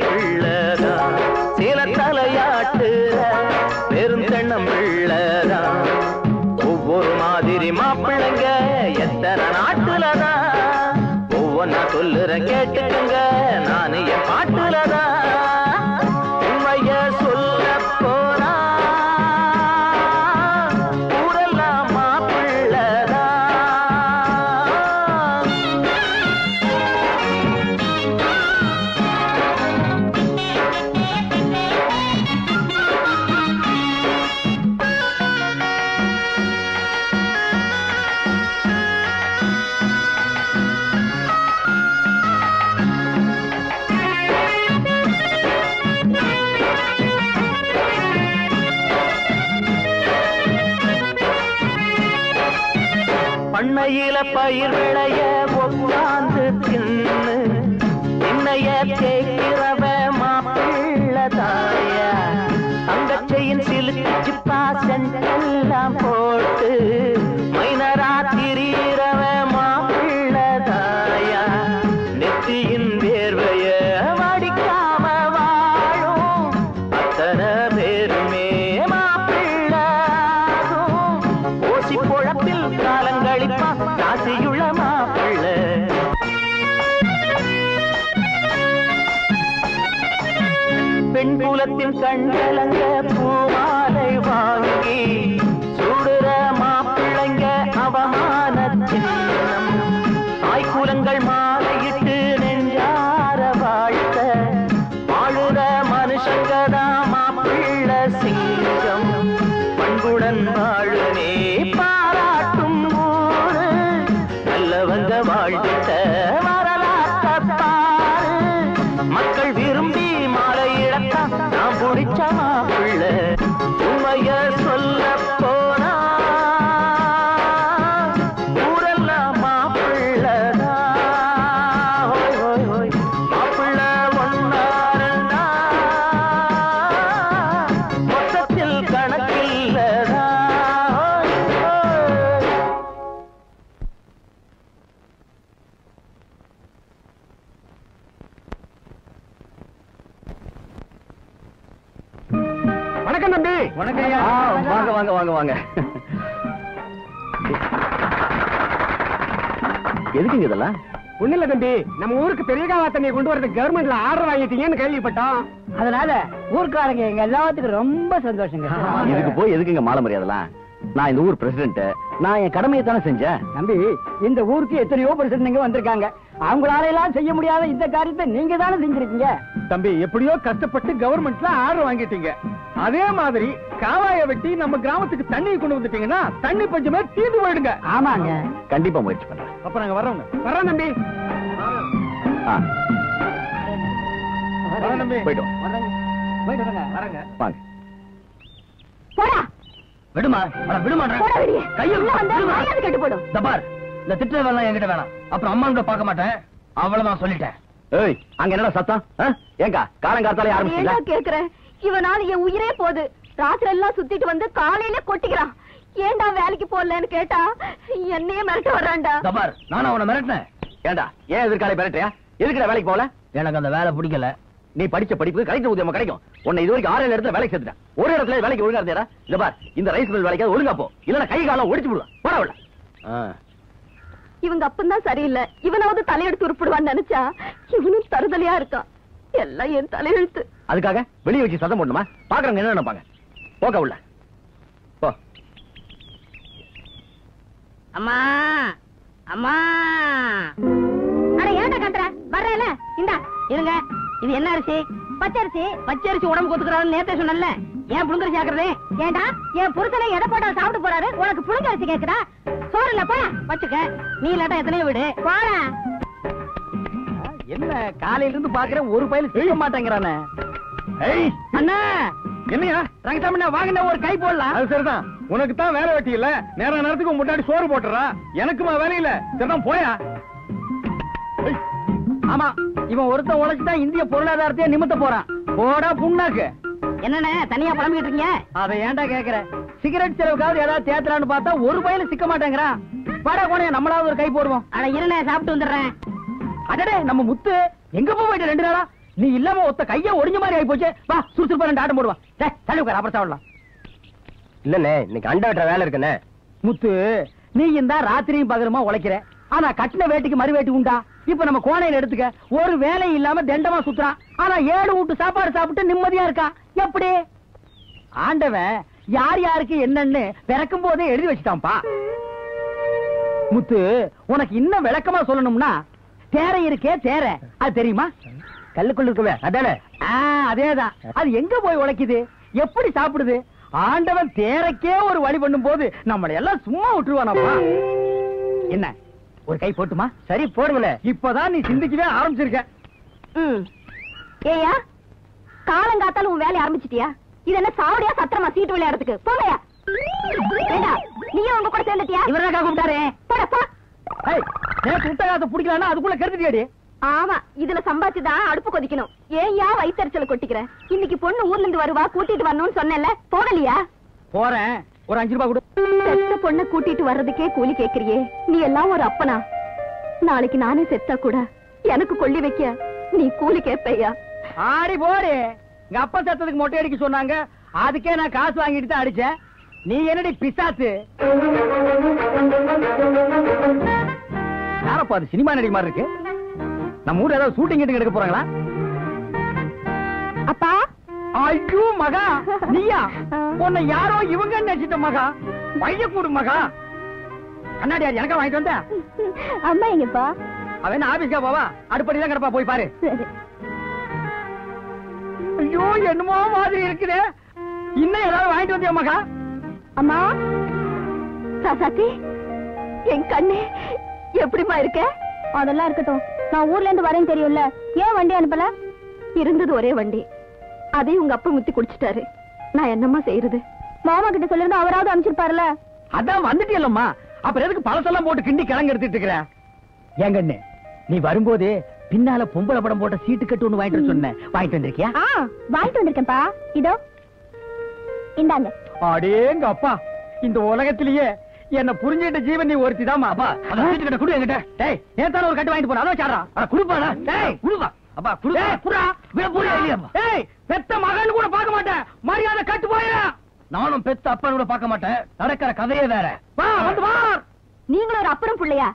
பிள்ளதா சில தலையாட்டுல பெருந்தெண்ணம் பிள்ளதா ஒவ்வொரு மாதிரி மாப்பிள்ளைங்க எத்தனை நாட்டுலதா ஒவ்வொன்னா சொல்லுற கேட்டுக்கங்க நான் என் பாட்டுலதா உண்மைய சொல்ல போறா பண்ணையில பயிர் விளைய உட்காந்து தின்னு திண்ணைய கேட்கிறவ மாப்பிள்ள தாய அங்கச்சையின் சிலுக்கு பாசெல்லாம் போட்டு மைனரா திரியிறவ மாப்பிள்ள தாய நெத்தியின் வேர்வைய வடிக்காம வாழும் அத்தனை பேருமே மாப்பிள்ளும் ஓசி பொழப்பில் காலங்கள் ஆசையுள்ள மாப்பிள்ள பெண் குலத்தின் கண்கலங்க பூமாலை வாங்கி சுடுற மாப்பிள்ளைங்க அவமானத்தின் ஆய்குலங்கள் மாலையிட்டு நெஞ்சார வாழ்த்த வாழுற மனுஷங்கதா மாப்பிள்ள சிங்கம் பண்புடன் வாழுனே வாழ்த்த வரலாற்றாரு மக்கள் விரும்பி மாலை இழத்தா நான் பிடிச்ச மாப்பிள்ள உண்மைய சொல்ல போனா ஊரெல்லாம் மாப்பிள்ளதா மாப்பிள்ள ஒன்னாரண்டா மொத்தத்தில் கணக்கில்லதா. வணக்கம் தம்பி. வணக்கம். வாங்க வாங்க வாங்க வாங்க. எதுக்குங்க இதெல்லாம்? ஒண்ணு இல்ல தம்பி, நம்ம ஊருக்கு பெரியகாவா தண்ணியை கொண்டு வரது கவர்மெண்ட்ல ஆர்டர் வாங்கிட்டீங்கன்னு கேள்விப்பட்டோம். அதனால ஊர்க்காரங்க எங்க எல்லாத்துக்கும் ரொம்ப சந்தோஷங்க. இதுக்கு போய் எதுக்குங்க மாலை மரியாதைலாம்? நான் இந்த ஊர் பிரசிடென்ட், நான் என் கடமையை தானே செஞ்சேன். தம்பி, இந்த ஊருக்கு எத்தனையோ பிரசிடென்ட்ங்க வந்திருக்காங்க, அவங்களால எல்லாம் செய்ய முடியாத இந்த காரியத்தை நீங்க தானே செஞ்சிருக்கீங்க. தம்பி, எப்படியோ கஷ்டப்பட்டு கவர்மெண்ட்ல ஆர்டர் வாங்கிட்டீங்க, அதே மாதிரி காவாய வெட்டி நம்ம கிராமத்துக்கு தண்ணி கொண்டு வந்துட்டீங்கன்னா தண்ணி பஞ்சமே தீர்ந்து போயிடுங்க. ஆமாங்க, கண்டிப்பா முயற்சி பண்றேன். அப்புறம் நாங்க வரோம் தம்பி. விடுமா விடுமா கெட்டு போடும். இந்த திட்ட வேலை என்கிட்ட வேணாம், அப்புறம் அம்மா கூட பார்க்க மாட்டேன், அவ்வளவுதான் சொல்லிட்டேன். ஏய், அங்க என்னடா சத்தம்? ஏங்க காலங்காத்தாலே ஆரம்பிச்சீங்களா? கேக்குறேன், இவனால என் உயிரே போகுது. ராத்திரெல்லாம் சுத்திட்டு வந்து காலையில கொட்டிக்கிறான். ஏண்டா வேலைக்கு போடலன்னு கேட்டா என்னையே மிரட்ட வர்றான்டா. தபார், நானும் அவனை மிரட்டினேன். ஏண்டா ஏன் எதிர்காலை மிரட்டுறியா? எதுக்குடா வேலைக்கு போகல? எனக்கு அந்த வேலை பிடிக்கல. நீ படிச்ச படிப்புக்கு கிடைச்ச ஊதியமா கிடைக்கும். உன்னை இது வரைக்கும் 6 இடத்துல வேலைக்கு சேர்த்துட்டேன், ஒரு இடத்துல வேலைக்கு ஒழுங்கா இருந்தேடா. தபார், இந்த ரைஸ் மில் வேலைக்கு ஒழுங்கா போ, இல்லன்னா கை காலம் ஒடிச்சு விடலாம். போடவில்ல. இவங்க அப்பந்தான் சரியில்லை, இவனாவது தலையெடுத்து உருப்பிடுவான்னு நினைச்சா இவனும் தருதலையா இருக்கான். எல்லாம் என் தலையெழுத்து. அதுக்காக வெளியே வச்சு சதம் போடணுமா? பாக்குறவங்க என்ன நினைப்பாங்க? போக உள்ள போ. அம்மா அம்மா, அட ஏண்டா கத்துற? வரல இந்தா இருங்க. இது என்ன அரிசி? பச்சரிசி. பச்சரிசி உடம்பு ஒத்துக்கிறான்னு நேத்தே சொன்னல, ஏன் புழுங்கரிசி ஆக்குறது? ஏண்டா என் புருஷனை எதை போட்டாலும் சாப்பிட்டு போறாரு, உனக்கு புழுங்கரிசி கேக்குறா? சோறுல போயா வச்சுக்க, நீ இல்லாட்டா எத்தனையோ விடு. போற என்ன காலையில இருந்து பாக்குறேன், ஒரு பையன் செய்ய மாட்டேங்கிறானே. அண்ணா என்னையா ரங்கசாமி வாங்கினா ஒரு கை போடலாம். அது சரிதான், உனக்கு தான் வேலை வெட்டி இல்ல, நேர நேரத்துக்கு முன்னாடி சோறு போட்டுறா. எனக்குமா வேலை இல்ல? சரிதான் போயா. ஆமா, இவன் ஒருத்தன் உழைச்சுதான் இந்திய பொருளாதாரத்தையே நிமித்த போறான். போடா புண்ணாக்கு. என்னண்ணே தனியா புலம்பிக்கிட்டு இருக்கீங்க? அதை ஏன்டா கேக்குற? சிகரெட் செலவுக்காவது ஏதாவது தேத்தலான்னு பார்த்தா ஒரு பையன் சிக்க மாட்டேங்கிறான். வாடா கோணையா, நம்மளாவது ஒரு கை போடுவோம். ஆனா இருண்ணே சாப்பிட்டு வந்துடுறேன். அடடே, நம்ம முத்து எங்க போயிட்டு 2 நாளா? நீ இல்லாம ஒத்த கைய ஒடிஞ்ச மாதிரி ஆகி போச்சு. வா சுறுசுறுப்பா ரெண்டு ஆட்டம் போடுவா. டேய் தள்ளி உட்கார் அப்புறம் சாப்பிடலாம். இல்லண்ணே இன்னைக்கு அண்டை வெட்டுற வேலை இருக்குண்ணே. முத்து நீ இந்த ராத்திரியும் பகலுமா உழைக்கிற, ஆனா கட்டின வேட்டிக்கு மறு வேட்டி உண்டா? இப்ப நம்ம கோணையில எடுத்துக்க ஒரு வேலை இல்லாம தண்டமா சுத்துறான், ஆனா 7 வீட்டு சாப்பாடு சாப்பிட்டு நிம்மதியா இருக்கான். எப்படி? ஆண்டவன் யார் யாருக்கு என்னன்னு பிறக்கும் போதே எழுதி வச்சுட்டான்பா. முத்து உனக்கு இன்னும் விளக்கமா சொல்லணும்னா தேரை இருக்கே தேரை, அது தெரியுமா? கல்லுக்குள்ள இருக்கவே அதானே. அதேதான். அது எங்க போய் உழைக்குது, எப்படி சாப்பிடுது? ஆண்டவன் தேரைக்கே ஒரு வழி பண்ணும் போது நம்மளை எல்லாம் சும்மா விட்டுருவானப்பா. என்ன ஒரு கை போட்டுமா? சரி போடுங்கள. இப்பதான் நீ சிந்திக்கவே ஆரம்பிச்சிருக்க. ஏயா காலங்காத்தால உன் வேலையை ஆரம்பிச்சிட்டியா? இது என்ன சாவடியா சத்திரமா சீட்டு விளையாடுறதுக்கு? போங்கயா. நீயே உங்க கூட சேர்ந்துட்டியா? இவரக்காக கூப்பிட்டாரு. போடப்பா. ஏய் நான் குட்டகாத புடிக்கலனா அதுக்குள்ள கருதிட்டியாடி? ஆமா இதுல சம்பாதிச்சுதான் அடுப்பு கொதிக்கணும். ஏயா வயித்தறிச்சல கொட்டிக்கிற? இன்னைக்கு பொண்ணு ஊர்ல இருந்து வருவா, கூட்டிட்டு வரணும்னு சொன்னேன்ல, போகலையா? போறேன். ஒரு 5 ரூபாய் கொடு. செத்த பொண்ணு கூட்டிட்டு வர்றதுக்கே கூலி கேக்குறியே, நீ எல்லாம் ஒரு அப்பனா? நாளைக்கு நானே செத்தா கூட எனக்கு கொள்ளி வைக்க நீ கூலி கேப்பையா? ஆடி போடு. எங்க அப்பா செத்ததுக்கு மொட்டை அடிக்க சொன்னாங்க, அதுக்கே நான் காசு வாங்கிட்டு தான் அடிச்சேன். நீ என்னடி பிசாத்து? யாரப்பா அது சினிமா நடிகை மாதிரி இருக்கு? நம்ம ஊர்ல ஏதாவது ஷூட்டிங் கிட்ட எடுக்க போறாங்களா? அப்பா ஐயோ மகா நீயா? உன்னை யாரோ இவங்க நினைச்சிட்ட மகா. பைய கூடு மகா. கண்ணாடியார் எனக்கா வாங்கிட்டு வந்த? அம்மா எங்கப்பா? அவன் ஆபீஸ்க்கா போவா, அடுப்படிதான் கிடப்பா, போய் பாரு. ஐயோ என்னமோ மாதிரி இருக்குது. இன்னும் ஏதாவது வாங்கிட்டு வந்தியா மகா? அம்மா சாசாத்தி என் கண்ணு எப்படிமா இருக்க? அதெல்லாம் இருக்கட்டும், நான் ஊர்ல இருந்து வரேன்னு தெரியும்ல, ஏன் வண்டி அனுப்பல? இருந்தது ஒரே வண்டி, அதே உங்க அப்பா முத்தி குடிச்சிட்டாரு. நான் என்னமா செய்யறது? மாமா கிட்ட சொல்லிருந்தா அவராவது அனுப்பிச்சிருப்பாருல. அதான் வந்துட்டேன்லம்மா, அப்புறம் எதுக்கு பழசெல்லாம் போட்டு கிண்டி கிளங்க எடுத்துட்டு இருக்கிற? என் கண்ணு நீ வரும்போது பின்னால பொம்பளை படம் போட்ட சீட்டு கட்டு ஒண்ணு வாங்கிட்டு சொன்ன, வாங்கிட்டு வந்திருக்கியா? வாங்கிட்டு வந்திருக்கேன்பா, இதோ இந்தாங்க. அடேங்க அப்பா, இந்த உலகத்திலேயே என்ன புரிஞ்சிட்ட ஜீவன் நீ ஒருத்திதாமா. அப்பா அந்த சீட்டு கட்ட குடு என்கிட்ட. டேய் ஏத்தால ஒரு கட்டு வாங்கிட்டு போற, அதோ சாடுறா. அட குடுப்பாடா. டேய் குடுப்பா. அப்பா குடுடா குடா. வே புரிய இல்லையா? ஏய் பெத்த மகன் கூட பார்க்க மாட்டேன், மரியாதை கட்டு போயிரா. நானும் பெத்த அப்பன் கூட பார்க்க மாட்டேன், நடக்கிற கதையே வேற. வா வந்து வா. நீங்களும் ஒரு அப்பரும் பிள்ளையா?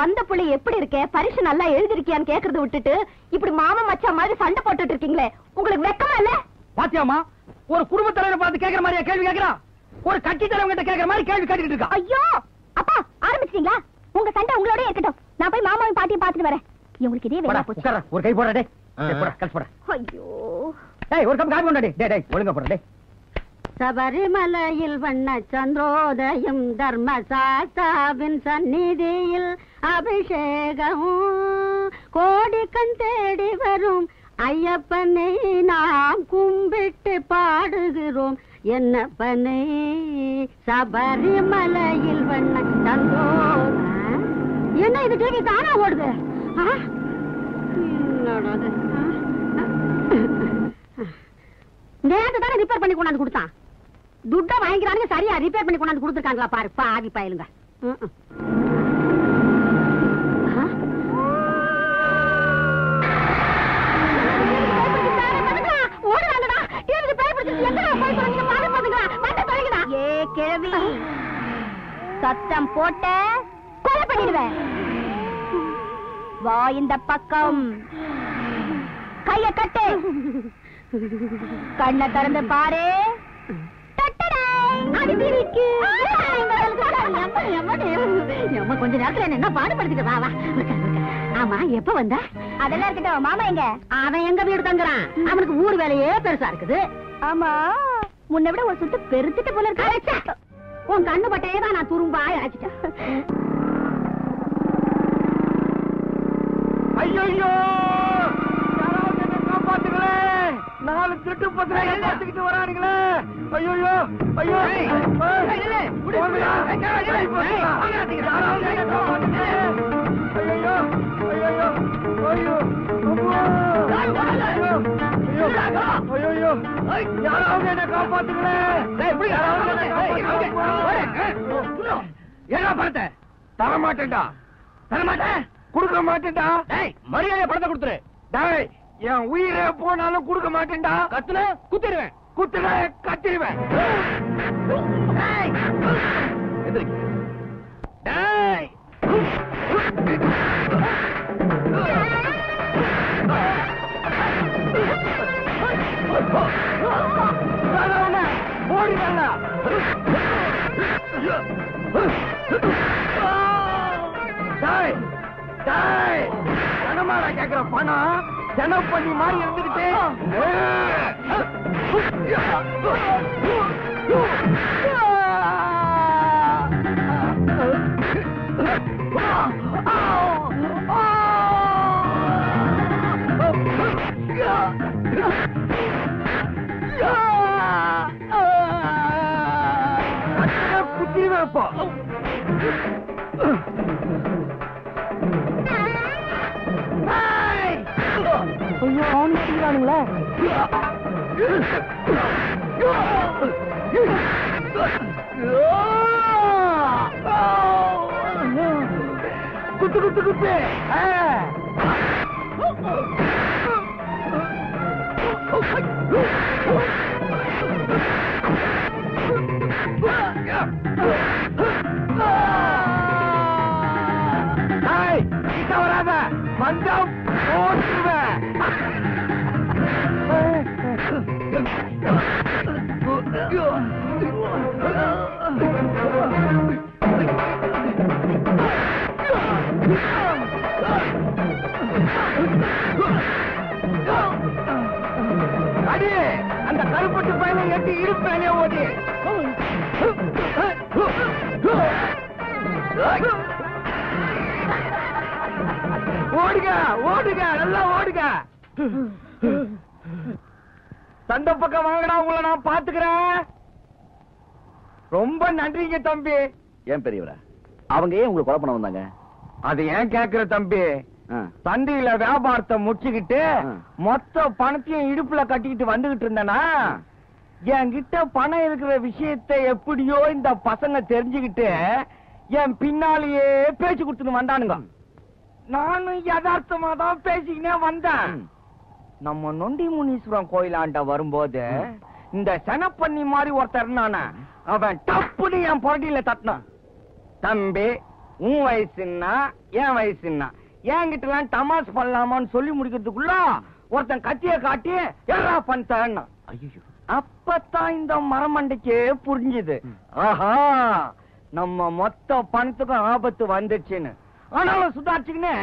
வந்த பிள்ளை எப்படி இருக்கே, பரிசு நல்லா எழுதிருக்கியான்னு கேக்குறத விட்டுட்டு இப்படி மாமா மச்சான் மாதிரி சண்டை போட்டுட்டு இருக்கீங்களே, உங்களுக்கு வெக்கமா இல்ல? பாத்தியாமா ஒரு குடும்ப தலைவர் பார்த்து கேக்குற மாதிரியா கேள்வி கேக்குறா? ஒரு கட்டி தலைவர் கிட்ட கேக்குற மாதிரி கேள்வி கேட்டுட்டு இருக்கா? ஐயோ அப்பா ஆரம்பிச்சிட்டீங்களா? உங்க சண்டை உங்களோட இருக்கட்டும், நான் போய் மாமாவையும் பாட்டியும் பாத்துட்டு வரேன். உங்களுக்கு இதே வேலையா போச்சு? உட்கார ஒரு கை போடா. டேய் போடா கல் போடா. ஐயோ டேய் ஒரு கப் காபி கொண்டா. டேய் டேய் ஒழுங்கா போடா. டேய் சபரிமலையில் வண்ண சந்திரோதயம், தர்மசாஸ்தாவின் சந்நிதியில் அபிஷேகம், கோடி கண் தேடி வரும் ஐயப்பனை நாம் கும்பிட்டு பாடுகிறோம் என்னப்பனை. சபரிமலையில் வண்ண சந்திரோதயம். என்ன இது கேட்க காணா ஓடுது? நேரத்தை தானே ரிப்பேர் பண்ணி கொண்டாந்து கொடுத்தான், துட்டா வாங்கிக்கிறானுங்க. சரியா ரிப்பேர் பண்ணி கொண்டாந்து கொடுத்துருக்காங்களா பாரு, பாவி பயலுங்க. ஏ கிழவி சத்தம் போட்ட கொலை பண்ணிடுவேன். வா இந்த பக்கம், கைய கட்டு, கண்ணை திறந்து பாரு. கொஞ்ச நேரத்துல என்ன பாடுபடுத்திட்டு வாவா. ஆமா எப்ப வந்தா? அதெல்லாம் இருக்கட்டும், மாமா எங்க? அவன் எங்க வீடு தங்குறான், அவனுக்கு ஊர் வேலையே பெருசா இருக்குது. ஆமா முன்ன விட ஒரு சுட்டு பெருத்துட்டு போல இருக்க. உன் கண்ணு பட்டேதான் நான் துரும்பா ஆச்சுட்டேன். ஐயோ நாலு திருட்டு பத்திரிக்கிட்டு வரானுங்களே. ஐயோ ஐயோ யாராவது என்ன காப்பாத்துங்களேன். ஏன்னா பார்த்த தரமாட்டேன்டா, தரமாட்டேன், கொடுக்க மாட்டேன்டா. மரியாதை படத்தை கொடுத்துரு. yang uire ponalu kuduka maatenda kattuna kuttiruven kuttuna kattiruven dai saravana odi valla dai dai janamara kekra pana janam panni mari irundukite தம்பி ஏன் பெரியவரா அவங்க ஏன் உங்களுக்கு கொலை பண்ண வந்தாங்க அது ஏன் கேக்குற தம்பி சந்தையில வியாபாரத்தை முடிச்சுக்கிட்டு மொத்த பணத்தையும் இடுப்புல கட்டிக்கிட்டு வந்துகிட்டு இருந்தனா என்கிட்ட பணம் இருக்கிற விஷயத்தை எப்படியோ இந்த பசங்க தெரிஞ்சுக்கிட்டு என் பின்னாலேயே பேச்சு கொடுத்துட்டு வந்தானுங்க நானும் யதார்த்தமா தான் பேசிக்கினே வந்தேன் நம்ம நொண்டி முனீஸ்வரம் கோயிலாண்ட வரும்போது இந்த சனப்பண்ணி மாதிரி ஒருத்தர் நானே அவன் தப்புன்னு என் பொருட்டியில தட்டினான் தம்பி உன் வயசுன்னா என் வயசுன்னா என்கிட்டலாம் டமாஸ் பண்ணலாமான்னு சொல்லி முடிக்கிறதுக்குள்ள ஒருத்தன் கத்திய காட்டி எல்லா பண்ண அப்பத்தான் இந்த மரமண்டைக்கு புரிஞ்சுது ஆஹா நம்ம மொத்த பணத்துக்கும் ஆபத்து வந்துச்சுன்னு ஆனாலும் சுதாரிச்சுக்கின்னு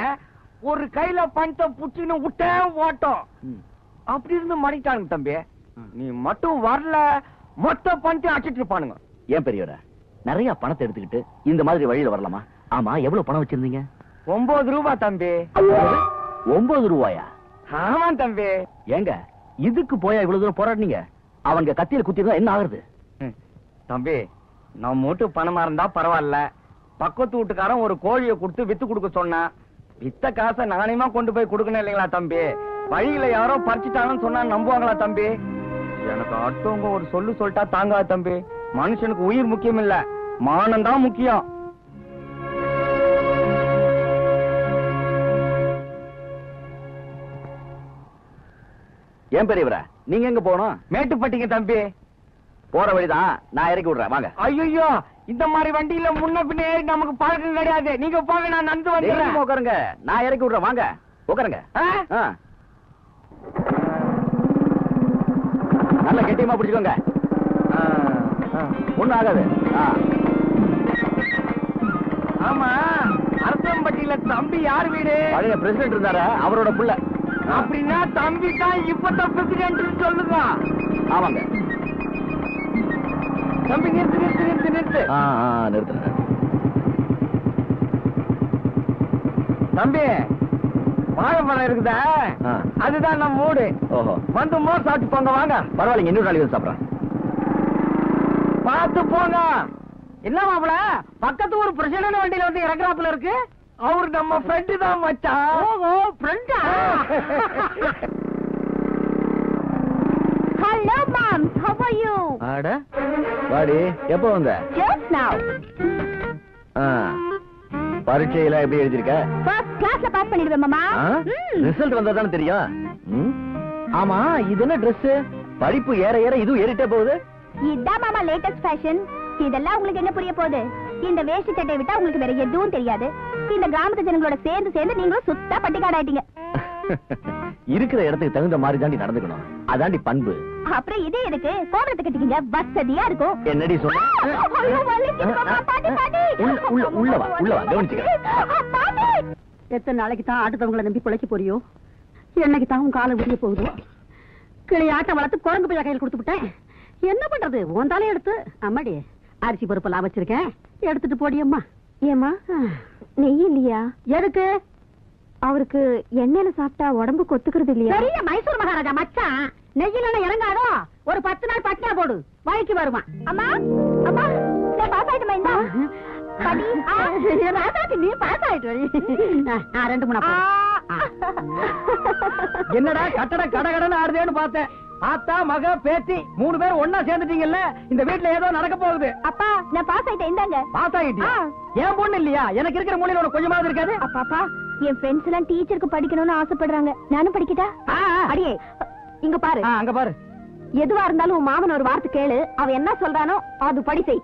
ஒரு கையில பணத்தை புடிச்சுன்னு விட்டே ஓட்டம் அப்படி இருந்து மடிட்டானுங்க தம்பி நீ மட்டும் வரல மொத்த பணத்தை அடிச்சிட்டு இருப்பானுங்க ஏன் பெரியவரா நிறைய பணத்தை எடுத்துக்கிட்டு இந்த மாதிரி வழியில வரலாமா ஆமா எவ்வளவு பணம் வச்சிருந்தீங்க 9 ரூபா தம்பி 9 ரூபாயா ஆமா தம்பி ஏங்க இதுக்கு போயா இவ்வளவு தூரம் போராடினீங்க அவங்க கத்தியில குத்திருந்தா என்ன ஆகுறது தம்பி நம்ம வீட்டு பணமா இருந்தா பரவாயில்ல பக்கத்து வீட்டுக்காரன் ஒரு கோழியை கொடுத்து வித்து கொடுக்க சொன்னா வித்த காசை நாணயமா கொண்டு போய் கொடுக்கணும் இல்லைங்களா தம்பி வழியில யாரோ பறிச்சுட்டாங்கன்னு சொன்னா நம்புவாங்களா தம்பி எனக்கு அடுத்தவங்க ஒரு சொல்லு சொல்லிட்டா தாங்காது தம்பி மனுஷனுக்கு உயிர் முக்கியம் இல்ல மானம் தான் முக்கியம் ஏன் பெரியவரா நீங்க எங்க போகணும் மேட்டுப்பட்டிங்க தம்பி போற வழிதான் நான் இறக்கி விடுறேன் வாங்க ஐயோ இந்த மாதிரி வண்டியில முன்ன பின்னே நமக்கு பழக்கம் கிடையாது நீங்க போங்க நான் நடந்து வந்துடுறேன் உட்காருங்க நான் இறக்கி விடுறேன் வாங்க உட்காருங்க நல்ல கெட்டியமா பிடிச்சுக்கோங்க ஒண்ணும் ஆகாது ஆமா அரசம்பட்டியில தம்பி யார் வீடு பழைய பிரசிடென்ட் இருந்தாரா அவரோட புள்ள அப்படின்னா தம்பி தான் இப்பதான் பிரசிடென்ட் சொல்லுங்க ஆமாங்க தம்பி நிறுத்து நிறுத்து நிறுத்து நிறுத்து நிறுத்து தம்பி வாழைப்பழம் இருக்குதா அதுதான் நம்ம மூடு வந்து மோர் சாப்பிட்டு போங்க வாங்க பரவாயில்ல இன்னொரு நாளைக்கு சாப்பிடறேன் பார்த்து போங்க என்ன மாப்பிள பக்கத்து ஒரு பிரச்சனை வண்டியில வந்து இறக்குறாப்புல இருக்கு அவரு நம்ம ஃப்ரெண்டு தான் மச்சான் ஓஹோ ஃப்ரெண்டா hello mom how are you அட வாடி எப்போ வந்த ஜஸ்ட் நவ பரீட்சையில எப்படி எழுதிருக்க ஃபர்ஸ்ட் கிளாஸ்ல பாஸ் பண்ணிடுவேன் மாமா ரிசல்ட் வந்தா தான் தெரியும் ஆமா இது என்ன Dress? படிப்பு ஏற ஏற இது ஏறிட்டே போகுது. இதான் மாமா லேட்டஸ்ட் ஃபேஷன். இதெல்லாம் உங்களுக்கு என்ன புரிய போகுது? இந்த வேஷ்டி சட்டை விட்டா உங்களுக்கு வேற எதுவும் தெரியாது. இந்த கிராமத்து ஜனங்களோட சேர்ந்து சேர்ந்து நீங்களும் சுத்த பட்டிக்காடு ஆயிட்டீங்க. இருக்கிற இடத்துக்கு தகுந்த மாதிரி தாண்டி நடந்துக்கணும். அதாண்டி பண்பு. அப்புறம் இதே இருக்கு கோபுரத்தை கட்டிக்கிங்க வசதியா இருக்கும். என்னடி சொன்னா? ஐயோ வலிக்குதுமா பாட்டி பாட்டி. உள்ள வா உள்ள வா கவனிச்சுக்க. பாட்டி எத்தனை நாளைக்கு தான் ஆட்டத்தவங்கள நம்பி குலைக்க போறியோ? என்னைக்கு தான் உன் காலை ஊறிய போகுதோ? கிளை ஆட்டம் வளர்த்து குரங்கு பையா கையில் கொடுத்து விட்டேன். என்ன பண்றது உன் தாலே எடுத்து அம்மாடி அரிசி பருப்பெல்லாம் வச்சிருக்கேன் எடுத்துட்டு போடியம்மா. ஏமா நெய் இல்லையா? எதுக்கு? அவருக்கு எண்ணெயில சாப்பிட்டா உடம்பு கொத்துக்கிறது இல்லையா? பெரிய மைசூர் மகாராஜா மச்சான் நெய்யில இறங்காதோ ஒரு 10 நாள் பட்டினா போடு வாய்க்கு வருவான். அம்மா அம்மா பாஸ் ஆயிட்டுமா? இந்த நீ பாஸ் ஆயிட்டு 2 3 என்னடா கட்டட கடகடன்னு ஆடுதேன்னு பார்த்தேன். ஆத்தா மக பேத்தி 3 பேர் ஒன்னா சேர்ந்துட்டீங்கல்ல, இந்த வீட்டுல ஏதோ நடக்க போகுது. அப்பா நான் பாஸ் ஆயிட்டேன். இந்தாங்க. பாஸ் ஆயிட்டியா? ஏன் பொண்ணு இல்லையா? எனக்கு இருக்கிற மூலையில கொஞ்சமாவது இருக்காது. அப்பாப்பா என் ஃப்ரெண்ட்ஸ் எல்லாம் டீச்சருக்கு படிக்கணும்னு ஆசைப்படுறாங்க. நானும் படிக்கிட்டா? அடியே இங்க பாரு அங்க பாரு. எதுவா இருந்தாலும் உன் மாமன் ஒரு வார்த்தை கேளு, அவ என்ன சொல்றானோ அது படி செய்.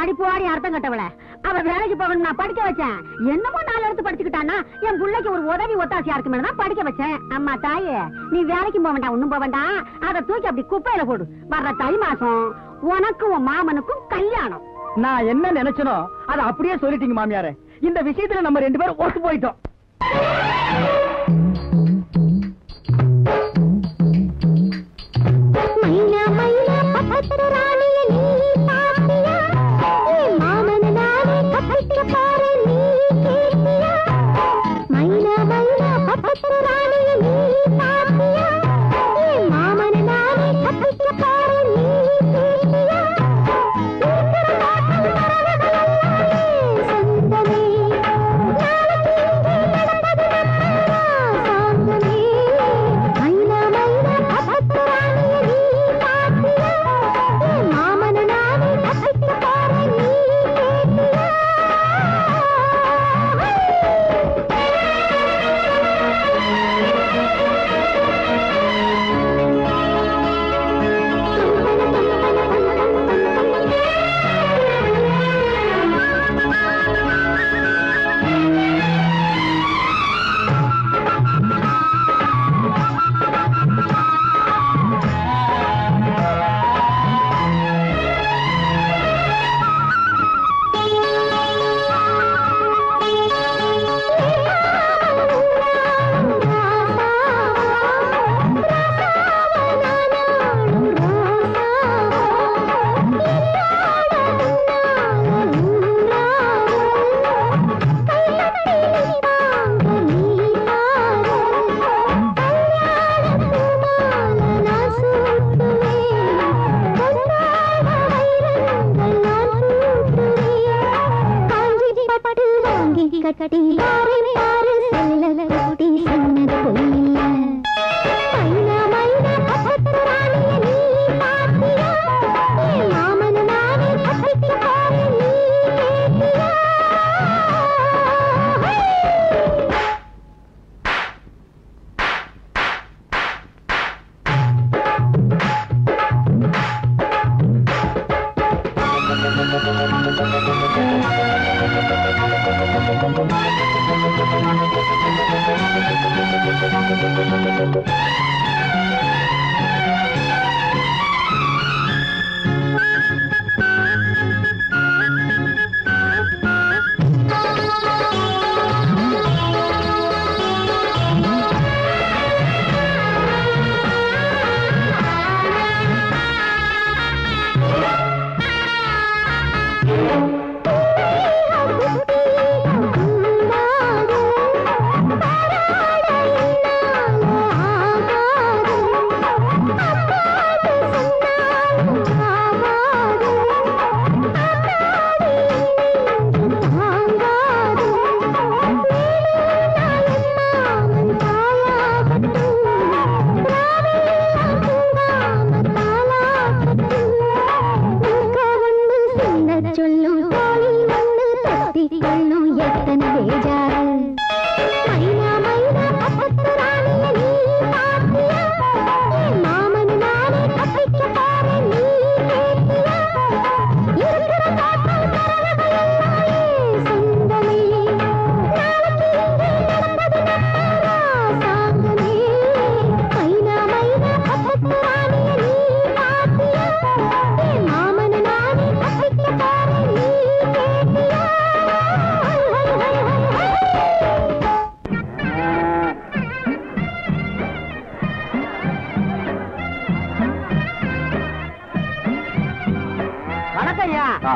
அடிப்போடி அர்த்தம் கட்டவள அவ வேலைக்கு போகணும் நான் படிக்க வச்சேன். என்னமோ 4 எடுத்து படிச்சுக்கிட்டானா என் பிள்ளைக்கு ஒரு உதவி ஒத்தாசியா இருக்கு மேடம் படிக்க வச்சேன். அம்மா தாயே நீ வேலைக்கு போக வேண்டாம் ஒண்ணும் போக வேண்டாம், அதை தூக்கி அப்படி குப்பையில போடு. வர்ற தை மாசம் உனக்கும் உன் மாமனுக்கும் கல்யாணம். நான் என்ன நினைச்சனோ அதை அப்படியே சொல்லிட்டீங்க மாமியாரே. இந்த விஷயத்துல நம்ம 2 பேரும் ஒத்து போயிட்டோம். மைனா மைனா பக்கத்துல ராணிய நீ பாத்தியா? ஏ மாமன நானே பக்கத்துல பாரு நீ கேட்டியா? மைனா மைனா பக்கத்துல ராணிய நீ பாத்தியா? ஏ மாமன நானே பக்கத்துல பாரு நீ கேட்டியா?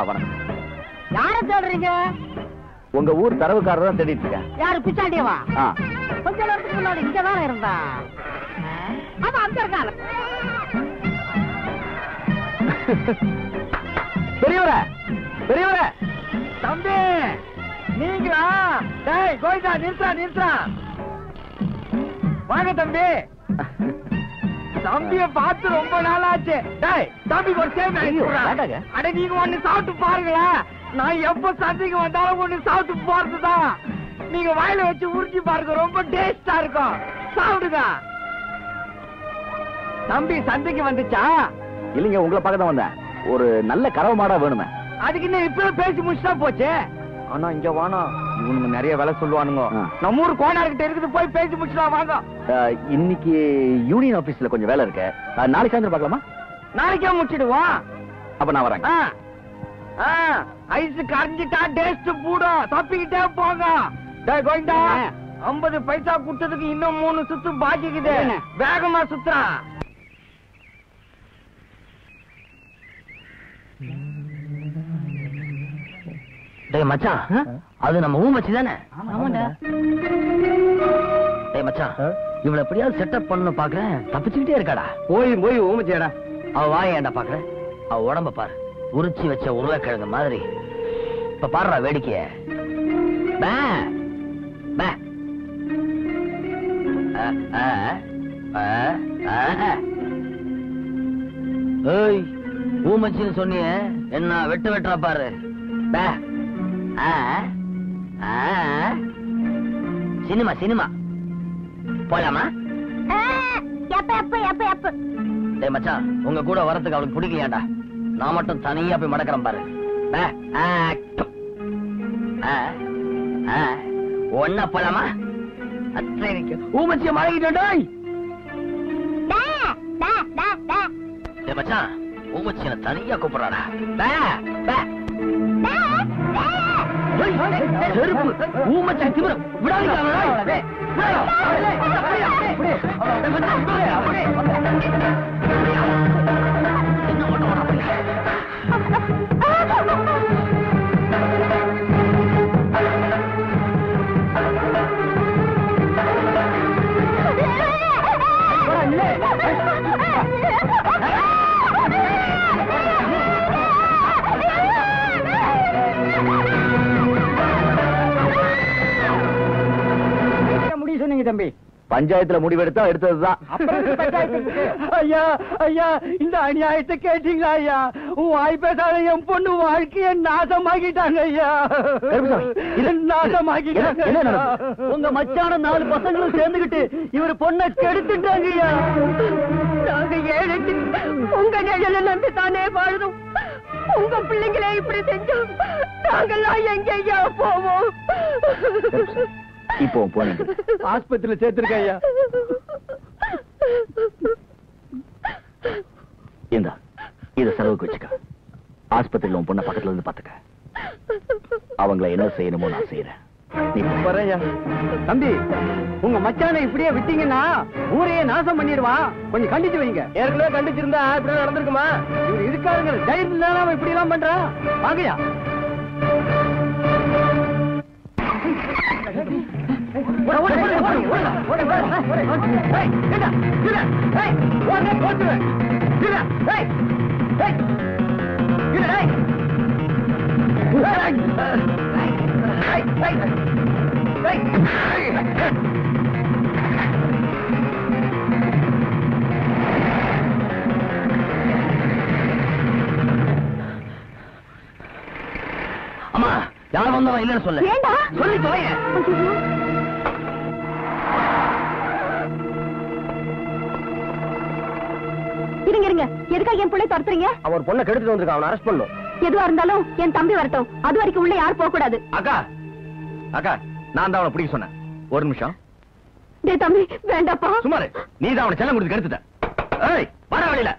வணக்கம். யாரை தேடுறீங்க? உங்க ஊர் தரவுக்காரர் தான் தேடிட்டு இருக்கேன். யாரு பிச்சாண்டியவா? கொஞ்ச நேரத்துக்கு முன்னாடி இங்க தானே இருந்தா. ஆமா அங்க இருக்காரு. பெரியவரே பெரியவரே தம்பி நீங்களா? டேய் கோயிதா நில்றா நில்றா. வாங்க தம்பி. தம்பியை பார்த்து ரொம்ப நாள் ஆச்சு. டேய் தம்பிக்கு ஒரு சேவை ஆயிடுச்சு. அட நீங்க ஒண்ணு சாப்பிட்டு பாருங்களா. நான் எப்ப சந்தைக்கு வந்தாலும் ஒண்ணு சாப்பிட்டு போறதுதான். நீங்க வாயில வச்சு உரிச்சு பாருங்க, ரொம்ப டேஸ்டா இருக்கும். சாப்பிடுங்க. தம்பி சந்தைக்கு வந்துச்சா? இல்லைங்க, உங்களை பக்கத்தான் வந்தேன். ஒரு நல்ல கறவை மாடா வேணுமே. அதுக்கு இன்னும் இப்ப பேசி முடிச்சுட்டா போச்சு. ஆனா இங்க வானா இவனுக்கு நிறைய வேலை சொல்லுவானுங்க. நம்ம ஊர் கோனார்கிட்ட இருக்குது, போய் பேசி முடிச்சுடா வாங்க. இன்னைக்கு யூனியன் ஆபீஸ்ல கொஞ்சம் வேலை இருக்கு. நாளைக்கு சாயந்தரம் பார்க்கலாமா? நாளைக்கே முடிச்சிடுவோம். அப்ப நான் வரேன். ஐஸ் கரைஞ்சிட்டா டேஸ்ட் பூடும், தப்பிக்கிட்டே போங்க. டேய் கோயிண்டா 50 பைசா குடுத்ததுக்கு இன்னும் 3 சுத்து பாக்கிக்குது. வேகமா சுத்துறா. டேய் மச்சான், அது நம்ம ஊமச்சி தானே? ஆமாடா. டேய் மச்சான், இவள எப்படியா செட்டப் பண்ணனும் பாக்குறேன், தப்பிச்சிட்டே இருக்காடா. போய் போய் ஊமச்சிடா. அவ வாயேடா பாக்குறேன். அவ உடம்ப பாரு, உரிச்சி வச்ச உருளைக்கிழங்கு மாதிரி. இப்ப பாருடா வேடிக்கைய. பே பே ஏய் ஊமச்சின்னு சொன்னியே, என்ன வெட்டு வெட்டுறா பாரு. பே சினிமா சினிமா போலாமா? மச்சான் உங்க கூட வரதுக்கு அவளுக்கு பிடிக்கலையாண்டா. நான் மட்டும் தனியா போய் மடக்கிறேன் பாரு. ஒன்னா போலாமா? ஊமச்சியை மடக்கிட்டோம். மச்சான் ஊமச்சியை தனியா கூப்பிடறாடா. தம்பி பஞ்சாயத்துல முடிவெடுத்தா எடுத்ததுதான். இந்த அநியாயத்தை கேட்டீங்களா ஐயா? உன் வாய் பேசாத என் பொண்ணு வாழ்க்கைய நாசமாக்கிட்டாங்க ஐயா. நாசமாக்கிட்டாங்க. உங்க மச்சான 4 பசங்களும் சேர்ந்துகிட்டு இவர் பொண்ணை கெடுத்துட்டாங்க ஐயா. நாங்க ஏழைக்கு உங்க நிழல நம்பி தானே வாழுதும். உங்க பிள்ளைங்களே இப்படி செஞ்சோம். நாங்கெல்லாம் எங்க ஐயா போவோம்? இப்போ போன ஆஸ்பத்திரியில சேர்த்திருக்க ஐயா. இந்த இத செலவுக்கு வச்சுக்க. ஆஸ்பத்திரியில உன் பொண்ண பக்கத்துல இருந்து பாத்துக்க. அவங்களை என்ன செய்யணுமோ நான் செய்யறேன். தம்பி உங்க மச்சானை இப்படியே விட்டீங்கன்னா ஊரையே நாசம் பண்ணிடுவான். கொஞ்சம் கண்டிச்சு வைங்க. ஏற்கனவே கண்டிச்சிருந்தா இப்படி நடந்திருக்குமா? இவர் இருக்காருங்கிற தைரியத்துல இப்படி எல்லாம் பண்றான். வாங்கயா அம்மா யார் வந்தவன் இல்லைன்னு சொல்லு. சொல்லி போய் எதுக்காக என் பிள்ளை துரத்துறீங்க? அவர் பொண்ணை கெடுத்துட்டு வந்திருக்கான். அவனை அரெஸ்ட் பண்ணணும். எதுவா இருந்தாலும் என் தம்பி வரட்டும். அது வரைக்கும் உள்ள யாரும் போக கூடாது. அக்கா அக்கா நான் தான் அவனை பிடிக்க சொன்னேன். ஒரு நிமிஷம். டேய் தம்பி வேண்டாப்பா. சுமாரு நீ தான் அவனை செல்லம் கொடுத்து கெடுத்துட்ட. ஏய் வர வழியில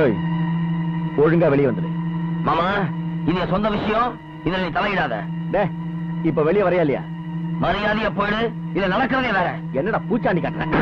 ஏய் ஒழுங்கா வெளியே வந்துடு. மாமா இது சொந்த விஷயம், இதுல நீ தலையிடாத. இப்ப வெளியே வரையா இல்லையா? மரியாதைய போயிடு, இது நடக்கிறதே வேற. என்னடா பூச்சாண்டி காட்டுறேன்.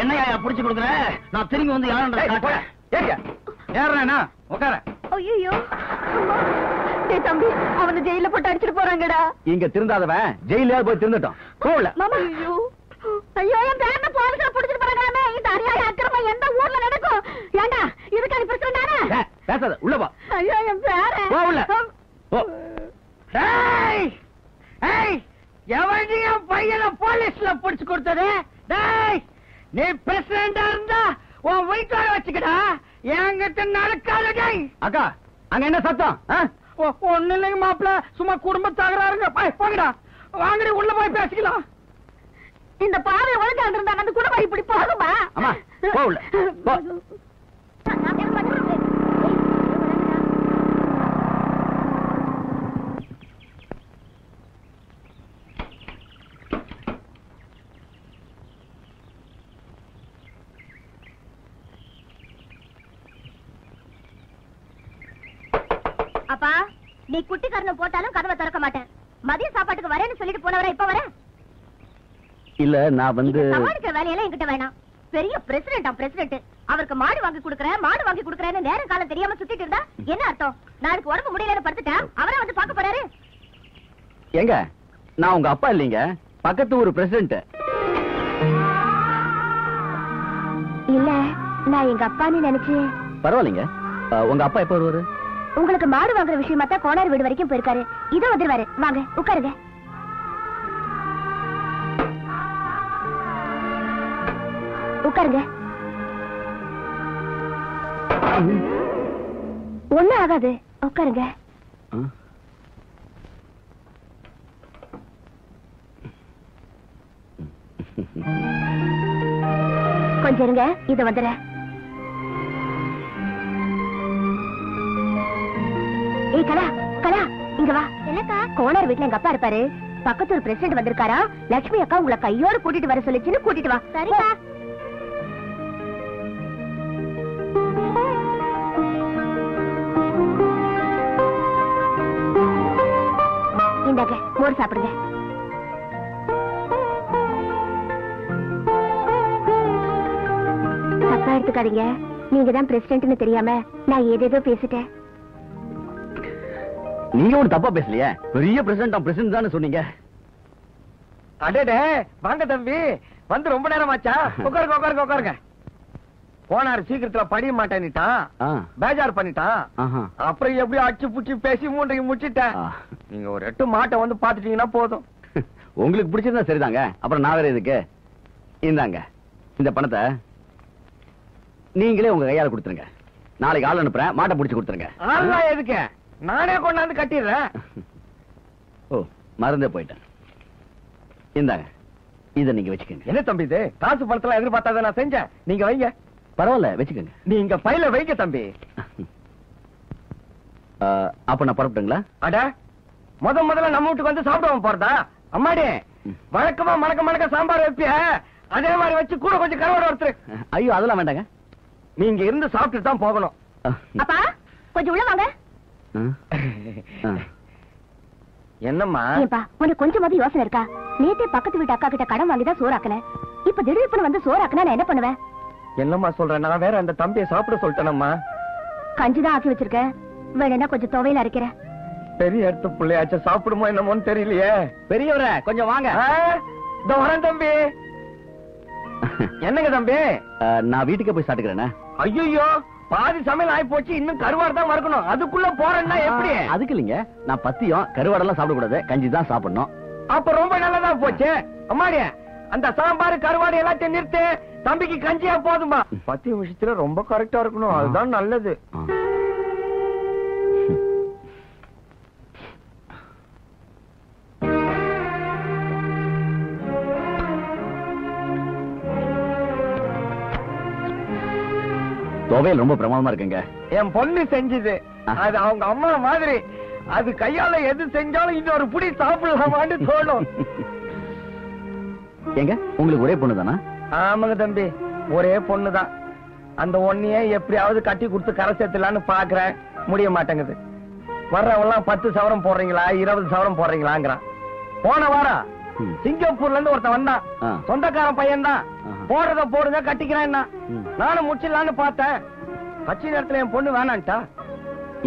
என்னையா புடிச்சு கொடுக்குற? நான் திரும்பி வந்து யாரன்றதை காட்டுறேன். ஏறியா ஏறறேனா உட்கார. ஐயோ டே தம்பி, அவனை ஜெயில போட்டு அடிச்சிட்டு போறாங்கடா. இங்க திருந்தாதவன் ஜெயில போய் திருந்தட்டோம். போல மாமா. ஐயோ ஐயோ, என் பேரனை போலீஸ்ல புடிச்சிட்டு போறாங்கடா. இந்த அரியாய அக்கிரமம் எந்த ஊர்ல நடக்கும்? ஏண்டா இதுக்கு நீ பிரச்சனை தானே? பேசாத, உள்ள வா. ஐயோ என் பேரே போ, உள்ள போ. டேய் ஏய், எவனியா பையனை போலீஸ்ல புடிச்சு கொடுத்ததே? டேய் நீ பிரசிடண்டா இருந்தா உன் வீட்டோட வச்சுக்கடா, என்கிட்ட நடக்காதடா. அக்கா அங்க என்ன சத்தம்? ஒண்ணு இல்லைங்க மாப்பிள்ள, சும்மா குடும்ப தகராறுங்க. போங்கடா, வாங்கடி உள்ள போய் பேசிக்கலாம். இந்த பாவை ஒழுங்காண்டு இருந்தா அந்த குடும்பம் இப்படி போகுமா? ஆமா போ உள்ள போ. அப்பா, நீ குட்டிக்காரனை போட்டாலும் கதவை திறக்க மாட்டேன். மதிய சாப்பாட்டுக்கு வரேன்னு சொல்லிட்டு போனவரா இப்ப வர? இல்ல நான் வந்து சமாளிக்கிற வேலையெல்லாம் என்கிட்ட வேணாம். பெரிய பிரசிடண்டா பிரசிடண்ட், அவருக்கு மாடு வாங்கி கொடுக்குறேன் மாடு வாங்கி கொடுக்குறேன்னு நேரம் காலம் தெரியாம சுத்திட்டு இருந்தா என்ன அர்த்தம்? நாளைக்கு உடம்பு முடியலன்னு படுத்துட்டேன், அவரே வந்து பார்க்க போறாரு. எங்க நான் உங்க அப்பா இல்லைங்க, பக்கத்து ஒரு பிரசிடண்ட். இல்ல நான் எங்க அப்பான்னு நினைச்சு. பரவாயில்லைங்க, உங்க அப்பா எப்ப வருவாரு? உங்களுக்கு மாடு வாங்குற விஷயமா தான் கோனார் வீடு வரைக்கும் போயிருக்காரு, இதோ வந்துருவாரு. வாங்க உட்காருங்க. உட்காருங்க, ஒண்ணு ஆகாது, உட்காருங்க. கொஞ்சம் இருங்க, இத வந்துற. ஏய் கலா, கலா இங்க வா. என்னக்கா? கோனார் வீட்ல எங்க அப்பா இருப்பாரு, பக்கத்து ஒரு பிரசிடண்ட் வந்திருக்காரா, லட்சுமி அக்கா உங்களை கையோட கூட்டிட்டு வர சொல்லிச்சுன்னு கூட்டிட்டு வா. சரிக்கா. இந்தாங்க மோர் சாப்பிடுங்க. தப்பா எடுத்துக்காதீங்க, நீங்க தான் பிரசிடண்ட்னு தெரியாம நான் ஏதேதோ பேசிட்டேன். நீங்க ஒரு தப்பா பேசலையே, பெரிய பிரசிடண்ட் பிரசிடண்ட் தான் சொன்னீங்க. அடடே வாங்க தம்பி, வந்து ரொம்ப நேரம் ஆச்சா. உட்காருங்க உட்காருங்க உட்காருங்க. போனாரு சீக்கிரத்துல படிய மாட்டேன்னுட்டான், பேஜார் பண்ணிட்டான். அப்புறம் எப்படியும் அடிச்சு புடிச்சு பேசி மூன்றைக்கு முடிச்சுட்டேன். நீங்க ஒரு எட்டு மாட்டை வந்து பாத்துட்டீங்கன்னா போதும். உங்களுக்கு பிடிச்சிருந்தா சரிதாங்க, அப்புறம் நான் வேற எதுக்கு. இருந்தாங்க இந்த பணத்தை நீங்களே உங்க கையால கொடுத்துருங்க. நாளைக்கு ஆள் அனுப்புறேன், மாட்டை பிடிச்சு கொடுத்துருங்க. ஆளா எதுக்கு? நானே கொண்டாந்து கட்டிடுறேன். ஓ மறந்தே போயிட்டேன், இந்தாங்க இதை நீங்க வச்சுக்கோங்க. என்ன தம்பி இது? காசு பணத்துல எதிர்பார்த்தாத நான் செஞ்சேன், நீங்க வைங்க. பரவாயில்ல வச்சுக்கோங்க, நீங்க பையில வைங்க தம்பி. அப்ப நான் பரப்பிட்டுங்களா? அட முதல்ல நம்ம வீட்டுக்கு வந்து சாப்பிடுவோம் போறதா? அம்மாடி வழக்கமா மணக்க மணக்க சாம்பார் வைப்பிய, அதே மாதிரி வச்சு கூட கொஞ்சம் கருவாடு ஒருத்தரு. ஐயோ அதெல்லாம் வேண்டாங்க, நீங்க இருந்து சாப்பிட்டு தான் போகணும். அப்பா கொஞ்சம் உள்ள வாங்க. என்னம்மா உனக்கு கொஞ்சமாவது யோசனை இருக்கா? நேத்தே பக்கத்து வீட்டு அக்கா கிட்ட கடன் வாங்கிதான் சோறாக்கல, இப்ப திடீர்னு வந்து சோறாக்கனா நான் என்ன பண்ணுவேன்? என்னம்மா சொல்றேன்? நான் வேற அந்த தம்பியை சாப்பிட சொல்லிட்டேனம்மா. கஞ்சிதான் ஆக்கி வச்சிருக்கேன், வேணும்னா கொஞ்சம் துவையில அரைக்கிறேன். பெரிய இடத்து பிள்ளையாச்சும் சாப்பிடுமோ என்னமோன்னு தெரியலையே. பெரியவர கொஞ்சம் வாங்க. இந்த வரேன் தம்பி. என்னங்க தம்பி? நான் வீட்டுக்கு போய் சாப்பிட்டுக்கிறேன்னா? ஐயோ பாதி சமையல் ஆகி போச்சு, இன்னும் கருவாடு தான் வறுக்கணும், அதுக்குள்ள போறேன்னா எப்படி? அதுக்கு இல்லைங்க, நான் பத்தியம் கருவாடெல்லாம் சாப்பிடக்கூடாது, கஞ்சி தான் சாப்பிடணும். அப்ப ரொம்ப நல்லதா போச்சு. அம்மாடிய அந்த சாம்பார் கருவாடு எல்லாத்தையும் நிறுத்து, தம்பிக்கு கஞ்சியா போதுமா? பத்திய விஷயத்துல ரொம்ப கரெக்டா இருக்கணும், அதுதான் நல்லது. தொகையில் ரொம்ப பிரமாதமா இருக்குங்க. என் பொண்ணு செஞ்சது, அது அவங்க அம்மா மாதிரி. அது கையால எது செஞ்சாலும் இன்னொரு புடி சாப்பிடலாமான்னு தோணும். எங்க உங்களுக்கு ஒரே பொண்ணு தானா? ஆமாங்க தம்பி, ஒரே பொண்ணு தான். அந்த ஒன்னையே எப்படியாவது கட்டி கொடுத்து கரை சேர்த்துலான்னு பாக்குறேன், முடிய மாட்டேங்குது. வர்றவெல்லாம் 10 சவரம் போடுறீங்களா 20 சவரம் போடுறீங்களாங்கிறான். போன வாரம் சிங்கப்பூர்ல இருந்து ஒருத்தன் வந்தான், சொந்தக்காரன் பையன் தான். போடுறத போடுங்க கட்டிக்கிறேன், நானும் முடிச்சிடலான்னு பார்த்தேன். கட்சி நேரத்துல என் பொண்ணு வேணான்ட்டா.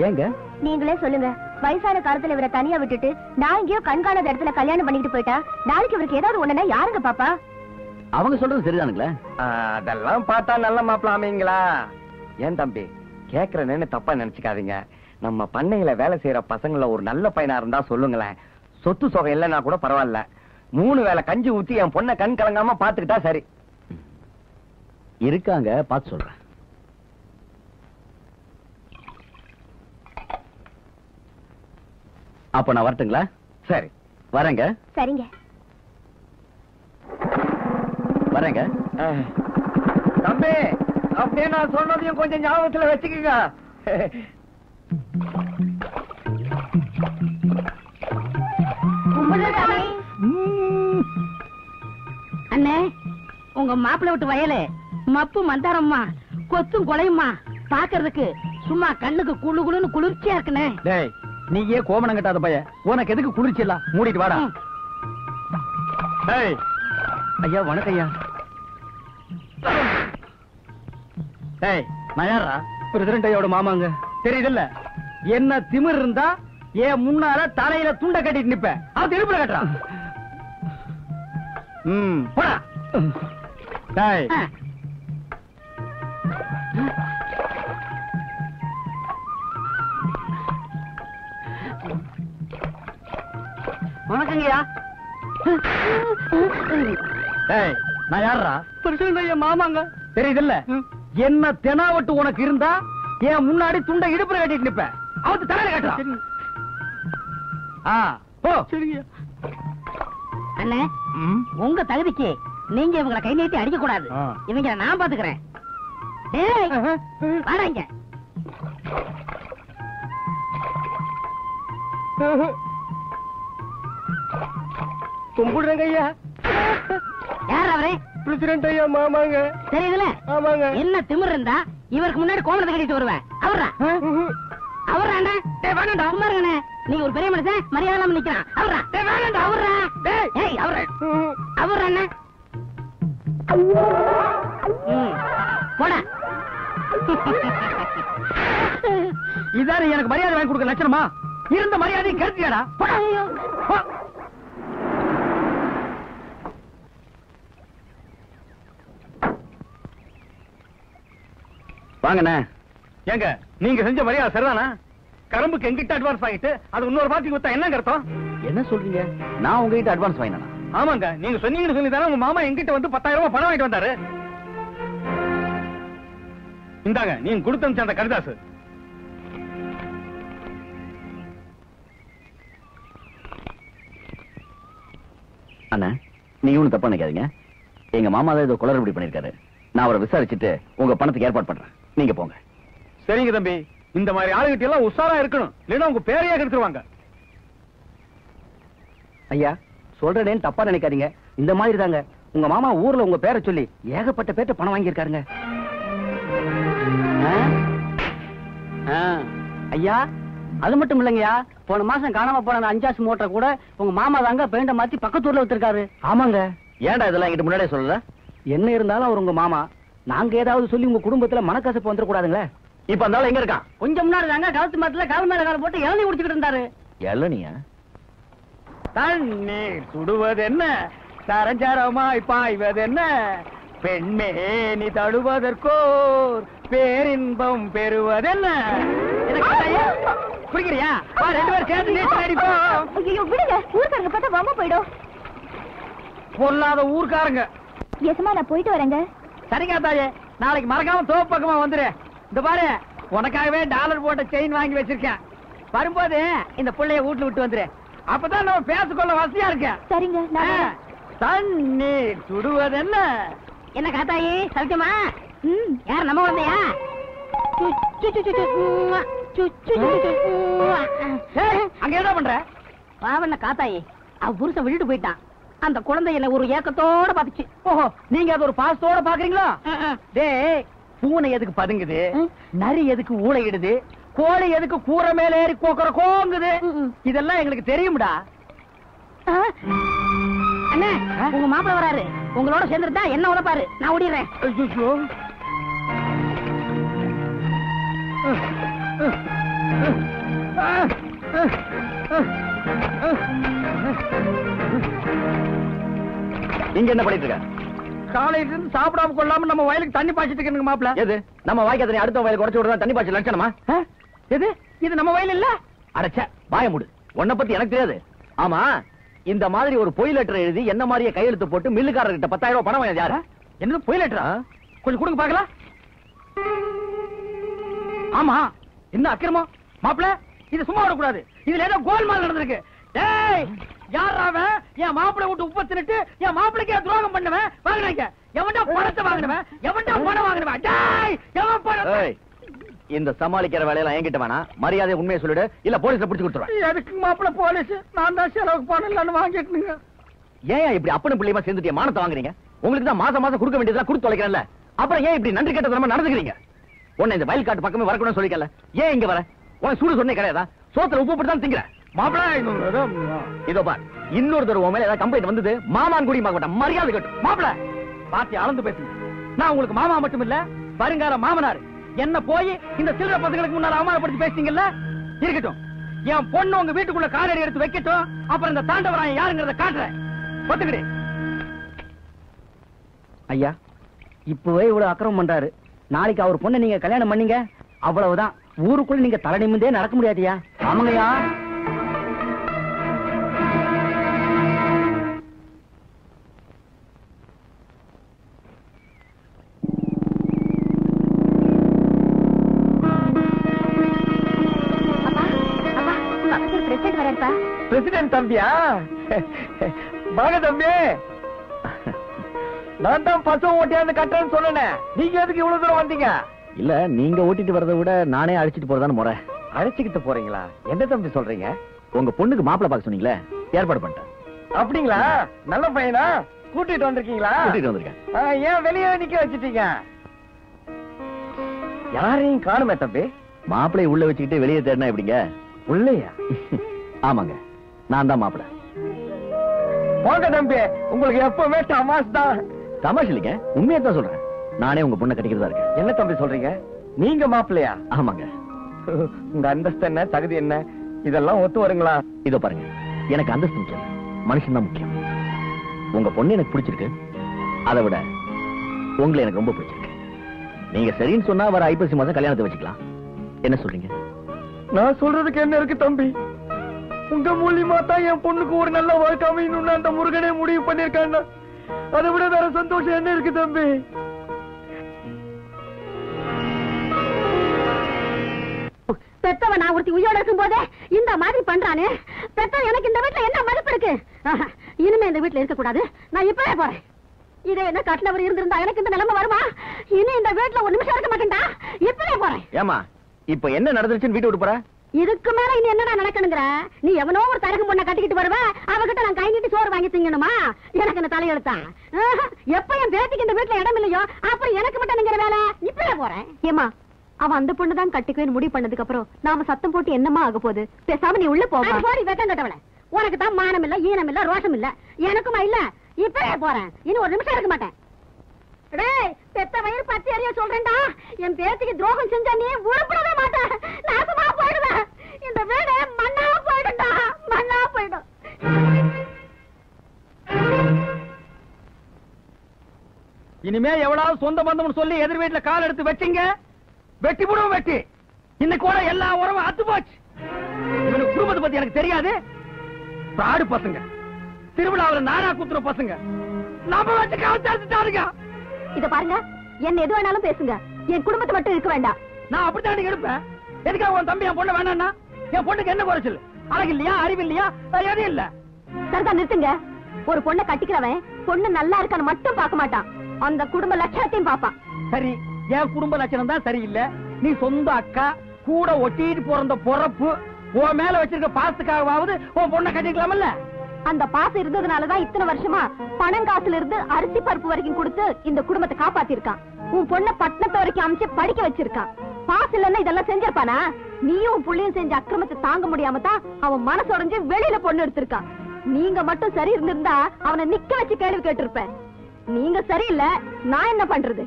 ஏங்க நீங்களே சொல்லுங்க, வயசான காலத்துல இவரை தனியா விட்டுட்டு நான் எங்கேயோ கண்காணாத இடத்துல கல்யாணம் பண்ணிட்டு போயிட்டா நாளைக்கு இவருக்கு ஏதாவது ஒண்ணுன்னா யாருங்க பாப்பா? அவங்க சொல்றது சரிதானுங்களே. அதெல்லாம் பார்த்தா நல்ல மாப்பிள்ள அமைங்களா? ஏன் தம்பி கேக்குறேன்னு தப்பா நினைச்சுக்காதீங்க. நம்ம பண்ணையில வேலை செய்யற பசங்கள ஒரு நல்ல பையனா இருந்தா சொல்லுங்களேன். சொத்து சொகை இல்லைன்னா கூட பரவாயில்ல, 3 வேளை கஞ்சி ஊத்தி என் பொண்ணை கண் கலங்காம பாத்துக்கிட்டா சரி. இருக்காங்க பார்த்து சொல்றேன். அப்ப நான் வரட்டுங்களா? சரி வரேங்க. சரிங்க வரேங்க. தம்பி அப்படியே நான் சொன்னதையும் கொஞ்சம் ஞாபகத்துல வச்சுக்கோங்க. அண்ணே, உங்க மாப்பிள்ளை விட்டு வயலு மப்பு மந்தாரம்மா கொத்தும் கொலையுமா பாக்குறதுக்கு சும்மா கண்ணுக்கு குழு குழுன்னு குளிர்ச்சியா இருக்குண்ணே. நீ ஏன் கோமனம் கட்டாத பைய, உனக்கு எதுக்கு குளிர்ச்சி இல்ல? மூடிட்டு வாடா. ஐயா வணக்கம் ஐயா. நயாரா பிரசிடண்டையோட மாமாங்க, தெரியுதுல்ல? என்ன திமிர் இருந்தா ஏன் முன்னால தலையில துண்ட கட்டிட்டு நிப்ப? அது இருப்புல கட்டுறான். வணக்கங்கய்யா. நான் யாரா? பிரசிடண்டையா மாமாங்க, தெரியுதுல்ல? என்ன தெனாவட்டு உனக்கு இருந்தா ஏன் முன்னாடி துண்ட இடுப்புல கட்டிட்டு நிப்ப? அவத்து தலையில கட்டுறான். அண்ணே, உங்க தகுதிக்கு நீங்க இவங்களை கை நீட்டி அடிக்க கூடாது. இவங்களை நான் பாத்துக்கிறேன். கும்பிடுறேங்க ஐயா. யார் அவரே? பிரசிடண்ட் ஐயா மாமாங்க, தெரியுதுல? ஆமாங்க. என்ன திமிர் இருந்தா இவருக்கு முன்னாடி கோமணத்தை கட்டிட்டு வருவேன். அவரா அவரா அண்ணா? வேணாண்டா, சும்மா இருங்கண்ணே. நீ ஒரு பெரிய மனுஷன், மரியாதை நிக்கிறான். அவரா வேணாண்டா, அவரா? ஏய் அவரா அவரா அண்ணா போடா. இதாரு எனக்கு மரியாதை வாங்கி கொடுக்க லட்சணமா? இருந்த மரியாதையை கருத்தியாடா. வாங்கண்ணே. ஏங்க நீங்க செஞ்ச மரியாதை சரிதானா? கரும்புக்கு எங்கிட்ட அட்வான்ஸ் வாங்கிட்டு அது இன்னொரு பார்ட்டிக்கு வித்தா என்னங்க அர்த்தம்? என்ன சொல்றீங்க? நான் உங்ககிட்ட அட்வான்ஸ் வாங்கினா? ஆமாங்க, நீங்க சொன்னீங்கன்னு சொல்லி தானே உங்க மாமா எங்கிட்ட வந்து 10,000 ரூபாய் பணம் வாங்கிட்டு வந்தாரு. இந்தாங்க நீங்க கொடுத்த அந்த கடிதாசு. அண்ணா நீங்க ஒன்னும் தப்பா நினைக்காதீங்க. எங்க மாமா தான் ஏதோ குளறுபடி பண்ணிருக்காரு. நான் அவரை விசாரிச்சுட்டு உங்க பணத்துக்கு ஏற்பாடு பண்றேன், நீங்க போங்க. சரிங்க தம்பி, இந்த மாதிரி ஆளுகிட்ட எல்லாம் உஷாரா இருக்கணும், இல்லைன்னா உங்க பேரையா கெடுத்துருவாங்க. ஐயா சொல்றேன்னு தப்பா நினைக்காதீங்க, இந்த மாதிரி தாங்க உங்க மாமா ஊர்ல உங்க பேரை சொல்லி ஏகப்பட்ட பேர்ட்ட பணம் வாங்கியிருக்காருங்க. ஐயா அது மட்டும் இல்லைங்கய்யா, போன மாசம் காணாம போன 5 மோட்டரை கூட உங்க மாமா தாங்க பெயிண்ட மாத்தி பக்கத்தூர்ல வித்திருக்காரு. ஆமாங்க. ஏன்டா இதெல்லாம் என்கிட்ட முன்னாடியே சொல்லல? என்ன இருந்தாலும் அவர் உங்க மாமா, நாங்க ஏதாவது சொல்லி உங்க குடும்பத்துல மனக்கசப்பு வந்துடக்கூடாதுங்களே. இப்ப அந்த ஆளு எங்க இருக்கான்? கொஞ்சம் முன்னாடி தாங்க கழுத்து மரத்துல கால் மேல கால் போட்டு இளநீ குடிச்சுக்கிட்டு இருந்தாரு. இளநீயா? தண்ணி சுடுவது என்ன, சரஞ்சரமாய் பாய்வது என்ன, பெண்மே நீ தடுவதற்கோர் பேரின்பம் பெறுவதென்ன. புரியுறியா? ரெண்டு பேரும் சேர்ந்து நீச்சல் அடிப்போம். விடுங்க, ஊருக்காரங்க பார்த்தா வாமா போயிடும். பொல்லாத ஊருக்காரங்க. எசமா நான் போயிட்டு வரேங்க. சரிங்க தாயே, நாளைக்கு மறக்காம தோப்பக்கமா வந்துரு. இந்த பாரு, உனக்காகவே டாலர் போட்ட செயின் வாங்கி வச்சிருக்கேன். வரும்போது இந்த பிள்ளைய வீட்டுல விட்டு வந்துரு, அப்பதான் நம்ம பேசிக்கொள்ள வசதியா இருக்கேன். சரிங்க. தண்ணி சுடுவது என்ன? என்ன காத்தாயி சௌக்கியமா? யார் நம்ம வந்தையா? அங்கேதான் பண்ற பாவண்ண காத்தாயி அவ புருஷன் விட்டுட்டு போயிட்டான். அந்த குழந்தை என்ன ஒரு ஏக்கத்தோட பாத்துச்சு. ஓஹோ, நீங்க அது ஒரு பாசத்தோட பாக்குறீங்களா? பூனை எதுக்கு பதுங்குது, நரி எதுக்கு ஊழையிடுது, கோழை எதுக்கு கூரை மேல ஏறி கோக்குற கோங்குது, இதெல்லாம் எங்களுக்கு தெரியும்டா. அண்ணா, உங்க மாப்பிள்ள வராரு, உங்களோட சேர்ந்துட்டா என்ன உழைப்பாரு, நான் ஓடிடுறேன். இங்க என்ன பண்ணிட்டு இருக்க? காலையில இருந்து சாப்பிடாம கொள்ளாம நம்ம வயலுக்கு தண்ணி பாய்ச்சிட்டு இருக்கேன் மாப்பிள்ள. எது நம்ம வாய்க்கு தண்ணி அடுத்த வயலுக்கு உடச்சு விடுறதா தண்ணி பாய்ச்சல் லட்சணமா? எது இது நம்ம வயல் இல்ல? அடைச்ச வாய மூடு, உன்னை பத்தி எனக்கு தெரியாது. ஆமா, இந்த மாதிரி ஒரு பொய் லெட்டர் எழுதி என்ன மாதிரியே கையெழுத்து போட்டு மில்லுக்காரர்கிட்ட 10,000 ரூபாய் பணம் வாங்கினது யாரு? என்னது பொய் லெட்டரா? கொஞ்சம் கொடுங்க பாக்கலாம். ஆமா, என்ன அக்கிரமம் மாப்பிள்ள, இது சும்மா விடக்கூடாது. இதுல ஏதோ கோல்மால் நடந்திருக்கு. என் மாப்பிள்ளை விட்டு உப்ப தின்னுட்டு என் மாப்பிள்ளைக்கு துரோகம் பண்ணுவேன் வாங்கினீங்க. எவன்டா பணத்தை வாங்கினவன், எவன்டா பணம் வாங்கினவன், இந்த சமாளிக்கிற வேலையெல்லாம் என்கிட்ட வேணா. மரியாதை உண்மையை சொல்லிடு, இல்ல போலீஸ்ல புடிச்சு கொடுத்துருவேன். எதுக்கு மாப்பிள்ள போலீஸ்? நான் தான் செலவுக்கு பணம் இல்லன்னு வாங்கிட்டுங்க. ஏன் இப்படி அப்பனும் பிள்ளையுமா சேர்ந்துட்டு மானத்தை வாங்குறீங்க? உங்களுக்கு தான் மாசம் மாசம் கொடுக்க வேண்டியதெல்லாம் கொடுத்து தொலைக்கிறேன்ல, அப்புறம் ஏன் இப்படி நன்றி கேட்ட தரமா நடந்துக்கிறீங்க? உன்னை இந்த வயல் காட்டு பக்கமே வரக்கூடாதுன்னு சொல்லிக்கல, ஏன் இங்க வர? உனக்கு சூடு சொன்னே கிடையாதா? சோத்துல உப்பு போட்டு தான் திங்கிறேன். இதோ பார், இன்னொரு தடவை மேல ஏதாவது கம்ப்ளைண்ட் வந்தது மாமான் குடி மாட்டேன். மரியாதை கட்டும் மாப்பிள்ள, பாத்தி அளந்து பேசுங்க. நான் உங்களுக்கு மாமா மட்டும் இல்ல, வருங்கால மாமனார். என்ன போய் இந்த சில்லற பசங்களுக்கு முன்னால அவமானப்படுத்தி பேசுறீங்கல்ல? இருக்கட்டும், என் பொண்ணு உங்க வீட்டுக்குள்ள காலடி எடுத்து வைக்கட்டும், அப்புறம் இந்த தாண்டவராயன் யாருங்கிறத காட்டுறேன். ஒத்துக்கிடு ஐயா, இப்பவே இவ்வளவு அக்கிரமம் பண்றாரு. நாளைக்கு அவர் பொண்ணை நீங்க கல்யாணம் பண்ணீங்க, அவ்வளவுதான். ஊருக்குள்ள நீங்க தலை நிமிந்தே நடக்க முடியாதுயா. ஆமாங்கய்யா, தம்பியா பாக தம்பி, நான் தான் பசு ஓட்டியாந்து கட்டுறேன்னு சொன்னேன். நீங்க எதுக்கு இவ்வளவு தூரம் வந்தீங்க? இல்ல, நீங்க ஓட்டிட்டு வரதை விட நானே அழைச்சிட்டு போறதான்னு முறை. அழைச்சிக்கிட்டு போறீங்களா? என்ன தம்பி சொல்றீங்க? உங்க பொண்ணுக்கு மாப்பிள்ள பாக்க சொன்னீங்களே, ஏற்பாடு பண்ணிட்டேன். அப்படிங்களா? நல்ல பையனா கூட்டிட்டு வந்திருக்கீங்களா? கூட்டிட்டு வந்திருக்கேன். ஏன் வெளியே நிக்க வச்சிட்டீங்க? யாரையும் காணுமே தம்பி. மாப்பிள்ளையை உள்ள வச்சுக்கிட்டு வெளியே தேடினா எப்படிங்க? உள்ளயா? ஆமாங்க, நான் தான் மாப்பிள்ள. போங்க தம்பி, உங்களுக்கு எப்பவுமே தமாஷ் தான். தமாஷ் இல்லைங்க, உண்மையை தான் சொல்றேன். நானே உங்க பொண்ணை கட்டிக்கிறதா இருக்கேன். என்ன தம்பி சொல்றீங்க? நீங்க மாப்பிள்ளையா? ஆமாங்க. உங்க அந்தஸ்து என்ன, தகுதி என்ன, இதெல்லாம் ஒத்து வருங்களா? இதோ பாருங்க, எனக்கு அந்தஸ்து முக்கியம், மனுஷன் தான் முக்கியம். உங்க பொண்ணு எனக்கு பிடிச்சிருக்கு, அதை விட உங்களை எனக்கு ரொம்ப பிடிச்சிருக்கு. நீங்க சரின்னு சொன்னா வர ஐப்பசி மாதம் கல்யாணத்தை வச்சுக்கலாம். என்ன சொல்றீங்க? நான் சொல்றதுக்கு என்ன இருக்கு தம்பி? உங்க மூலியமா தான் என் பொண்ணுக்கு ஒரு நல்ல வாழ்க்கை அமையணும்னு அந்த முருகனே முடிவு பண்ணிருக்காங்க. அதை விட வேற சந்தோஷம் என்ன இருக்கு தம்பி? பெத்தவன் நான் ஒருத்தி உயிரோட இருக்கும் போதே இந்த மாதிரி பண்றானே, பெத்தவன் எனக்கு இந்த வீட்டுல என்ன மதிப்பு இருக்கு? இனிமே இந்த வீட்டுல இருக்க கூடாது, நான் இப்பவே போறேன். இதே என்ன கட்டிலவர் இருந்திருந்தா எனக்கு இந்த நிலைமை வருமா? இனி இந்த வீட்டுல ஒரு நிமிஷம் இருக்க மாட்டேன்டா, இப்பவே போறேன். ஏமா, இப்ப என்ன நடந்துருச்சுன்னு வீட்டு விட்டு போற? இதுக்கு மேல இனி என்னடா நடக்கணுங்கிற? நீ எவனோ ஒரு தரகு பொண்ணை கட்டிக்கிட்டு வருவ, அவகிட்ட நான் கை நீட்டி சோறு வாங்கி திங்கணுமா? எனக்கு என்ன தலையெழுத்தா? எப்ப என் பேத்திக்கு இந்த வீட்டுல இடம் இல்லையோ அப்புறம் எனக்கு மட்டும் நிக்கிற வேலை? இப்பவே போறேன். ஏமா, அவன் அந்த பொண்ணு தான் கட்டிக்குவேன்னு முடிவு பண்ணதுக்கு அப்புறம் நாம சத்தம் போட்டு என்னமா ஆக போகுது? பேசாம நீ உள்ள போக. சோடி வெட்டம் கட்டவள, உனக்கு தான் மானம் இல்ல, ஈனம் இல்ல, ரோஷம் இல்ல, எனக்குமா இல்ல? இப்பவே போறேன், இனி ஒரு நிமிஷம் இருக்க மாட்டேன். பெத்த வயிறு பத்தி அறிய சொல்றேன்டா, என் பேத்திக்கு துரோகம் செஞ்சா நீ உருப்படவே மாட்டேன், நாசமா போயிடுவேன். இந்த வீடு மண்ணா போயிடும்டா, மண்ணா போயிடும். இனிமே எவ்வளவு சொந்த பந்தம்னு சொல்லி எதிர் வீட்டுல கால் எடுத்து வச்சீங்க, வெட்டி போடுவோம் வெட்டி. இன்னைக்கு கூட எல்லா உறவும் அத்து போச்சு. இவனுக்கு குடும்பத்தை பத்தி எனக்கு தெரியாது. பிராடு பசங்க, திருவிழாவில் நாரா குத்துற பசங்க, நம்ம வச்சு கவச்சாருங்க. இத பாருங்க, என்ன எது வேணாலும் பேசுங்க, என் குடும்பத்தை மட்டும் இருக்க வேண்டாம். நான் அப்படித்தான் எடுப்பேன். எதுக்காக உன் தம்பி என் பொண்ணு வேணாம்னா? என் பொண்ணுக்கு என்ன குறைச்சல்? அழகு இல்லையா, அறிவு இல்லையா, எதுவும் இல்ல? சரிதான், நிறுத்துங்க. ஒரு பொண்ணை கட்டிக்கிறவன் பொண்ணு நல்லா இருக்கான்னு மட்டும் பார்க்க மாட்டான், அந்த குடும்ப லட்சணத்தையும் பார்ப்பான். சரி, என் குடும்ப லட்சணம் தான் சரியில்லை, நீ சொந்த அக்கா கூட ஒட்டிட்டு போறந்த பொறப்பு உன் மேல வச்சிருக்க பாசத்துக்காகவாவது உன் பொண்ணை கட்டிக்கலாமல்ல? அந்த பாசம் இருந்ததுனாலதான் இத்தனை வருஷமா பணம் காசுல இருந்து அரிசி பருப்பு வரைக்கும் கொடுத்து இந்த குடும்பத்தை காப்பாத்திருக்கான். உன் பொண்ண பட்டணத்தை வரைக்கும் அமைச்சு படிக்க வச்சிருக்கான். பாசம் இல்லன்னா இதெல்லாம் செஞ்சிருப்பானா? நீயும் புள்ளியும் செஞ்ச அக்கிரமத்தை தாங்க முடியாம தான் அவன் மனசுடைஞ்சு வெளியில பொண்ணு எடுத்திருக்கான். நீங்க மட்டும் சரி இருந்திருந்தா அவனை நிக்க வச்சு கேள்வி கேட்டிருப்பேன். நீங்க சரியில்லை, நான் என்ன பண்றது?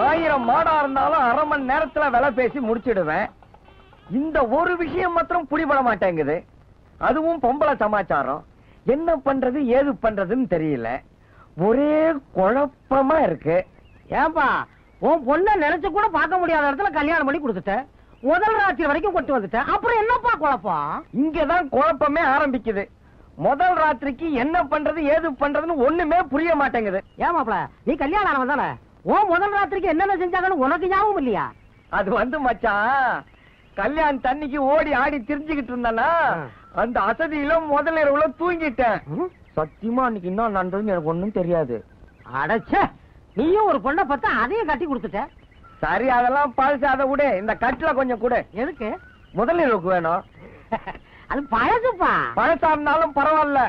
ஆயிரம் மாடா இருந்தாலும் அரை மணி நேரத்துல விலை பேசி முடிச்சிடுவேன். இந்த ஒரு விஷயம் மாத்திரம் புரிபட மாட்டேங்குது. அதுவும் பொம்பளை சமாச்சாரம். என்ன பண்றது ஏது பண்றதுன்னு தெரியல. ஒரே குழப்பமா இருக்கு. ஏன்பா உன் பொண்ண நினைச்சு கூட பார்க்க முடியாத இடத்துல கல்யாணம் பண்ணி கொடுத்துட்ட, முதல் ராத்திரி வரைக்கும் கொண்டு வந்துட்ட, அப்புறம் என்னப்பா குழப்பம்? இங்கதான் குழப்பமே ஆரம்பிக்குது. முதல் ராத்திரிக்கு என்ன பண்றது ஏது பண்றதுன்னு ஒண்ணுமே புரிய மாட்டேங்குது. ஏமாப்ள நீ கல்யாணம் ஆனவன் தானே, உன் முதல் ராத்திரிக்கு என்னென்ன செஞ்சாங்கன்னு உனக்கு ஞாபகம் இல்லையா? அது வந்து மச்சான், கல்யாணம் தண்ணிக்கு ஓடி ஆடி திரிஞ்சுக்கிட்டு இருந்தானா அந்த அசதியில முதல் இரவுல தூங்கிட்டேன். சத்தியமா அன்னைக்கு என்ன நடந்ததுன்னு எனக்கு ஒண்ணும் தெரியாது. அடச்சே, நீயும் ஒரு பொண்ணை பார்த்தா அதையும் கட்டி கொடுத்துட்ட. சரி அதெல்லாம் பழசு, அதை விட இந்த கட்டில கொஞ்சம் கூட எதுக்கு முதல் இரவுக்கு வேணும். அது பழசுப்பா, பழசா இருந்தாலும் பரவாயில்ல.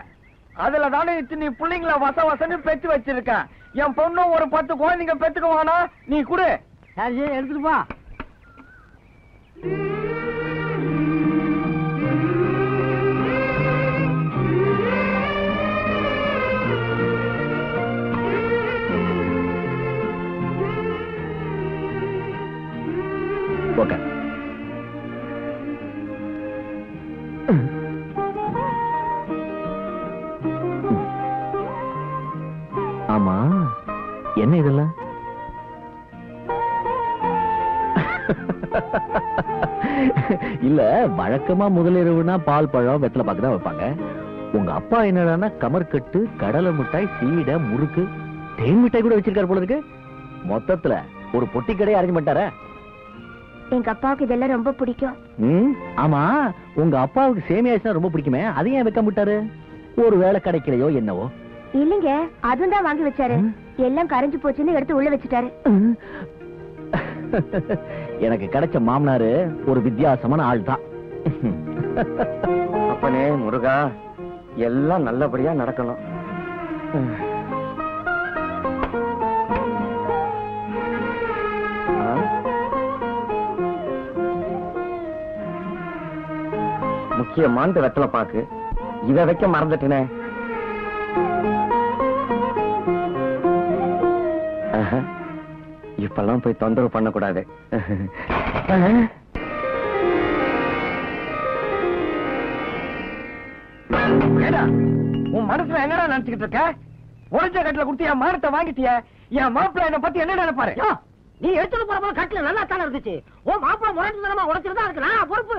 அதுல தானே இத்தனை பிள்ளைங்கள வச வசன்னு பெத்து வச்சிருக்க. என் பொண்ணும் ஒரு 10 குழந்தைங்க பெத்துக்குவானா? நீ கூட எடுத்துட்டுப்பா. ஆமா, என்ன இதெல்லாம்? இல்ல வழக்கமா முதலிரவுனா பால் பழம் வெத்தலை பாக்குதான் வைப்பாங்க. உங்க அப்பா என்னடானா கமர்கட்டு, கடலை மிட்டாய், சீடை, முறுக்கு, தேன் மிட்டாய் கூட வச்சிருக்காரு போல இருக்கு. மொத்தத்துல ஒரு பொட்டி கடையை அரேஞ்ச் பண்ணிட்டாரா? எங்க அப்பாவுக்கு இதெல்லாம் ரொம்ப பிடிக்கும். ஆமா, உங்க அப்பாவுக்கு சேமியா ரொம்ப பிடிக்குமே, அதையும் ஏன் வைக்க மாட்டாரு? ஒரு வேளை கிடைக்கலையோ என்னவோ? இல்லைங்க, அதுவும் தான் வாங்கி வச்சாரு. எல்லாம் கரைஞ்சு போச்சுன்னு எடுத்து உள்ள வச்சுட்டாரு. எனக்கு கிடைச்ச மாமனாரு ஒரு வித்தியாசமான ஆள் தான். அப்பனே முருகா, எல்லாம் நல்லபடியா நடக்கணும். முக்கியமான வெத்தலை பாக்கு, இதை வைக்க மறந்துட்டேனே. இப்பெல்லாம் போய் தொந்தரவு பண்ணக்கூடாது. உன் மனசுல என்னடா நினைச்சுக்கிட்டு இருக்க? ஒழிஞ்ச கட்டில கொடுத்து என் மானத்தை வாங்கிட்டியா? என் மாப்பிள்ள என்ன பத்தி என்ன நினைப்பாரு? நீ எடுத்துட்டு போற போல கட்டில நல்லா தானே இருந்துச்சு. உன் மாப்பிள்ள முரட்டுத்தனமா உடைச்சிருந்தா அதுக்கு நான் பொறுப்பு.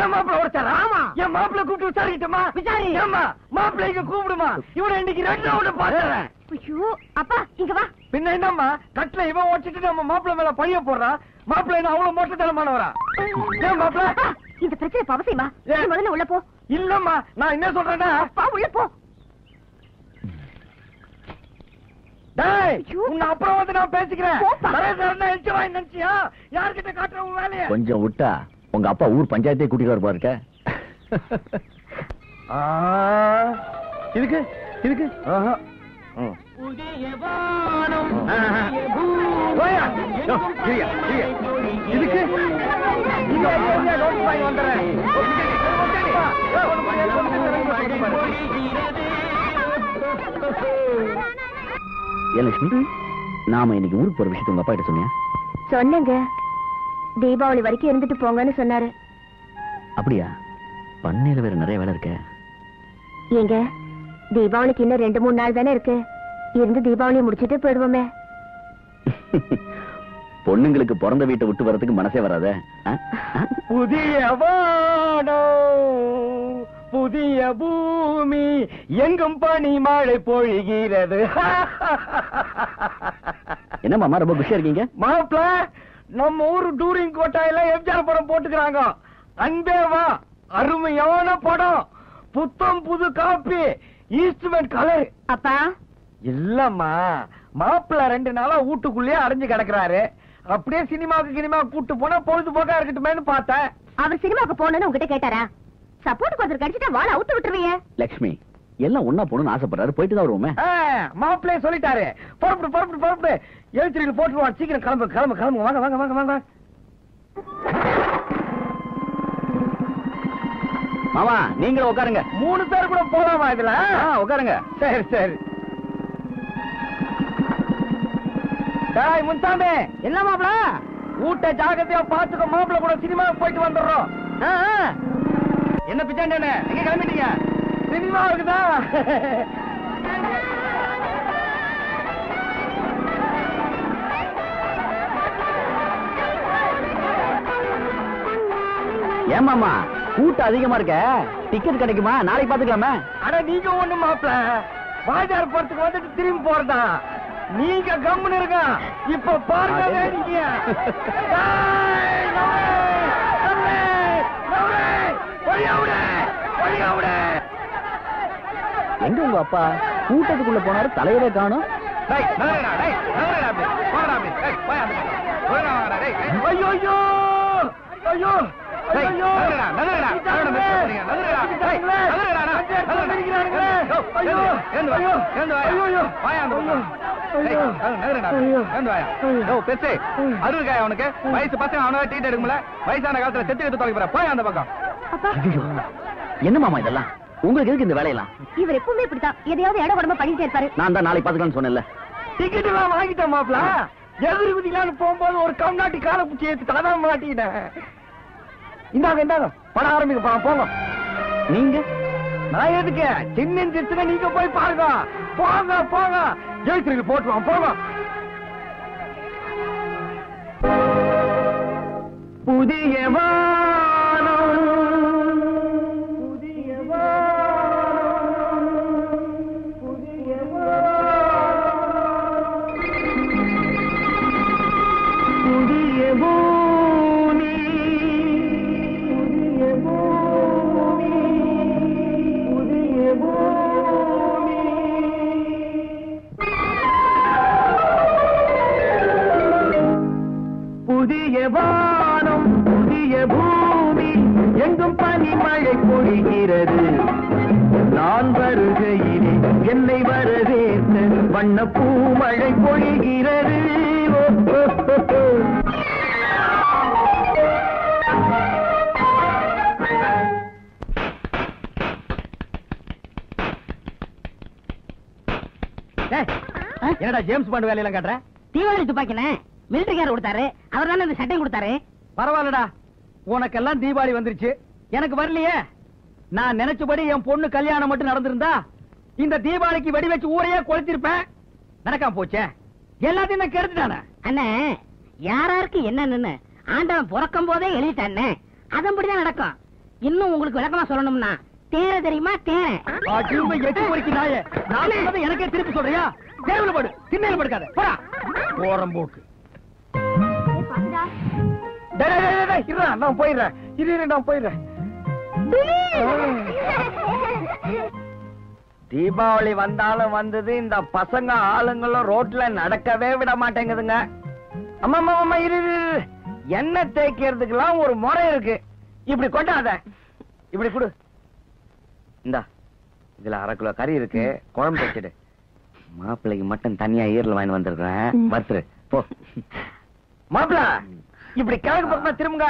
என் மாப்பிள்ள உடைச்சாரா? என் மாப்பிள்ள கூப்பிட்டு விசாரிக்கிட்டமா? விசாரி. ஏமா மாப்பிள்ள இங்க கூப்பிடுமா? இவனை இன்னைக்கு 2 ரவுண்ட் பாக்குறேன். ஐயோ அப்பா இங்க வா. பின்ன என்னம்மா கட்டில இவன் ஓடிச்சிட்டு நம்ம மாப்பிள்ள மேல பழிய போறான்? மாப்பிள்ள என்ன அவ்வளவு மோசத்தனமானவரா? ஏன் மாப்பிள்ள இந்த பிரச்சனை அவசியமா? முதல்ல உள்ள போ. இல்லம்மா நான் என்ன சொல்றேன்னா அப்பா உள்ள போ. டேய் உன்னை அப்புறம் வந்து நான் பேசிக்கிறேன். நினைச்சியா யார்கிட்ட காட்டுற உன் வேலையை? கொஞ்சம் விட்டா உங்க அப்பா ஊர் பஞ்சாயத்தையே கூட்டிட்டு வர பாருக்க. இதுக்கு இதுக்கு நாம இன்னைக்கு ஊருக்கு போற விஷயத்த உங்க அப்பா கிட்ட சொன்னியா? சொன்னங்க, தீபாவளி வரைக்கும் இருந்துட்டு போங்கன்னு சொன்னாரு. அப்படியா? பண்ணையில வேற நிறைய வேலை இருக்க. ஏங்க தீபாவளிக்கு இன்னும் 2-3 நாள் தானே இருக்கு. இருந்து தீபாவளியை முடிச்சுட்டு போயிடுவோமே. பொண்ணுங்களுக்கு பிறந்த வீட்டை விட்டு வரதுக்கு மனசே வராத. புதிய வானம் புதிய பூமி எங்கும் பனி மழை பொழிகிறது. என்ன மாமா ரொம்ப குஷியா இருக்கீங்க? மாப்பிள்ள நம்ம ஊரு டூரிங் கோட்டையில எம்ஜிஆர் படம் போட்டுக்கிறாங்க. அன்பே வா அருமையான படம், புத்தம் புது காப்பி, இன்ஸ்ட்ருமெண்ட் கலர். அப்பா இல்லம்மா, மாப்பிள்ள ரெண்டு நாளா வீட்டுக்குள்ளேயே அடைஞ்சு கிடக்குறாரு. அப்படியே சினிமாவுக்கு கூட்டு போனா பொழுதுபோக்கா இருக்கட்டுமேன்னு பார்த்தேன். அவர் சினிமாவுக்கு போனேன்னு உங்ககிட்ட கேட்டாரா? சப்போர்ட் கொஞ்சம் கிடைச்சிட்டா வாழை அவுத்து விட்டுருவீங்க. லட்சுமி எல்லாம் ஒன்னா போகணும்னு ஆசைப்படுறாரு, போயிட்டு தான் வருவோமே. மாப்பிள்ளைய சொல்லிட்டாரு, புறப்பட்டு புறப்பட்டு எழுத்துறையில் போட்டுருவான். சீக்கிரம் கிளம்பு கிளம்பு கிளம்பு, வாங்க வாங்க வாங்க வாங்க. மாமா நீங்களும் உட்காருங்க, மூணு பேர் கூட போலாமா இதுல? உட்காருங்க. சரி சரி. முன்சாமி என்ன மாப்பிள, ஊட்ட ஜாகத்தையா பாத்துக்க, மாப்பிள்ள கூட சினிமா போயிட்டு வந்துடுறோம். என்ன பிச்சாண்டே எங்க கிளம்பிட்டீங்க? சினிமாவுக்கு தான். ஏமாமா கூட்டம் அதிகமா இருக்க, டிக்கெட் கிடைக்குமா? நாளைக்கு பாத்துக்கலாமா? அட நீங்க ஒண்ணு மாப்பிள, வாஜார் போறதுக்கு வந்துட்டு திரும்பி போறதா? நீங்க கம்முன்னு இருக்க, இப்ப பாருங்க வேடிக்கை. எங்க உங்க அப்பா கூட்டத்துக்குள்ள போனாரு, தலைவரே காணும். அவனுக்கு வயசு பசங்க, அவனா டீட் எடுக்கல, வயசான காலத்துல செத்து எடுத்து தொலைக்க போற, போய் அந்த பக்கம். என்ன மாமா இதெல்லாம் உங்களுக்கு எதுக்கு இந்த வேலையெல்லாம்? இவர் எப்பவுமே இப்படித்தான், எதையாவது இடம் உடம்ப பண்ணிட்டே இருப்பாரு. நான் தான் நாளைக்கு பாத்துக்கலாம்னு சொன்னேன்ல. டிக்கெட் எல்லாம் வாங்கிட்ட மாப்பிள, எதிர் குதிக்கலான்னு போகும்போது ஒரு கம்நாட்டி காலை குச்சி ஏத்து தாதான் மாட்டிக்கிட்டேன். இந்தாங்க இந்தாங்க படம் ஆரம்பிக்க போறோம், போங்க. நீங்க நான் எதுக்கு சின்ன சின்ன நீங்க போய் பாருங்க, போங்க போங்க, ஜெயிச்சிருக்கு போட்டுவான் போங்க. புதிய வானம் புதிய பூமி, எங்கும் பனிமழை பொழிகிறது. நான் வருகையிலே என்னை வரவேற்று வண்ண பூமழை பொழிகிறது. என்னடா ஜேம்ஸ் பாண்ட் வேலையெல்லாம் காட்டுற? தீபாவளி துப்பாக்கினே மிலிட்டரிக்கார கொடுத்தாரு, அவர் தானே இந்த சட்டை கொடுத்தாரு. பரவாயில்லடா, உனக்கெல்லாம் தீபாவளி வந்துருச்சு, எனக்கு வரலையே. நான் நினைச்சபடி என் பொண்ணு கல்யாணம் மட்டும் நடந்திருந்தா இந்த தீபாவளிக்கு வெடி வச்சு ஊரையே கொளுத்திருப்பேன். நடக்காம போச்சே, எல்லாத்தையும் நான் கெடுத்துட்டானே. அண்ணே யாராருக்கு என்னன்னு ஆண்டவன் பிறக்கும் போதே எழுதிட்டானே, அதன்படிதான் நடக்கும். இன்னும் உங்களுக்கு விளக்கமா சொல்லணும்னா தேர தெரியுமா? தேர எனக்கே திருப்பி சொல்றியா? தேர்வில் போடு, திண்ணையில படுக்காத, போறம் போக்கு. நான் போயிடுறேன், நான் போயிடுறேன். தீபாவளி வந்தாலும் வந்தது, இந்த பசங்க ஆளுங்களும் ரோட்ல நடக்கவே விட மாட்டேங்குதுங்க. அம்மா இரு, என்ன தேய்க்கிறதுக்கெல்லாம் ஒரு முறை இருக்கு. இப்படி கொண்டாத, இப்படி கொடு. இந்தா இதுல 1/2 கிலோ கறி இருக்கு, குழம்பு வச்சுடு. மாப்பிள்ளைக்கு மட்டும் தனியா ஈரல் வாங்கி வந்திருக்கிறேன், பர்த்ரு போ. மாப்பிள்ள இப்படி கிழக்கு பக்கமா திரும்புங்க.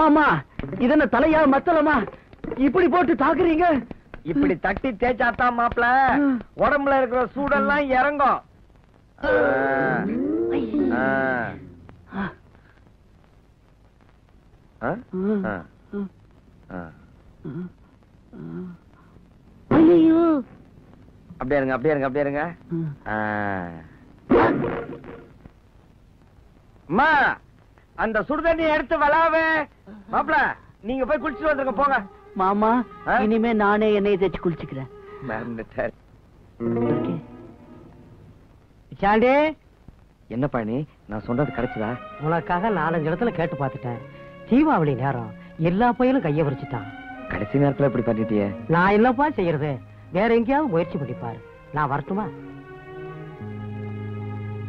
மாமா இது என்ன தலையா மத்தலமா இப்படி போட்டு தாக்குறீங்க? இப்படி தட்டி தேய்ச்சாத்தான் மாப்பிள உடம்புல இருக்கிற சூடெல்லாம் இறங்கும். ஐயோ அப்படியே இருங்க அப்படியே இருங்க அப்படியே இருங்க. அம்மா அந்த சுடுதண்ணி எடுத்து வளாவே மாப்ள, நீங்க போய் குளிச்சுட்டு வந்துருங்க போங்க. மாமா இனிமே நானே எண்ணெய் தேச்சு குளிச்சுக்கிறேன். என்ன பண்ணி நான் சொன்னது கிடைச்சதா? உனக்காக 4-5 இடத்துல கேட்டு பாத்துட்டேன். தீபாவளி நேரம் எல்லா பையனும் கைய வரிச்சுட்டான். கடைசி நேரத்துல இப்படி பண்ணிட்டிய? நான் என்னப்பா செய்யறது, வேற எங்கேயாவது முயற்சி பண்ணிப்பாரு. நான் வரட்டுமா?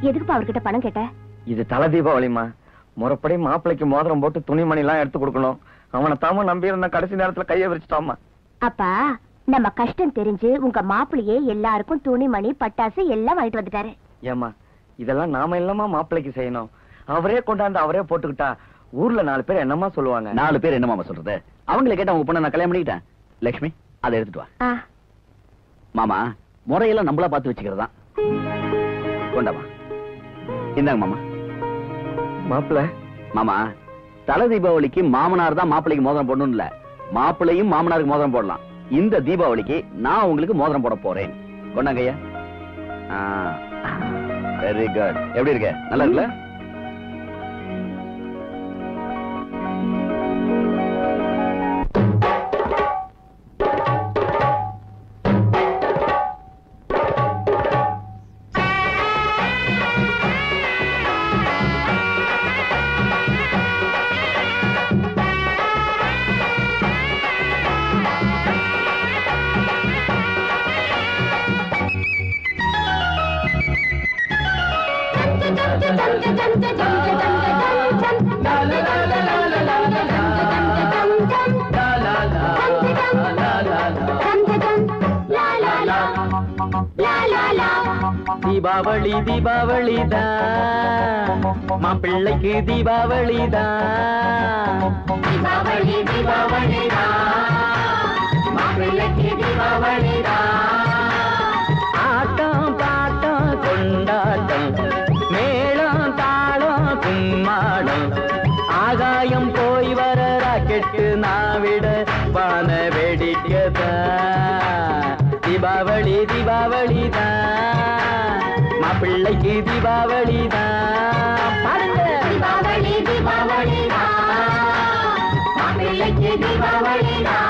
எதுக்குப்பா அவர்கிட்ட பணம் கேட்ட? இது தலை தீபாவளிமா, முறைப்படி மாப்பிளைக்கு மோதிரம் போட்டு துணிமணி எல்லாம் எடுத்து கொடுக்கணும். அவனை தாம நம்பி இருந்தா கடைசி நேரத்துல கைய விரிச்சுட்டாமா. அப்பா நம்ம கஷ்டம் தெரிஞ்சு உங்க மாப்பிளையே எல்லாருக்கும் துணிமணி பட்டாசு எல்லாம் வாங்கிட்டு வந்துட்டாரு. ஏமா இதெல்லாம் நாம இல்லாம மாப்பிளைக்கு செய்யணும். அவரே கொண்டாந்து அவரே போட்டுக்கிட்டா ஊர்ல 4 பேர் என்னமா சொல்லுவாங்க? 4 பேர் என்னமாமா சொல்றது? அவங்கள கேட்ட அவங்க பொண்ணை நான் கல்யாணம் பண்ணிக்கிட்டேன். லட்சுமி அதை எடுத்துட்டு வா. மாமா முறையெல்லாம் நம்மளா பார்த்து வச்சுக்கிறதா. கொண்டாமா, இந்தாங்க மாமா. மாப்பிள்ள மாமா, தலை தீபாவளிக்கு மாமனார் தான் மாப்பிளைக்கு மோதிரம் போடணும் இல்ல, மாப்பிளையும் மாமனாருக்கு மோதிரம் போடலாம். இந்த தீபாவளிக்கு நான் உங்களுக்கு மோதிரம் போட போறேன். கொண்டாங்க ஐயா. Very good. எப்படி இருக்க? நல்லா இருக்குல்ல? தீபாவளி தீபாவளிதான் மாப்பிள்ளைக்கு தீபாவளிதான். தீபாவளி தீபாவளிதான் மாப்பிள்ளைக்கு தீபாவளிதான். ஆட்டம் பாட்டம் கொண்டாட்டம் மேளம் தாளம் கும்மாடம் ஆகாயம் போய் வர ராக்கெட்டு நாவிட வான வெடிக்கதான். தீபாவளி தீபாவளிதான் மாப்பிள்ளைக்கு தீபாவளிதான். பாருங்க தீபாவளி தீபாவளிதான் மாப்பிள்ளைக்கு தீபாவளிதான்.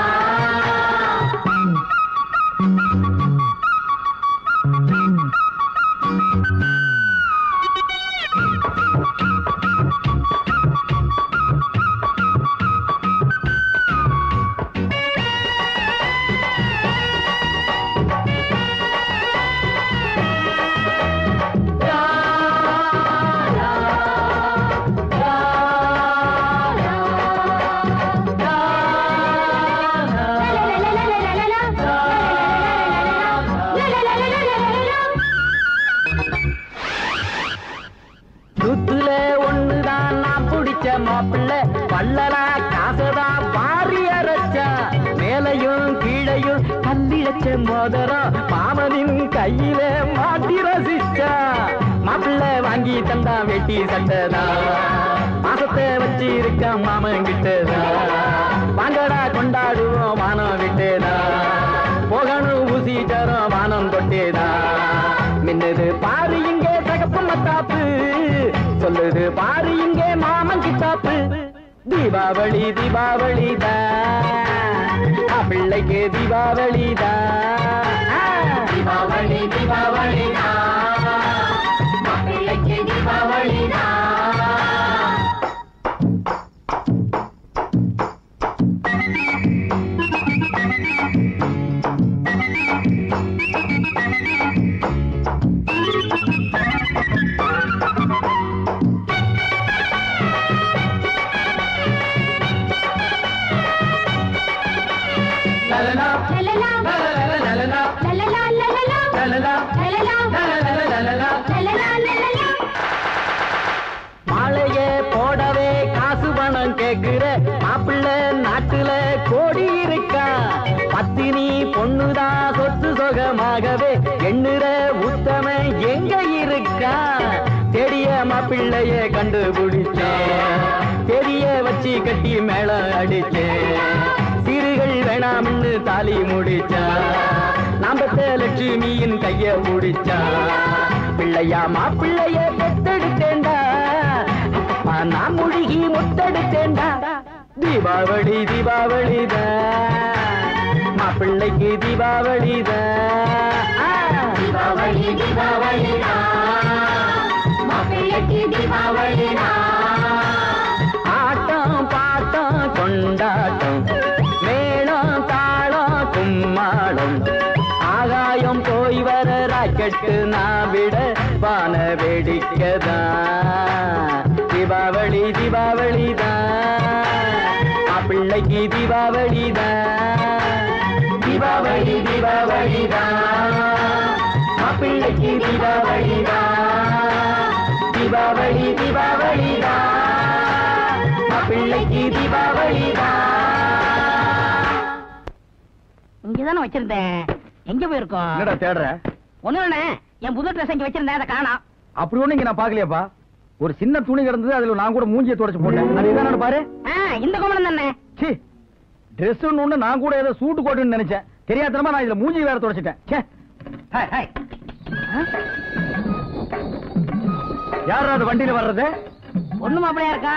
மோதரம் மாமனின் கையில மாட்டி ரசிச்சா மாப்பிள்ள வாங்கி தந்தா வெட்டி சண்டதா மாசத்தை வச்சு இருக்க மாமன் கிட்டதா. வாங்கடா கொண்டாடுவோம் வானம் விட்டேதா போகணும் ஊசி தரம் வானம் தொட்டேதா. மின்னது பாரு இங்கே தகப்பு மத்தாப்பு சொல்லுது பாரு இங்கே மாமன் கிட்டாப்பு. தீபாவளி தீபாவளி தான் பிள்ளைக்கு தீபாவளிதான். தீபாவளி தீபாவளிதான் பிள்ளைக்கு தீபாவளிதான். மாலையே போடவே காசு பணம் கேக்குற மாப்பிள்ள நாட்டுல கோடி இருக்கா. பத்தினி பொண்ணுதான் சொத்து சொகமாகவே எண்ணுற உத்தம எங்க இருக்கா. தெரிய மாப்பிள்ளைய கண்டுபிடிச்சா தெரிய வச்சு கட்டி மேல அடிச்சு சீர்கள் வேணாம்னு தாலி முடிச்சா நாம் பெத்த லட்சுமியின் கைய முடிச்சா பிள்ளையாமா பிள்ளைய பெத்தெடுத்தேண்டா அப்பா நான் முழுகி முத்தெடுத்தேண்டா. தீபாவளி தீபாவளி தான் மாப்பிள்ளைக்கு தீபாவளி தான் தீபாவளி தீபாவளி தான் மாப்பிள்ளைக்கு தீபாவளி தான். ஆட்டம் பாட்டம் கொண்டாட்டம் மேளம் தாளம் கும்மாளம் ஆகாயம் போய் வர ராக்கெட்டு நான் விட வான வெடிக்கதான். தீபாவளி தீபாவளி தான் மாப்பிள்ளைக்கு தீபாவளி தான் தீபாவளி தீபாவளி தான் மாப்பிள்ளைக்கு தீபாவளி தான் தீபாவளி தீபாவளி தான் பிள்ளைக்கு தீபாவளி தான். இங்கதானே வச்சிருந்தேன், எங்க போயிருக்கோம்? என்னடா தேடுற? ஒண்ணும் இல்ல, என் புது ட்ரெஸ் இங்க வச்சிருந்தேன், அதை காணோம். அப்படி ஒண்ணு இங்க நான் பாக்கலையாப்பா, ஒரு சின்ன துணி கிடந்தது, அதுல நான் கூட மூஞ்சியை துடைச்சு போட்டேன். அது என்னன்னு பாரு. இந்த கோமலம் தானே? சீ, ட்ரெஸ் ஒண்ணு நான் கூட ஏதோ சூட்டு கோட்டுன்னு நினைச்சேன், தெரியாதனமா நான் இதுல மூஞ்சி வேற துடைச்சிட்டேன். சே, ஹாய் ஹாய், யாரா அது வண்டியில வர்றது? ஒண்ணுமா, அப்படியா இருக்கா?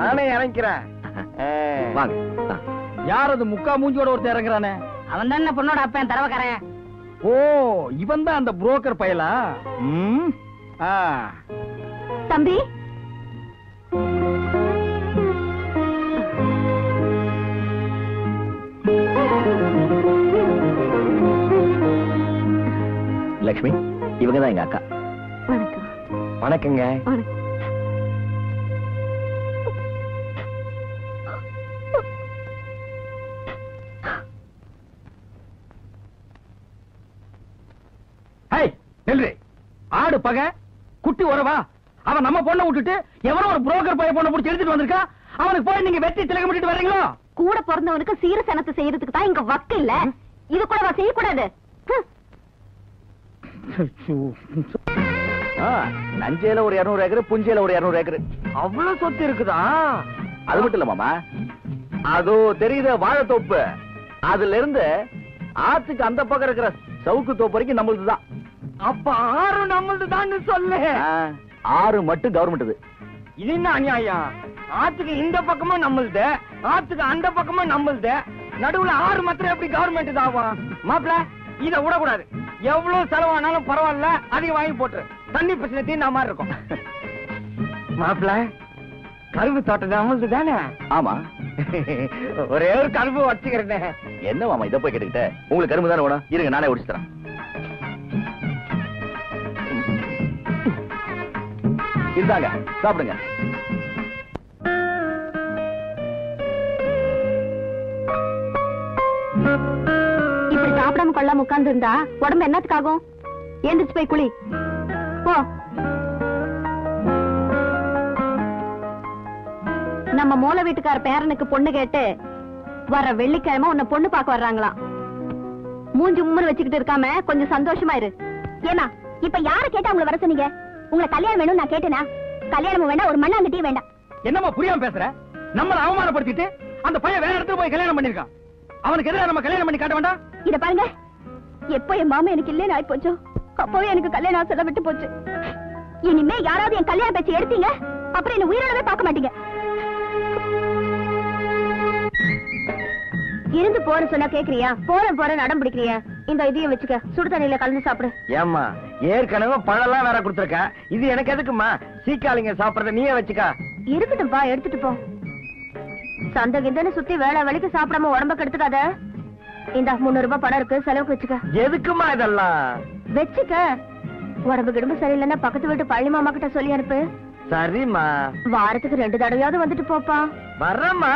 நானே இறங்கிறேன். யார் அது முக்கா மூஞ்சியோட ஒருத்தர் இறங்குறானே? அவன் தான் பொண்ணோட அப்பன், தரவக்காரன். ஓ, இவன் தான் அந்த புரோக்கர் பயலா? தம்பி, லட்சுமி, இவங்கதான் எங்க அக்கா. வணக்கம். வணக்கங்க. ஆடு பகை குட்டி உறவா, அவன் நம்ம பொண்ணை விட்டுட்டு எவனோ ஒரு புரோக்கர் பைய பொண்ணை பிடிச்சி எடுத்துட்டு வந்திருக்கா. அவனுக்கு போய் நீங்க வெட்டி திலகம் பண்ணிட்டு வர்றீங்களோ? கூட பிறந்தவனுக்கு சீரசனத்தை செய்யறதுக்கு தான் இங்க வக்கு இல்ல, இது கூட அவ செய்யக்கூடாது. நஞ்சையில ஒரு 200 ஏக்கர், புஞ்சையில ஒரு 200 ஏக்கர், அவ்வளவு சொத்து இருக்குதா? அது மட்டும் இல்ல மாமா, அதோ தெரியுத வாழைத்தோப்பு, அதுல இருந்து ஆத்துக்கு அந்த பக்கம் இருக்கிற சவுக்கு தோப்பு வரைக்கும் நம்மளுதுதான். அப்ப 6 நம்மளுதுதான் சொல்லு. 6 மட்டும் கவர்மெண்ட். இது என்ன அநியாயம்? ஆத்துக்கு இந்த பக்கமும் நம்மளுது, ஆத்துக்கு அந்த பக்கமும் நம்மளுது, நடுவுல 6 மாத்திரம் எப்படி கவர்மெண்ட் தாவா? மாப்பிள, இத விடக்கூடாது, எவ்வளவு செலவானாலும் பரவாயில்ல, அதிக வாங்கி போட்டு தண்ணி பிரச்சனை தீர்ந்த மாதிரி இருக்கும். மாப்பிள, கரும்பு தோட்டம் நம்மளுது தானே? ஆமா, ஒரே ஒரு கரும்பு உடச்சுக்கிறேன். என்ன மாமா இதை போய் கேட்டுக்கிட்ட? உங்களுக்கு கரும்பு தானே வேணும், இருங்க நானே உடச்சு தரேன். இந்தாங்க சாப்பிடுங்க. இப்படி சாப்பிடாம கொள்ளாம உட்கார்ந்து இருந்தா உடம்பு என்னத்துக்காகும்? எந்திரிச்சு போய் குளி போ. நம்ம மூல வீட்டுக்கார பேரனுக்கு பொண்ணு கேட்டு வர வெள்ளிக்கிழமை உன்னை பொண்ணு பார்க்க வர்றாங்களாம். மூஞ்சி மும்முன்னு வச்சுக்கிட்டு இருக்காம கொஞ்சம் சந்தோஷமா இரு. ஏன்னா இப்ப யார கேட்டா உங்களை வர சொன்னீங்க? உங்களை கல்யாணம் வேணும் நான் கேட்டேனா? கல்யாணமும் வேண்டாம், ஒரு மண்ணாங்கட்டியும் வேண்டாம். என்னமா புரியாம பேசுற? நம்மளை அவமானப்படுத்திட்டு அந்த பையன் வேற இடத்துல போய் கல்யாணம் பண்ணிருக்கான், அவனுக்கு எதிராக நம்ம கல்யாணம் பண்ணி காட்ட வேண்டாம்? இத பாருங்க, எப்போ என் மாமா எனக்கு இல்லைன்னு ஆகி போச்சோ அப்பவே எனக்கு கல்யாணம் ஆசை விட்டு போச்சு. இனிமே யாராவது என் கல்யாணம் பேச்சு எடுத்தீங்க அப்புறம் என்ன உயிரோடவே பார்க்க மாட்டீங்க. இருந்து போற சொன்னா கேக்குறியா? போற போற நடம் பிடிக்கிறியா? இந்த இதையும் வச்சுக்க, சுடு தண்ணியில கலந்து சாப்பிடு. ஏமா, ஏற்கனவே பழம் வேற குடுத்துருக்க, இது எனக்கு எதுக்குமா? சீக்காளிங்க சாப்பிடறத நீயே வச்சுக்கா. இருக்கட்டும் பா, எடுத்துட்டு போ. சந்த கிந்தன்னு சுத்தி வேலை வேலைக்கு சாப்பிடாம உடம்ப கெடுத்துக்காத. இந்த 300 ரூபாய் பணம் இருக்கு, செலவுக்கு வச்சுக்க. எதுக்குமா இதெல்லாம்? வச்சுக்க, உடம்பு கிடம்பு சரியில்லைன்னா பக்கத்து வீட்டு பழனி மாமா கிட்ட சொல்லி அனுப்பு. சரிம்மா, வாரத்துக்கு 2 தடவையாவது வந்துட்டு போப்பா. வர்றம்மா.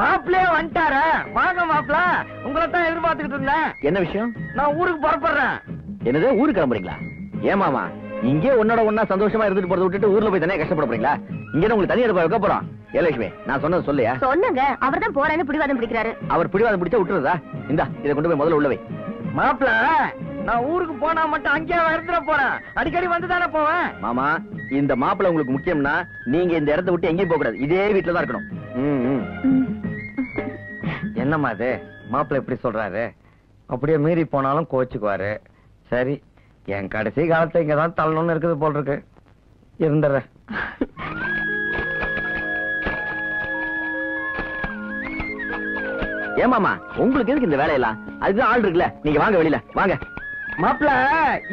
மாப்பிளே வந்துட்டாரா? வாங்க மாப்பிள, உங்களை தான் எதிர்பார்த்துக்கிட்டு இருந்தேன். என்ன விஷயம்? நான் ஊருக்கு புறப்படுறேன். என்னது, ஊருக்கு கிளம்புறீங்களா? ஏமாமா, இங்கே உன்னோட ஒன்னா சந்தோஷமா இருந்துட்டு போறத விட்டுட்டு ஊர்ல போய் தனியா கஷ்டப்பட போறீங்களா? இங்கே உங்களுக்கு தனியா இருக்க போறோம். ஏலட்சுமி, நான் சொன்னது சொல்லையா? சொன்னங்க. அவர் தான் போறேன்னு பிடிவாதம் பிடிக்கிறாரு. அவர் பிடிவாதம் பிடிச்சா விட்டுறதா? இந்தா இதை கொண்டு போய் முதல்ல உள்ளவை. மாப்பிள, நான் ஊருக்கு போனா மட்டும் அங்கேயே வரதுல போறேன். அடிக்கடி வந்துதானே போவேன். மாமா, இந்த மாப்பிள உங்களுக்கு முக்கியம்னா நீங்க இந்த இடத்தை விட்டு எங்கேயும் போக கூடாது. இதே வீட்டுல தான் இருக்கணும். என்னம்மா அது மாப்பிள்ள எப்படி சொல்றாரு? அப்படியே மீறி போனாலும் கோச்சுக்குவாரு. சரி, என் கடைசி காலத்தை இங்கதான் தள்ளணும்னு இருக்குது போல் இருக்கு. இருந்துற ஏமாமா, உங்களுக்கு எதுக்கு இந்த வேலையெல்லாம்? அதுதான் ஆள் இருக்குல்ல. நீங்க வாங்க, வெளியில வாங்க. மாப்பிள்ள,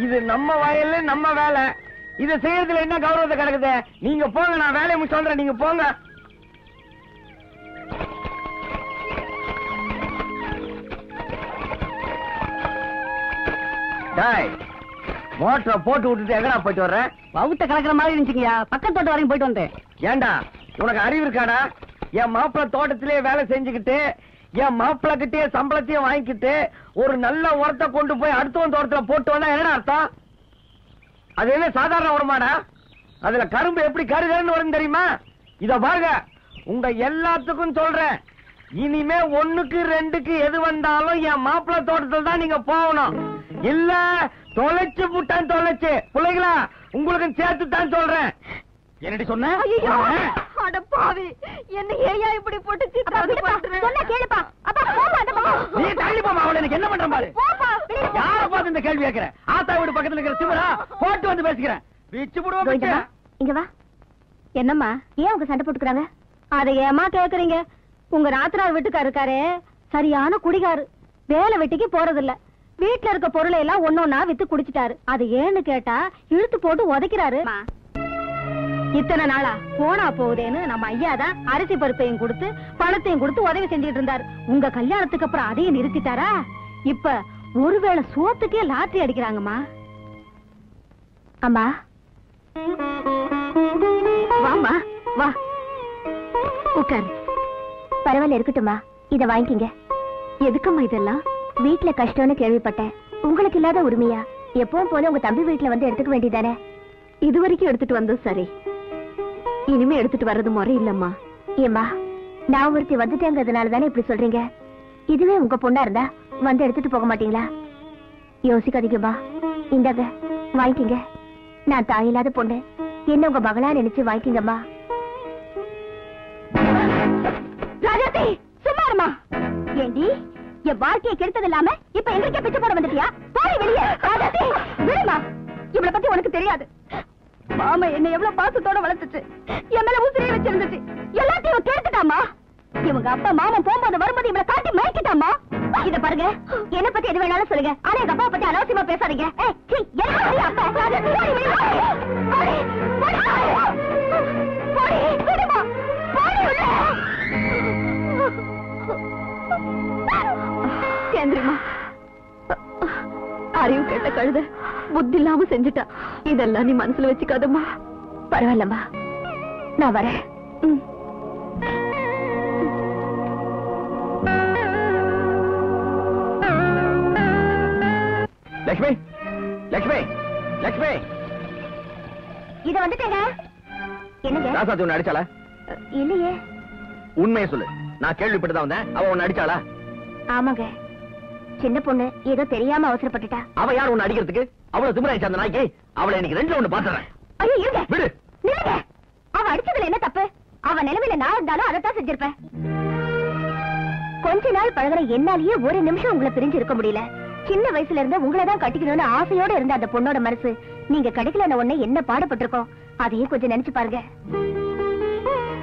இது நம்ம வயல்ல நம்ம வேலை. இதை செய்யறதுல என்ன கௌரவத்தை கிடக்குது? நீங்க போங்க, நான் வேலையை முடிச்சு வந்துடுறேன். நீங்க போங்க. டேய், மோட்டரை போட்டு விட்டுட்டு எங்கடா போயிட்டு வர்றேன்? வவுத்த கலக்கிற மாதிரி இருந்துச்சுங்கயா, பக்கத்தோட்ட வரைக்கும் போயிட்டு வந்தேன். ஏண்டா, உனக்கு அறிவு இருக்காடா? என் மாப்பிள்ள தோட்டத்திலேயே வேலை செஞ்சுக்கிட்டு என் மாப்பிள்ள கிட்டே சம்பளத்தையும் வாங்கிக்கிட்டு ஒரு நல்ல உரத்தை கொண்டு போய் அடுத்தவன் தோட்டத்துல போட்டு வந்தா என்ன அர்த்தம்? அது என்ன சாதாரண உரமாடா? அதுல கரும்பு எப்படி கருகன்னு வரும் தெரியுமா? இத பாருங்க, உங்க எல்லாத்துக்கும் சொல்றேன், இனிமே 1க்கு 2க்கு எது வந்தாலும் என் மாப்பிள்ள தோட்டத்துல தான் நீங்க போகணும். இல்ல தொலைச்சு புட்டான் தொலைச்சு. பிள்ளைங்களா, உங்களுக்கு சேர்த்து தான் சொல்றேன். என்னடி சொன்ன? ஐயோ அட பாவி, என்ன ஏயா இப்படி போட்டு திட்டாது பண்றே? சொன்னா கேளுப்பா. அப்பா போமா அந்த பா. நீ தள்ளி போமா, அவள எனக்கு என்ன பண்றேன் பாரு. போமா. யார பார்த்து இந்த கேள்வி கேக்குற? ஆத்தா வீடு பக்கத்துல இருக்கிற சிமரா போட்டு வந்து பேசிக்கிறேன். விச்சு போடுவோம் விச்சு. இங்க வா. என்னம்மா, ஏன் உங்க சண்டை போட்டுக்கறாங்க? அத ஏமா கேக்குறீங்க? உங்க ராத்ரா வீட்டுக்காரர் இருக்காரே, சரியான குடிகாரு. வேலை வெட்டிக்கு போறது இல்ல. வீட்ல இருக்க பொருளை எல்லாம் ஒன்னொன்னா வித்து குடிச்சிட்டாரு. அது ஏன்னு கேட்டா இழுத்து போட்டு உதைக்கிறாரு. இத்தனை நாளா போனா போகுதேன்னு நம்ம ஐயா தான் அரிசி பருப்பையும் கொடுத்து பணத்தையும் கொடுத்து உதவி செஞ்சுட்டு இருந்தாரு. உங்க கல்யாணத்துக்கு அப்புறம் அதையும் நிறுத்திட்டாரா? இப்ப ஒருவேளை சோத்துக்கே லாட்டரி அடிக்கிறாங்கம்மா. அம்மா வாமா, வா உட்கார். பரவாயில்ல, இருக்கட்டும்மா, இத வாங்கிக்கிங்க. எதுக்குமா இதெல்லாம்? வீட்டுல கஷ்டம்னு கேள்விப்பட்டேன். உங்களுக்கு இல்லாத உரிமையா? எப்பவும் போல உங்க தம்பி வீட்டுல வந்து எடுத்துக்க வேண்டியதானே? இது வரைக்கும் எடுத்துட்டு வந்தது சரி, இனிமே எடுத்துட்டு வர்றது முறை இல்லம்மா. ஏம்மா, நான் ஒருத்தி வந்துட்டேங்கிறதுனால தானே இப்படி சொல்றீங்க? இதுவே உங்க பொண்ணா இருந்தா வந்து எடுத்துட்டு போக மாட்டீங்களா? யோசிக்காதீங்கம்மா, இந்தாங்க வாங்கிக்கிங்க. நான் தாயில்லாத பொண்ணு, என்ன உங்க மகளா நினைச்சு வாங்கிக்கிங்கம்மா. ராஜாத்தி, சும்மாருமா. ஏண்டி என் வாழ்க்கையை கெடுத்தது இல்லாம இப்ப எங்களுக்கே பிச்சு போட வந்துட்டியா? போய் வெளியே. ராஜாத்தி, விடுமா. இவளை பத்தி உனக்கு தெரியாது. மாமா என்ன எவ்வளவு பாசத்தோட வளர்த்துச்சு, என்னால ஊசிலே வச்சிருந்துச்சு. எல்லாத்தையும் கேட்டுட்டாமா. இவங்க அப்பா மாமா போகும்போது வரும்போது இவளை காட்டி மயக்கிட்டாமா. இத பாருங்க, என்ன பத்தி எது வேணாலும் சொல்லுங்க, ஆனா எங்க அப்பாவை பத்தி அலட்சியமா பேசாதீங்க. கேந்திரிமா, அறிவு கெட்ட கழுத புத்தி இல்லாம செஞ்சுட்டா. இதெல்லாம் நீ மனசுல வச்சுக்காதம்மா. பரவாயில்லம்மா, நான் வரேன். லட்சுமி, லட்சுமி, லட்சுமி, இத வந்துட்டேங்க. என்னங்க ராசாத்தி உன்னை அடிச்சாளா? இல்லையே. உண்மையை சொல்லு, நான் கேள்விப்பட்டுதான் வந்தேன். அவ உன்னை அடிச்சாளா? ஆமாங்க, சின்ன பொண்ணு ஏதோ தெரியாம அவசரப்பட்டுட்டா. அவ யார் உன்னை அடிக்கிறதுக்கு? அவளை திமிராயிச்ச அந்த நாய்க்கு. அவளை எனக்கு 2 பாத்துறேன். ஐயோ இருங்க, விடு. நீங்க அவ அடிச்சதுல என்ன தப்பு? அவ நிலைமையில நான் இருந்தாலும் அதைத்தான் செஞ்சிருப்பேன். கொஞ்ச நாள் பழகிற என்னாலேயே 1 நிமிஷம் உங்களை பிரிஞ்சு இருக்க முடியல. சின்ன வயசுல இருந்து உங்களைதான் கட்டிக்கணும்னு ஆசையோட இருந்த அந்த பொண்ணோட மனசு நீங்க கிடைக்கலன்னு உடனே என்ன பாடுபட்டிருக்கோம். அதையே கொஞ்சம் நினைச்சு பாருங்க.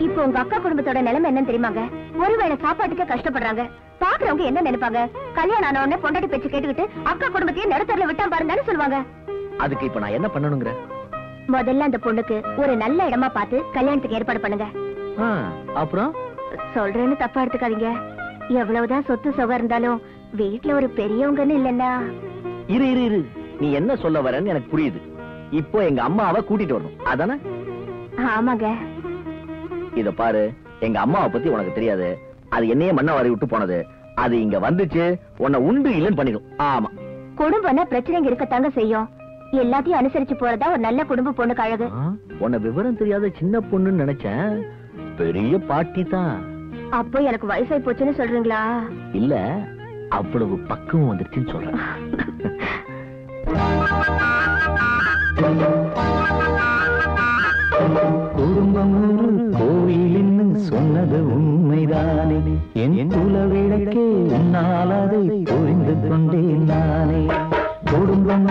இப்போ உங்க அக்கா குடும்பத்தோட நிலைமை என்னன்னு தெரியுமாங்க? ஒருவேளை சாப்பாட்டுக்கு கஷ்டப்படுறாங்க. பாக்குறவங்க என்ன நினைப்பாங்க? கல்யாணம் ஆன உடனே பொண்டாட்டி பேச்சு கேட்டுக்கிட்டு அக்கா குடும்பத்தையே நடுத்தரல விட்டா பாருங்கன்னு சொல்லுவாங்க. அதுக்கு இப்ப நான் என்ன பண்ணணும்ங்கற? முதல்ல அந்த பொண்ணுக்கு ஒரு நல்ல இடமா பார்த்து கல்யாணத்துக்கு ஏற்பாடு பண்ணுங்க. அப்புறம் சொல்றேன்னு தப்பா எடுத்துக்காதீங்க. எவ்வளவுதான் சொத்து சுகம் இருந்தாலும் வீட்டுல ஒரு பெரியவங்கன்னு இல்லன்னா. இரு இரு இரு, நீ என்ன சொல்ல வரன்னு எனக்கு புரியுது. இப்போ எங்க அம்மாவை கூட்டிட்டு வரணும் அதானே? ஆமாங்க. இத பாரு, எங்க அம்மாவை பத்தி உனக்கு தெரியாது. அது என்னையே மண்ணை வாரி விட்டு போனது. அது இங்க வந்துச்சு உன்னை உண்டு இல்லைன்னு பண்ணிடும். ஆமா, குடும்பம்னா பிரச்சனைங்க இருக்கத்தாங்க செய்யும். எல்லாத்தையும் அனுசரிச்சு போறதா ஒரு நல்ல குடும்ப பொண்ணுக்கு அழகு. உன்னை விவரம் தெரியாத சின்ன பொண்ணுன்னு நினைச்சேன், பெரிய பாட்டி தான். அப்போ எனக்கு வயசாய் போச்சுன்னு சொல்றீங்களா? இல்ல, அவ்வளவு பக்குவம் வந்துருச்சுன்னு சொல்றேன். குடும்பம் கோயிலின்னு சொன்னது உண்மைதானே? என் குலவிளக்கே உன்னால் அதை புரிந்து கொண்டேன் நானே. குடும்பம்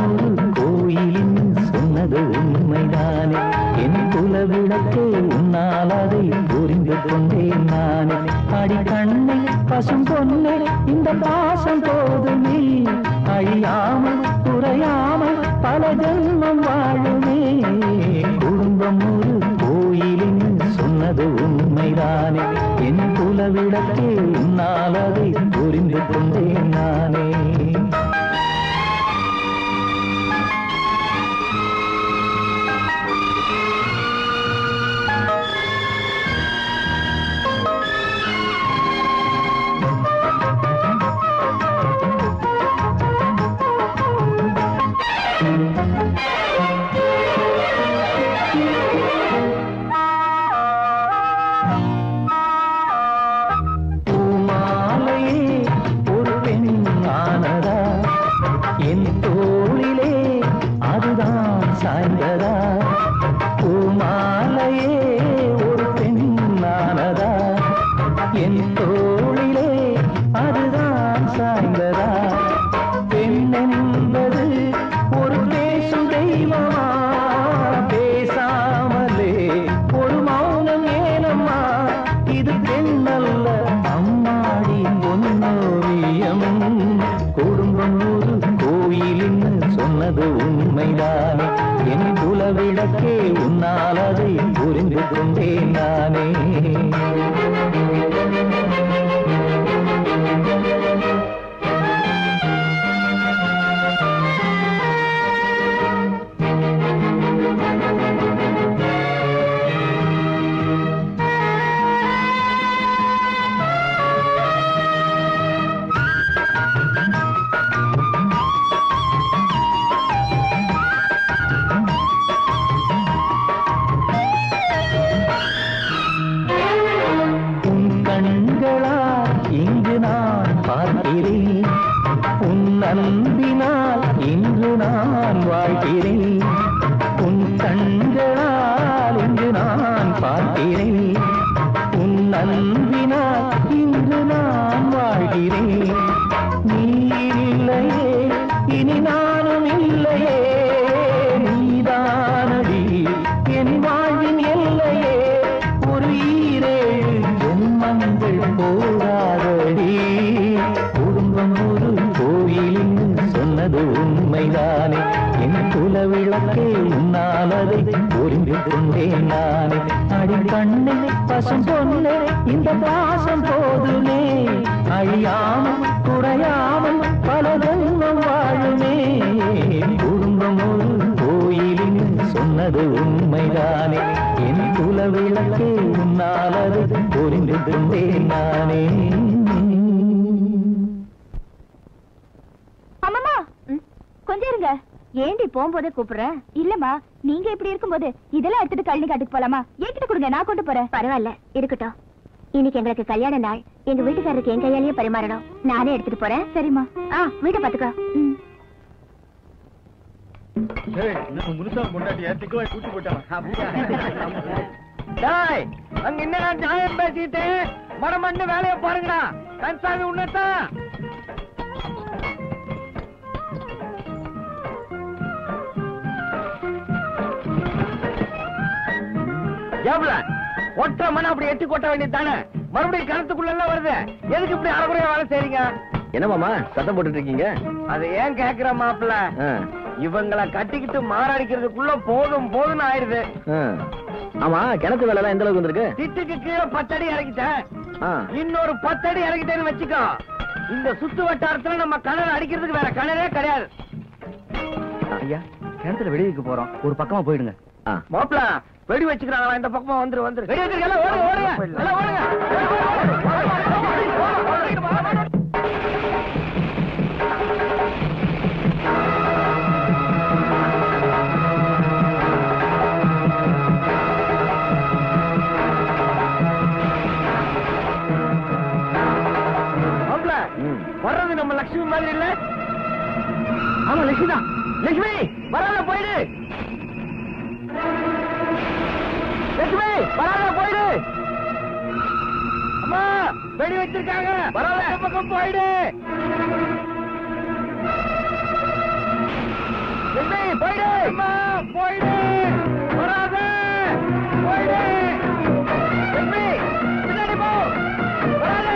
கோயிலின்னு சொன்னது உண்மைதானே? என் குலவிளக்கே உன்னால் அதை புரிந்து கொண்டேன் நானே. அடி கண்ணே பசும் பொன்னே இந்த பாசம் போதுமே, அழியாமல் குறையாமல் பல ஜென்மம் வாழுமே. குடும்பம் ஒரு கோயிலின் சொன்னது உண்மைதானே? என் குலவிடத்தே உன்னால் அதை புரிந்து கொண்டேன் நானே. கல்யாண நாள், எங்க வீட்டுக்காரருக்கு என் கையாலேயே பரிமாறணும். நானே எடுத்துட்டு போறேன். சரிமா, வீட்டை பாத்துக்கோ. பேசிட்டு மரம் பண்ணு வேலையை பாருங்கடா. கன்சாமி உன்னதான் ஒற்ற மன அப்படி எட்டி கொட்ட வேண்டியது தானே? மறுபடியும் கணத்துக்குள்ள வருது, எதுக்கு இப்படி அரைமுறையா வேலை செய்றீங்க? என்னமாமா சத்தம் போட்டுட்டு இருக்கீங்க? அது ஏன் கேக்குற மாப்பிள்ள, இவங்களை கட்டிக்கிட்டு மாறடிக்கிறதுக்குள்ள போதும் போதும்னு ஆயிடுது. ஆமா, கிணத்து வேலை எல்லாம் எந்த அளவுக்கு வந்திருக்கு? திட்டுக்கு கீழே 10 அடி இறக்கிட்டேன், இன்னொரு 10 அடி இறக்கிட்டேன்னு வச்சுக்கோ. இந்த சுத்து வட்டாரத்துல நம்ம கிணறு அடிக்கிறதுக்கு வேற கிணறே கிடையாது. ஐயா, கிணத்துல வெடி வைக்க போறோம், ஒரு பக்கமா போயிடுங்க. மாப்பிள்ள வெடி வச்சுக்கிறாங்களா இந்த பக்கமா வந்துரு வந்துரு வெடி வச்சிருக்கல ஓடுங்க ஓடுங்க ஓடுங்க வர்றது நம்ம லட்சுமி மாதிரி இல்ல ஆமா லட்சுமி தான் லட்சுமி வராத போயிடு லட்சுமி வராத போயிடு அம்மா வெடி வச்சிருக்காங்க வராத பக்கம் போயிடு லட்சுமி போயிடு அம்மா போயிடு வராத போயிடு லட்சுமி பின்னாடி போ வராத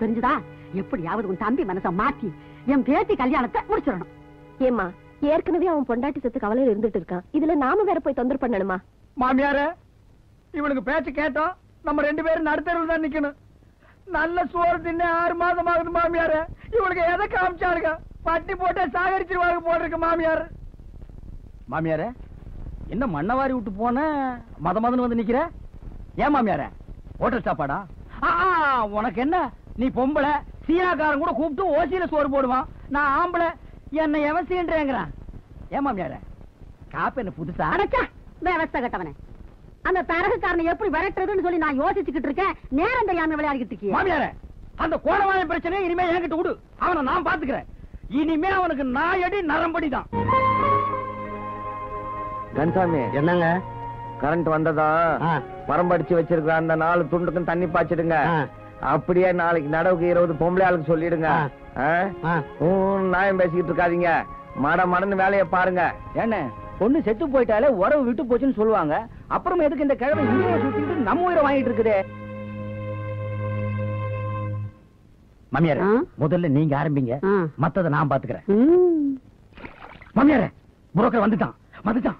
தெரிஞ்சுதா எப்படியாவது உன் தம்பி மனசை மாத்தி என் பேத்தி கல்யாணத்தை முடிச்சிடணும். ஏமா ஏற்கனவே அவன் பொண்டாட்டி செத்து கவலையில இருந்துட்டு இருக்கான், இதுல நாம வேற போய் தொந்தரவு பண்ணணுமா? மாமியாரே, இவனுக்கு பேச்சு கேட்டோம், நம்ம ரெண்டு பேரும் நடுத்தரவுல தான் நிக்கணும். நல்ல சோறு தின்னு 6 மாதம் ஆகுது மாமியாரே, இவனுக்கு எதை காமிச்சாருங்க? பட்டி போட்டு சாகரிச்சிருவாங்க போட்டிருக்கு மாமியார். மாமியாரே, என்ன மண்ணவாரி விட்டு போன மத மதன்னு வந்து நிக்கிற? ஏன் மாமியாரே, ஹோட்டல் சாப்பாடா? உனக்கு என்ன, நீ பொம்பளை, சீனாக்காரன் கூட கூப்பிட்டு ஓசியில சோறு போடுவான், நான் ஆம்பளை, என்னை எவன் சீன்றேங்கிறான்? ஏமா மியார, காப்பு என்ன புதுசா? அடச்சா வேவஸ்த கட்டவனே, அந்த தரகுக்காரனை எப்படி விரட்டுறதுன்னு சொல்லி நான் யோசிச்சுக்கிட்டு இருக்கேன், நேரம் தெரியாம விளையாடிக்கிட்டு இருக்கேன். மாமியார, அந்த கோணவான பிரச்சனை இனிமே என்கிட்ட விடு, அவனை நான் பாத்துக்கிறேன். இனிமே அவனுக்கு நாயடி நரம்படிதான். கன்சாமி, என்னங்க கரண்ட் வந்ததா? மரம்படிச்சு வச்சிருக்க அந்த 4 துண்டுக்கும் தண்ணி பாய்ச்சிடுங்க. அப்படியே நாளைக்கு நடவுக்கு 20 பொம்பளை ஆளுக்கு சொல்லிடுங்க. நாயம் பேசிக்கிட்டு இருக்காதீங்க, மட மடன்னு வேலையை பாருங்க. என்ன பொண்ணு செத்து போயிட்டாலே உறவு விட்டு போச்சுன்னு சொல்லுவாங்க. அப்புறம் எதுக்கு இந்த கிழமை இங்கே சுத்திட்டு நம்ம உயிரை வாங்கிட்டு இருக்குதே? மாமியாரே, முதல்ல நீங்க ஆரம்பிங்க, மத்தத நான் பாத்துக்கிறேன். மாமியாரே, புரோக்கர் வந்துட்டான் வந்துட்டான்.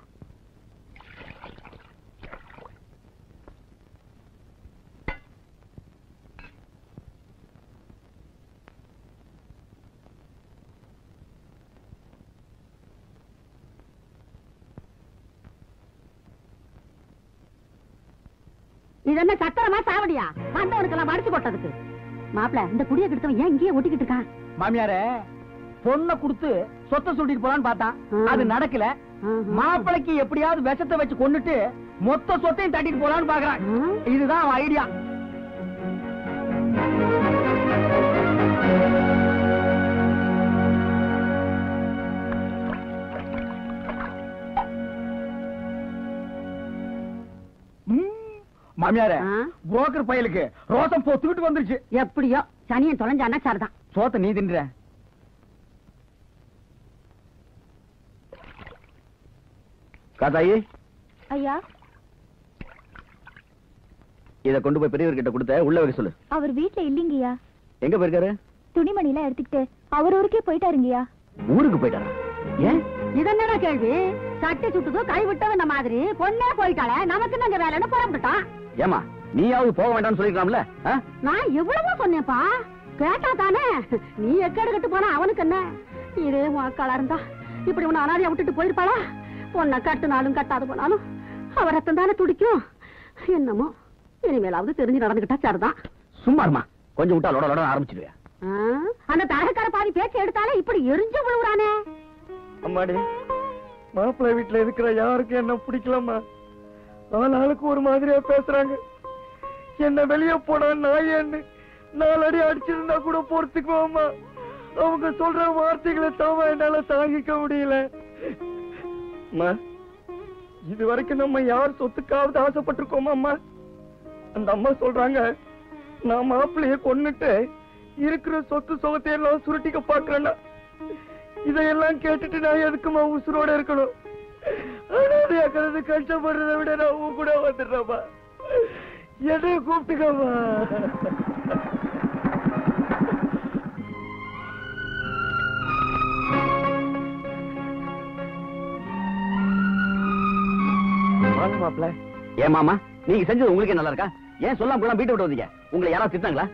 இதென்ன சத்திரமா சாவடியா? வந்தவனுக்கெல்லாம் அடிச்சு போட்டதுக்கு மாப்பிள்ள இந்த குடிய கிட்டத்தவன் ஏன் இங்கேயே ஒட்டிக்கிட்டு இருக்கான்? மாமியாரே, பொண்ணை கொடுத்து சொத்தை சொல்லிட்டு போலான்னு பார்த்தான், அது நடக்கல. மாப்பிளைக்கு எப்படியாவது விஷத்தை வச்சு கொண்டுட்டு மொத்த சொத்தையும் தட்டிட்டு போலான்னு பாக்குறான். இதுதான் அவன் ஐடியா. மாமியாரே, புரோக்கர் பையலுக்கு ரோசம் பூ தூக்கிட்டு வந்துருச்சு. எப்படியோ சனியன் தொலைஞ்சானா சரிதான். சோத்த நீ தின்ற. காதாயி ஐயா, இத கொண்டு போய் பெரியவர்கிட்ட கொடுத்த உள்ள வைக்க சொல்லு. அவர் வீட்ல இல்லீங்கயா. எங்க போயிருக்காரு? துணிமணி எல்லாம் எடுத்துக்கிட்டு அவர் ஊருக்கே போயிட்டாருங்கயா. ஊருக்கு போயிட்டாரா? ஏன்? இதென்னடா கேள்வி? சட்டை சுட்டுதோ கை விட்டவன மாதிரி பொண்ணே போயிட்டாளே, நமக்கு நாங்க வேலைன்னு புறப்பட்டான். ஏமா நீயாவது போக வேண்டாம்னு சொல்லிருக்கலாம்ல? நான் எவ்வளவோ சொன்னேப்பா, கேட்டா தானே. நீ எக்கேடு கட்டு போனா அவனுக்கு என்ன? இதே வாக்காளா இருந்தா இப்படி உன்னை அனாதையா விட்டுட்டு போயிருப்பாளா? பொண்ணை கட்டுனாலும் கட்டாது போனாலும் அவ ரத்தம் தானே துடிக்கும். என்னமோ இனிமேலாவது தெரிஞ்சு நடந்துகிட்டா சரிதான். சும்மாருமா, கொஞ்சம் விட்டா லொட லொட ஆரம்பிச்சிடுவேன். அந்த தரகக்கார பாதி பேச்சு எடுத்தாலே இப்படி எரிஞ்சு விழுவுறானே. அம்மாடி, மாப்பிள்ளை வீட்டுல இருக்கிற யாருக்கும் என்ன பிடிக்கலாமா? ஆளுக்கு ஒரு மாதிரியா பேசுறாங்க. என்ன வெளியே போனா நாயன்னு நாலடி அடிச்சிருந்தா கூட பொறுத்துக்குவோமா? அவங்க சொல்ற வார்த்தைகளை தாவ என்னால தாங்கிக்க முடியல. இது வரைக்கும் நம்ம யார் சொத்துக்காவது ஆசைப்பட்டிருக்கோமா அம்மா? அந்த அம்மா சொல்றாங்க, நான் மாப்பிள்ளைய கொன்னுட்டு இருக்கிற சொத்து சுகத்தையெல்லாம் சுருட்டிக்க பாக்குறேன்னா இதையெல்லாம் கேட்டுட்டு நான் எதுக்குமா உசுரோட இருக்கணும்? அனாதையாக்கிறது கஷ்டப்படுறதை விட நான் உன் கூட வந்துடுறப்பா, எதைய கூப்பிட்டுக்கம்மா. மாப்பிள்ள ஏன் மாமா நீங்க செஞ்சது உங்களுக்கே நல்லா இருக்கா? ஏன் சொல்லாம போலாம் வீட்டு விட்டு வந்தீங்க? உங்களை யாராவது திட்டாங்களா?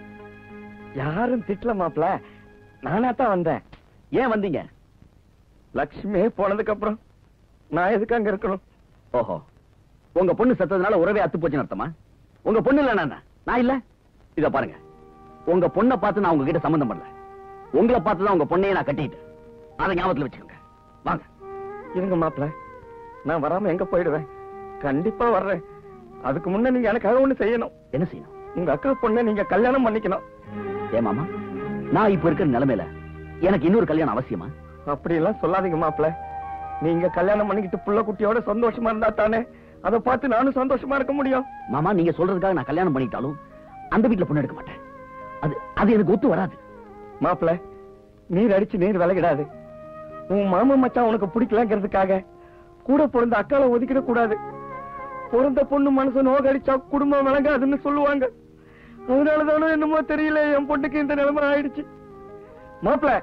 யாரும் திட்டல மாப்பிள்ள, நானா தான் வந்தேன். ஏன் வந்தீங்க? லட்சுமியே போனதுக்கு அப்புறம் நான் எதுக்கு அங்க இருக்கணும்? ஓஹோ, உங்க பொண்ணு செத்ததுனால உறவே அத்து போச்சுன்னு அர்த்தமா? உங்க பொண்ணு இல்ல நான் இல்ல. இத பாருங்க, உங்க பொண்ணை பார்த்து நான் உங்ககிட்ட சம்பந்தம் பண்ணல, உங்களை பார்த்துதான் உங்க பொண்ணையே நான் கட்டிட்டேன். அதை ஞாபகத்துல வச்சுக்கோங்க. வாங்க. இருங்க மாப்பிள்ள, நான் வராம எங்க போயிடுவேன்? கண்டிப்பா வர்றேன். அதுக்கு முன்ன நீங்க எனக்காக ஒண்ணு செய்யணும். என்ன செய்யணும்? உங்க அக்கா பொண்ணை நீங்க கல்யாணம் பண்ணிக்கணும். ஏன் மாமா, நான் இப்ப இருக்கிற நிலைமையில எனக்கு இன்னொரு கல்யாணம் அவசியமா? அப்படி எல்லாம் சொல்லாதீங்க மாப்பிள்ள. நீங்க கல்யாணம் பண்ணிக்கிட்டு புள்ள குட்டியோட சந்தோஷமா இருந்தா தானே அதை பார்த்து நானும் சந்தோஷமா இருக்க முடியும். மாமா, நீங்க சொல்றதுக்காக நான் கல்யாணம் பண்ணிட்டாலும் அந்த வீட்டுல பொண்ணு எடுக்க மாட்டேன். அது எனக்கு ஒத்து வராது மாப்பிள்ள. நீர் அடிச்சு நீர் விலகிடாது. உன் மாமா மச்சான் உனக்கு பிடிக்கலங்கிறதுக்காக கூட பிறந்த அக்கால ஒதுக்கிட கூடாது. பிறந்த பொண்ணு மனசு நோகடிச்சா குடும்பம் விளங்காதுன்னு சொல்லுவாங்க. அதனாலதானோ என்னமோ தெரியல என் பொண்ணுக்கு இந்த நிலைமை ஆயிடுச்சு. மாப்பிள்ள,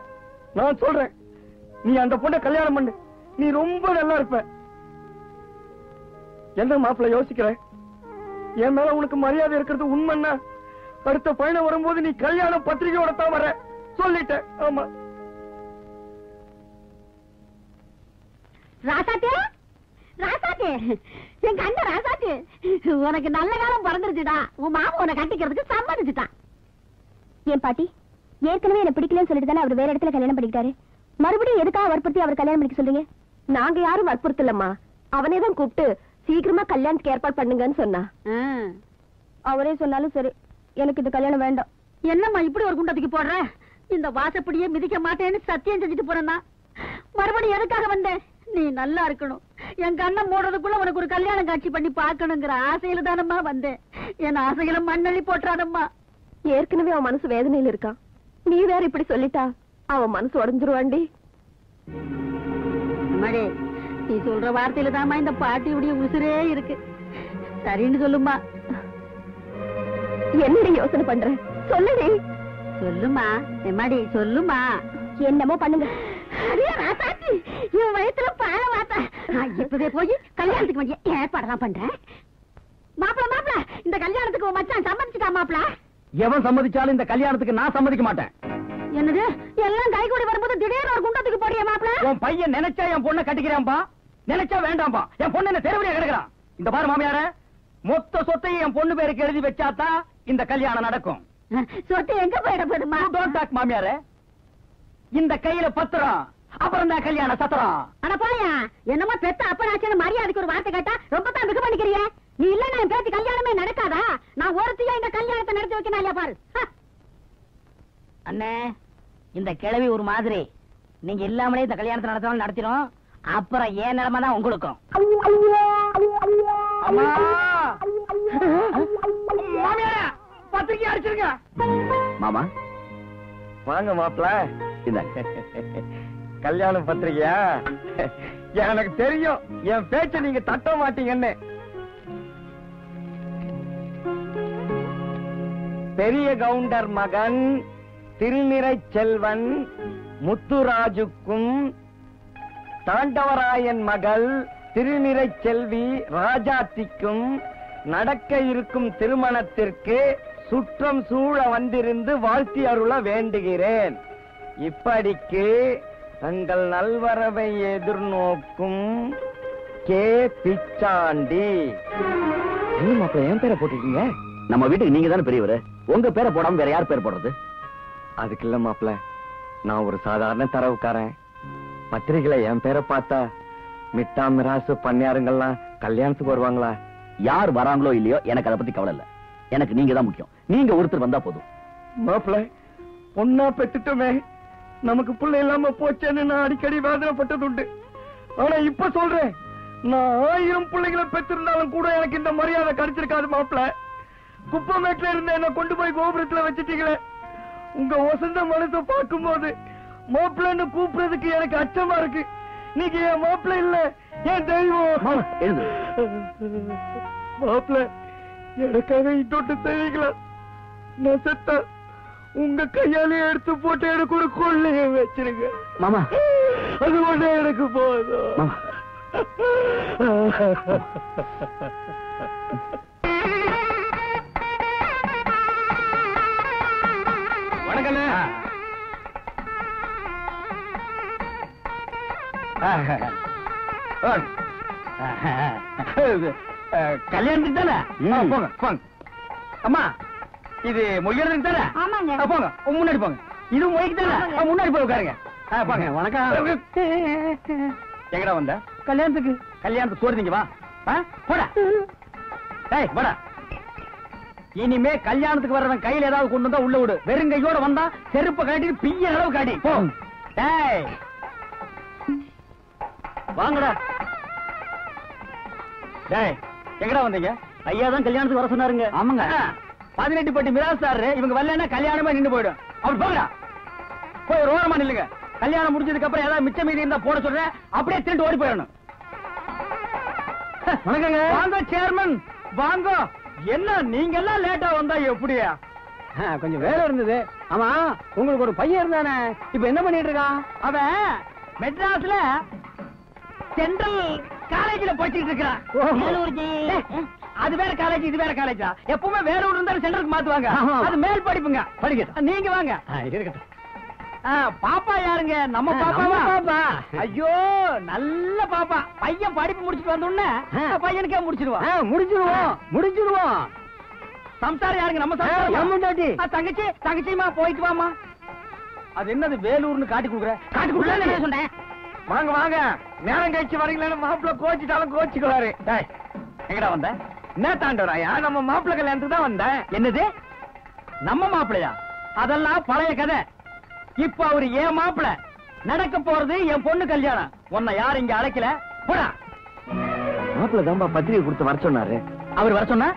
நான் சொல்றேன், நீ அந்த பொண்ணை கல்யாணம் பண்ணு. நீ ரொம்ப நல்லா இருப்ப. என்ன மாப்பிள்ள யோசிக்கிற? என் மேல உனக்கு மரியாதை இருக்கிறது உண்மைன்னா அடுத்த பையன் வரும்போது நீ கல்யாண பத்திரிகையோட தான் வர சொல்லிட்டேன். ஆமா ராசாத்தே, ராசாத்தே, என் கண்ண ராசாத்தே, உனக்கு நல்ல காலம் பிறந்துருச்சுடா. உன் மாமா உன்னை கட்டிக்கிறதுக்கு சம்மதிச்சுட்டான். ஏன் பாட்டி, ஏற்கனவே என்ன பிடிக்கலன்னு சொல்லிட்டு தானே அவர் வேற இடத்துல கல்யாணம் பண்ணிக்கிட்டாரு. மறுபடியும் எதுக்காக வற்புறுத்தி அவர் கல்யாணம் பண்ணிக்க சொல்றீங்க? நாங்க யாரும் வற்புறுத்தலம்மா, அவனே தான் கூப்பிட்டு சீக்கிரமா கல்யாணத்துக்கு ஏற்பாடு பண்ணுங்கன்னு சொன்னா. அவரே சொன்னாலும் சரி, எனக்கு இந்த கல்யாணம் வேண்டாம். என்னம்மா இப்படி ஒரு குண்டத்துக்கு போடுற? இந்த வாசப்படியே மிதிக்க மாட்டேன்னு சத்தியம் செஞ்சுட்டு போறேன்னா மறுபடியும் எதுக்காக வந்தேன்? நீ நல்லா இருக்கணும், என் கண்ணை மூடுறதுக்குள்ள உனக்கு ஒரு கல்யாணம் காட்சி பண்ணி பாக்கணுங்கிற ஆசையில தானம்மா வந்தேன். என் ஆசைகளை மண்ணள்ளி போட்டுறாதம்மா. ஏற்கனவே அவன் மனசு வேதனையில இருக்கான், நீ வேற இப்படி சொல்லிட்டா அவன் மனசு உடஞ்சிருவாண்டி. நீ சொல்ற வார்த்தையில தாமா இந்த பாட்டி உடைய உசுரே இருக்கு. சரின்னு சொல்லுமா. என்னடி யோசனை பண்ற? சொல்லுடி. சொல்லுமா எம்மாடி, சொல்லுமா. என்னமோ பண்ணுங்க. என் வயசுல பால வாத்தா இப்பவே போய் கல்யாணத்துக்கு வேண்டிய ஏற்பாடெல்லாம் பண்றேன். மாப்பிள மாப்பிள இந்த கல்யாணத்துக்கு மச்சான் சம்மதிச்சுட்டா மாப்பிள? எவன் சம்மதிச்சாலும் இந்த கல்யாணத்துக்கு நான் சம்மதிக்க மாட்டேன். என்னது எல்லாம் கை கூடி வரும்போது திடீர்னு ஒரு குண்டத்துக்கு போறியே மாப்பிள? உன் பையன் நினைச்சா என் பொண்ணை கட்டிக்கிறான்பா, நினைச்சா வேண்டாம்பா. என் பொண்ணு என்ன தெருவிலே கிடக்குறான். இந்த பாரு மாமியார, மொத்த சொத்தையும் என் பொண்ணு பேருக்கு எழுதி வச்சாதான் இந்த கல்யாணம் நடக்கும். சொத்தை எங்க போயிட போதுமா? டோன்ட் டாக் மாமியார. இந்த கையில பத்திரம், அப்புறம் தான் கல்யாண சத்திரம். ஆனா போயா, என்னமோ பெத்த அப்பனாச்சேன்னு மரியாதைக்கு ஒரு வார்த்தை கேட்டா ரொம்ப தான் மிக பண்ணிக்கிறிய. நீ இல்ல நான் பேசி கல்யாணமே நடக்காதா? நான் ஒருத்தையும் இந்த கல்யாணத்தை நடத்தி வைக்கணும் ஐயா. பாரு அண்ணே, இந்த கிழவி ஒரு மாதிரி. நீங்க இல்லாமலே இந்த கல்யாணத்தை நடத்தினாலும் நடத்தினோம், அப்புறம் ஏன் நிலைமை தான் உங்களுக்கும். பத்திரிக்கை அடிச்சிருங்க மாமா. வாங்க மாப்பிள, கல்யாணம் பத்திரிக்கையா? எனக்கு தெரியும் என் பேச்ச நீங்க தட்ட மாட்டீங்கன்னு. பெரிய கவுண்டர் மகன் திருநிறை செல்வன் முத்துராஜுக்கும் தாண்டவராயன் மகள் திருநிறை செல்வி ராஜாத்திக்கும் நடக்க இருக்கும் திருமணத்திற்கு சுற்றம் சூழ வந்திருந்து வாழ்த்தி அருள வேண்டுகிறேன். இப்படிக்கு தங்கள் நல்வரவை எதிர்நோக்கும் கே. பிச்சாண்டி. மாப்பிள்ள என் பேரை போட்டிருக்கீங்க. நம்ம வீட்டுக்கு நீங்க தானே பெரியவர். உங்க பேரை போடாம வேற யார் பேர் போடுறது? அதுக்கு இல்ல மாப்பிள்ள, நான் ஒரு சாதாரண தரவுக்காரன். பத்திரிகையில என் பேரை பார்த்தா மிட்டா மிராசு பண்ணியாருங்கெல்லாம் கல்யாணத்துக்கு வருவாங்களா? யார் வராங்களோ இல்லையோ எனக்கு அதை பத்தி கவலை இல்ல. எனக்கு நீங்க தான் முக்கியம். நீங்க ஒருத்தர் வந்தா போதும். மாப்பிள்ள பொண்ணா பெற்றுட்டுமே, நமக்கு பிள்ளை இல்லாம போச்சேன்னு நான் அடிக்கடி வேதனைப்பட்டது உண்டு. ஆனா இப்ப சொல்றேன், நான் 1000 பிள்ளைகளை பெற்றிருந்தாலும் கூட எனக்கு இந்த மரியாதை கிடைச்சிருக்காது மாப்பிள்ள. குப்பமேட்டில இருந்த என்ன கொண்டு போய் கோபுரத்துல வச்சுட்டீங்களே. உங்க வசந்த மனசை பார்க்கும் போது மாப்பிள்ளன்னு கூப்பிடுறதுக்கு எனக்கு அச்சமா இருக்கு. நீங்க என் மாப்பிள்ள இல்ல, என் தெய்வம். மாப்பிள்ள எனக்காக இட்டோட்டு தெரியுங்களா? நான் செத்தா உங்க கையாலே எடுத்து போட்டு எனக்கு ஒரு கொள்ளைய வச்சிருங்க மாமா. அது ஒண்ணு எனக்கு போதும். வணக்கம். கல்யாணத்துக்கு தானே போங்க போங்க. அம்மா இது மொழியறதுக்கு தானே? ஆமாங்க. போங்க முன்னாடி போங்க. இது மொழிக்கு தானே? முன்னாடி போய் உட்காருங்க. போங்க. வணக்கம். எங்கடா வந்த? கல்யாணத்துக்கு. கல்யாணத்துக்கு போறீங்க? வா போடா. டேய் போடா. இனிமே கல்யாணத்துக்கு வர்றவன் கையில ஏதாவது கொண்டு வந்தா உள்ள விடு. வெறுங்கையோட வந்தா செருப்பை காட்டி பிய்ய அளவு காட்டி போ. டேய் வாங்கடா. டேய் எங்கடா வந்தீங்க? ஐயா தான் கல்யாணத்துக்கு வர சொன்னாருங்க. ஆமாங்க. 18 பட்டி மிராஸ் சார் இவங்க வரலன்னா கல்யாணமா நின்னு போயிடும். அப்படி போங்கடா. போய் ரோரமா நில்லுங்க. கல்யாணம் முடிஞ்சதுக்கு அப்புறம் ஏதாவது மிச்சம் மீதி இருந்தா போட சொல்றேன். அப்படியே திருட்டு ஓடி போயிடணும். வணக்கங்க. வாங்க சேர்மன் வாங்க. என்ன நீங்க எல்லாம் லேட்டா வந்தா எப்படியா? கொஞ்சம் வேலை இருந்தது. ஆமா உங்களுக்கு ஒரு பையன் இருந்தானே, இப்ப என்ன பண்ணிட்டு இருக்கான்? அவன் மெட்ராஸ்ல சென்ட்ரல் காலேஜ்ல படிச்சுட்டு இருக்கிறான். அது வேற காலேஜ், இது வேற காலேஜா? எப்பவுமே வேற ஊர் இருந்தாலும் சென்டருக்கு மாத்துவாங்க. அது மேல் படிப்புங்க. படிக்க நீங்க வாங்க. இருக்கட்டும். பாப்பா யாருங்க? நம்ம பாப்பாவா? பாப்பா. ஐயோ நல்ல பாப்பா. பையன் படிப்பு முடிச்சுட்டு வந்தோடனே பையனுக்கே முடிச்சிருவோம். முடிச்சிருவோம். சம்சாரம் யாருங்க? நம்ம தங்கச்சி. தங்கச்சிமா போயிட்டு வாமா. அது என்னது வேலூர்னு காட்டி கொடுக்குற? காட்டி கொடுக்கல சொன்னேன். வாங்க வாங்க. நேரம் கழிச்சு வரீங்களா? மாப்பிள்ள கோச்சிட்டாலும் கோச்சிக்குவாரு. எங்கடா வந்த? என்ன தாண்டவராயா? நம்ம மாப்பிள்ள கல்யாணத்துக்கு தான் வந்தேன். என்னது நம்ம மாப்பிள்ளையா? அதெல்லாம் பழைய கதை. இப்ப அவரு என் மாப்பிள்ள. நடக்க போறது என் பொண்ணு கல்யாணம். உன்னை யார் இங்க அழைக்கல? போடா. மாப்பிள்ள தான்பா பத்திரிகை கொடுத்து வர சொன்னாரு. அவர் வர சொன்னா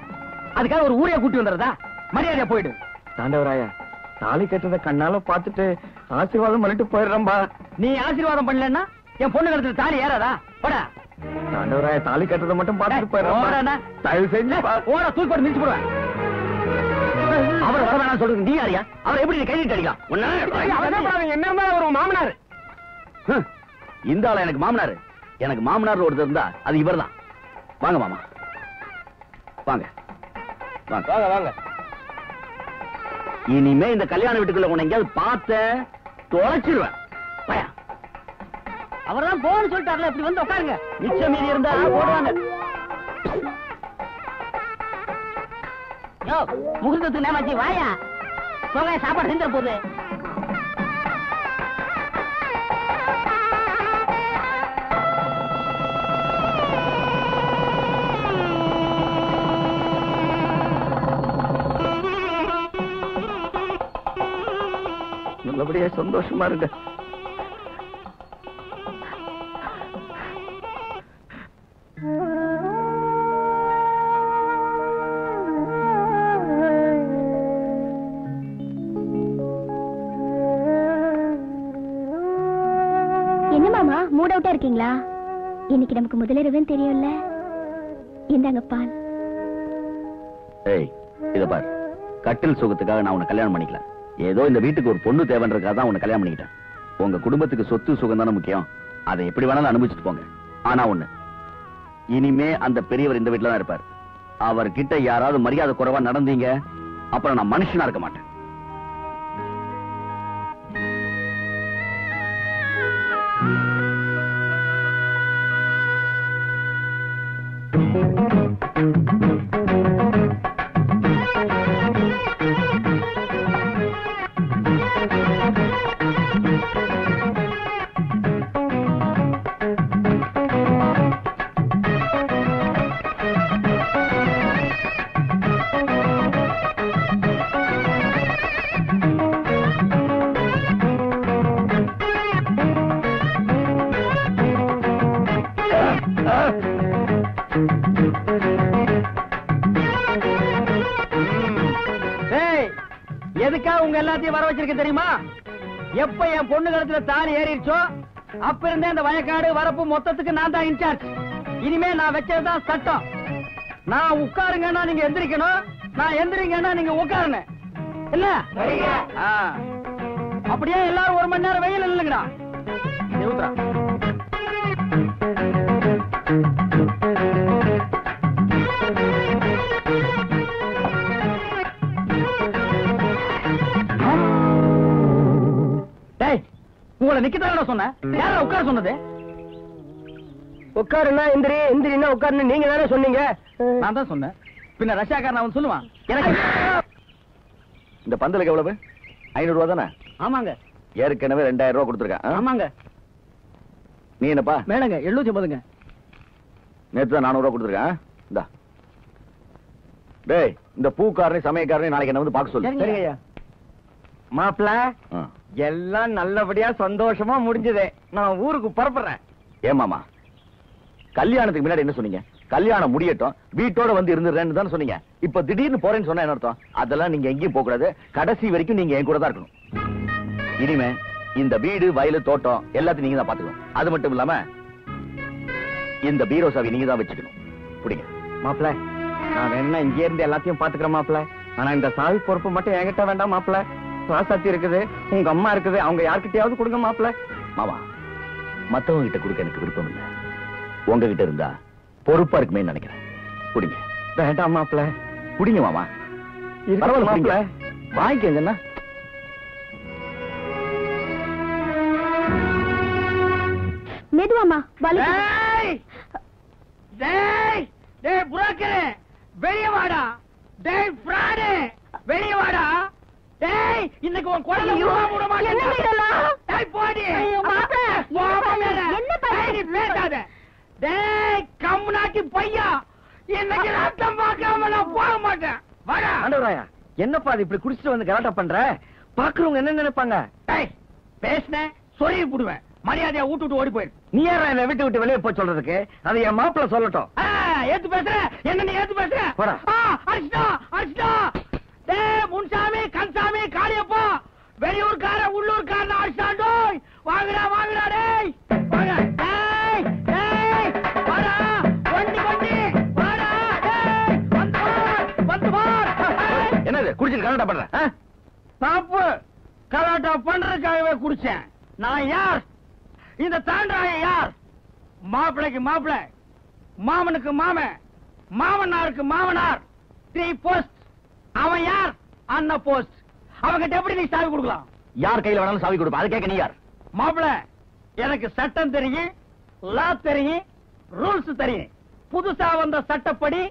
அதுக்காக ஒரு ஊரைய கூட்டி வந்துடுறதா? மரியாதையா போயிடு. தாண்டவராயா தாலி கட்டுறத கண்ணால பாத்துட்டு ஆசீர்வாதம் பண்ணிட்டு போயிடுறா. நீ ஆசீர்வாதம் பண்ணலன்னா என் பொண்ணு கழுத்துல தாலி ஏறாதா? போடா. ஆண்டவரே, தாலி கட்டறத மட்டும் பார்த்துட்டு போறேன். போடா, தயவு செஞ்சு போடா, தூக்கி போட்டு மிதிச்சு போடுவேன். அவரை வர வேணாம்னு சொல்றது நீ யாரியா? அவரை எப்படி நீ கையில அடிக்கலாம்? என்ன மாதிரி ஒரு மாமனார் இந்த ஆளா? எனக்கு மாமனார், எனக்கு மாமனார் ஒருத்தர் இருந்தா அது இவர் தான். வாங்க மாமா, வாங்க வாங்க வாங்க வாங்க. இனிமே இந்த கல்யாண வீட்டுக்குள்ள உன்னை எங்கேயாவது பார்த்த தொலைச்சிருவேன். அவர்தான் போன்னு சொல்லிட்டாருல, இப்படி வந்து உட்காருங்க. மிச்சம் மீதி இருந்தா போடுவாங்க. முகூர்த்தத்துக்கு நேமாச்சி, வாயா போக, சாப்பாடு செஞ்சிட போகுது. நல்லபடியா சந்தோஷமா இருங்க. இருக்கீங்களா? இன்னைக்கு நமக்கு முதலிரவே தெரியும்ல. இந்தாங்க பால். ஏய், இத பார். கட்டில் சுகத்துக்காக நான் உன்னை கல்யாணம் பண்ணிக்கல. ஏதோ இந்த வீட்டுக்கு ஒரு பொண்ணு தேவைன்றதுக்காக தான் உன்னை கல்யாணம் பண்ணிக்கிட்டேன். உங்க குடும்பத்துக்கு சொத்து சுகம் தான முக்கியம். அதை எப்படி வேணாலும் அனுபவிச்சுட்டு போங்க. ஆனா ஒண்ணு, இனிமே அந்த பெரியவர் இந்த வீட்ல தான் இருப்பார். அவர்கிட்ட யாராவது மரியாதை குறைவா நடந்தீங்க அப்புறம் நான் மனுஷனா இருக்க மாட்டேன். வர வச்சிருக்க தெரியுமா? எப்ப என் பொண்ணு கழுத்துல தாலி ஏறிடுச்சோ அப்ப இருந்தே அந்த வயக்காடு வரப்பு மொத்தத்துக்கு நான் தான் இன்சார்ஜ். இனிமே நான் வச்சதுதான் சட்டம். நான் உட்காருங்கன்னா நீங்க எந்திரிக்கணும், நான் எந்திரிங்கன்னா நீங்க உட்காரணும். இல்ல அப்படியே எல்லாரும் ஒரு மணி நேரம் வெயில் இல்லைங்கடா. உங்களை நிக்கத்தான சொன்ன யாரா உட்கார சொன்னது? உட்காருன்னா எந்திரி, எந்திரின்னா உட்காருன்னு நீங்க தானே சொன்னீங்க. நான் தான் சொன்னேன். பின்ன ரஷ்யாக்காரன் அவன் சொல்லுவான். எனக்கு இந்த பந்தலுக்கு எவ்வளவு? 500 ரூபா தானே? ஆமாங்க. ஏற்கனவே 2000 ரூபா கொடுத்துருக்கேன். ஆமாங்க. நீ என்னப்பா? மேடங்க 750ங்க. நேற்று தான் 400 ரூபா கொடுத்துருக்கேன். இந்தா. டேய், இந்த பூக்காரனை சமயக்காரனை நாளைக்கு என்ன வந்து பார்க்க சொல்லு. சரிங்க ஐயா. மாப்பிள்ள, எல்லாம் நல்லபடியா சந்தோஷமா முடிஞ்சதே. நான் ஊருக்கு புறப்படுறேன். ஏமாமா, கல்யாணத்துக்கு முன்னாடி என்ன சொன்னீங்க? கல்யாணம் முடியட்டும், வீட்டோட வந்து இருந்துறேன்னு தான் சொன்னீங்க. இப்ப திடீர்னு போறேன்னு சொன்னா என்ன அர்த்தம்? அதெல்லாம் நீங்க எங்கேயும் போக கூடாது. கடைசி வரைக்கும் நீங்க என் கூட தான் இருக்கணும். இனிமே இந்த வீடு, வயலு, தோட்டம் எல்லாத்தையும் நீங்க தான் பாத்துக்கணும். அது மட்டும் இல்லாம இந்த பீரோ சாவி நீங்க தான் வச்சுக்கணும். புடிங்க மாப்பிள்ள, நான் வேணா இங்கே இருந்து எல்லாத்தையும் பாத்துக்கிறேன் மாப்பிள்ள. ஆனா இந்த சாவி பொறுப்பு மட்டும் என்கிட்ட வேண்டாம் மாப்பிள்ள. ராசாத்தி இருக்குது, உங்க அம்மா இருக்குது, அவங்க யார்கிட்டயாவது கொடுங்க மாப்பிள்ள. மாமா, மத்தவங்க கிட்ட கொடுக்க எனக்கு விருப்பம் இல்லை. உங்ககிட்ட இருந்தா பொறுப்பா இருக்குமே நினைக்கிறேன். குடிங்க. வேண்டாம் மாப்பிள்ள, குடிங்க மாமா. பரவாயில்ல மாப்பிள்ள, வாங்கிக்கோங்க. மெதுவாமா. வெளிய வாடா, வெளிய வாடா. டேய், இன்னைக்கு உன் குரல மூட மாட்டே. என்ன இதெல்லாம்? டேய் போடி. ஐயோ மாப்ள, போகாம என்ன பண்ணி பேசாத. டேய் கம்முனாட்டி பையா, இன்னைக்கு ரத்தம் பார்க்காம நான் போக மாட்டேன். வாடா. ஆண்டவராயா, என்னப்பா இது இப்படி குடிச்சிட்டு வந்து கலாட்டா பண்ற? பாக்குறவங்க என்ன நினைப்பாங்க? டேய் பேசுனே சொரிய போடுவேன். மரியாதையா ஊட்டு விட்டு ஓடி போயிரு. நீ யாரா என்ன வீட்டு விட்டு வெளியே போய் சொல்றதுக்கு? அது என் மாப்ள சொல்லட்டும். ஏத்து பேசுற என்ன? நீ ஏத்து பேசுற? போடா. அர்ச்சனா, அர்ச்சனா. டேய் முன்சாமி, கன்சாமி, காளியப்பா, வெளியூர்கார உள்ளூர்காரன் அடிச்சாண்டோய். வாங்கடா வாங்கடா. டேய். என்னது குடிச்சு கலாட்டா பண்ற? தப்பு கலாட்டா பண்றதுக்காகவே குடிச்சேன். நான் யார்? இந்த தாண்டாய யார்? மாப்பிளைக்கு மாப்பிளை, மாமனுக்கு மாமன், மாமனாருக்கு மாமனார். 3 போஸ்ட். அவன் யார்? அண்ண போஸ்ட். அவங்கிட்ட எப்படி நீ சாவி கொடுக்கலாம்? யார் கையில வேணாலும் சாவி கொடுப்பா, அது கேட்க நீ யார்? மாப்பிள, எனக்கு சட்டம் தெரியும், லா தெரியும், ரூல்ஸ் தெரியும். புதுசா வந்த சட்டப்படி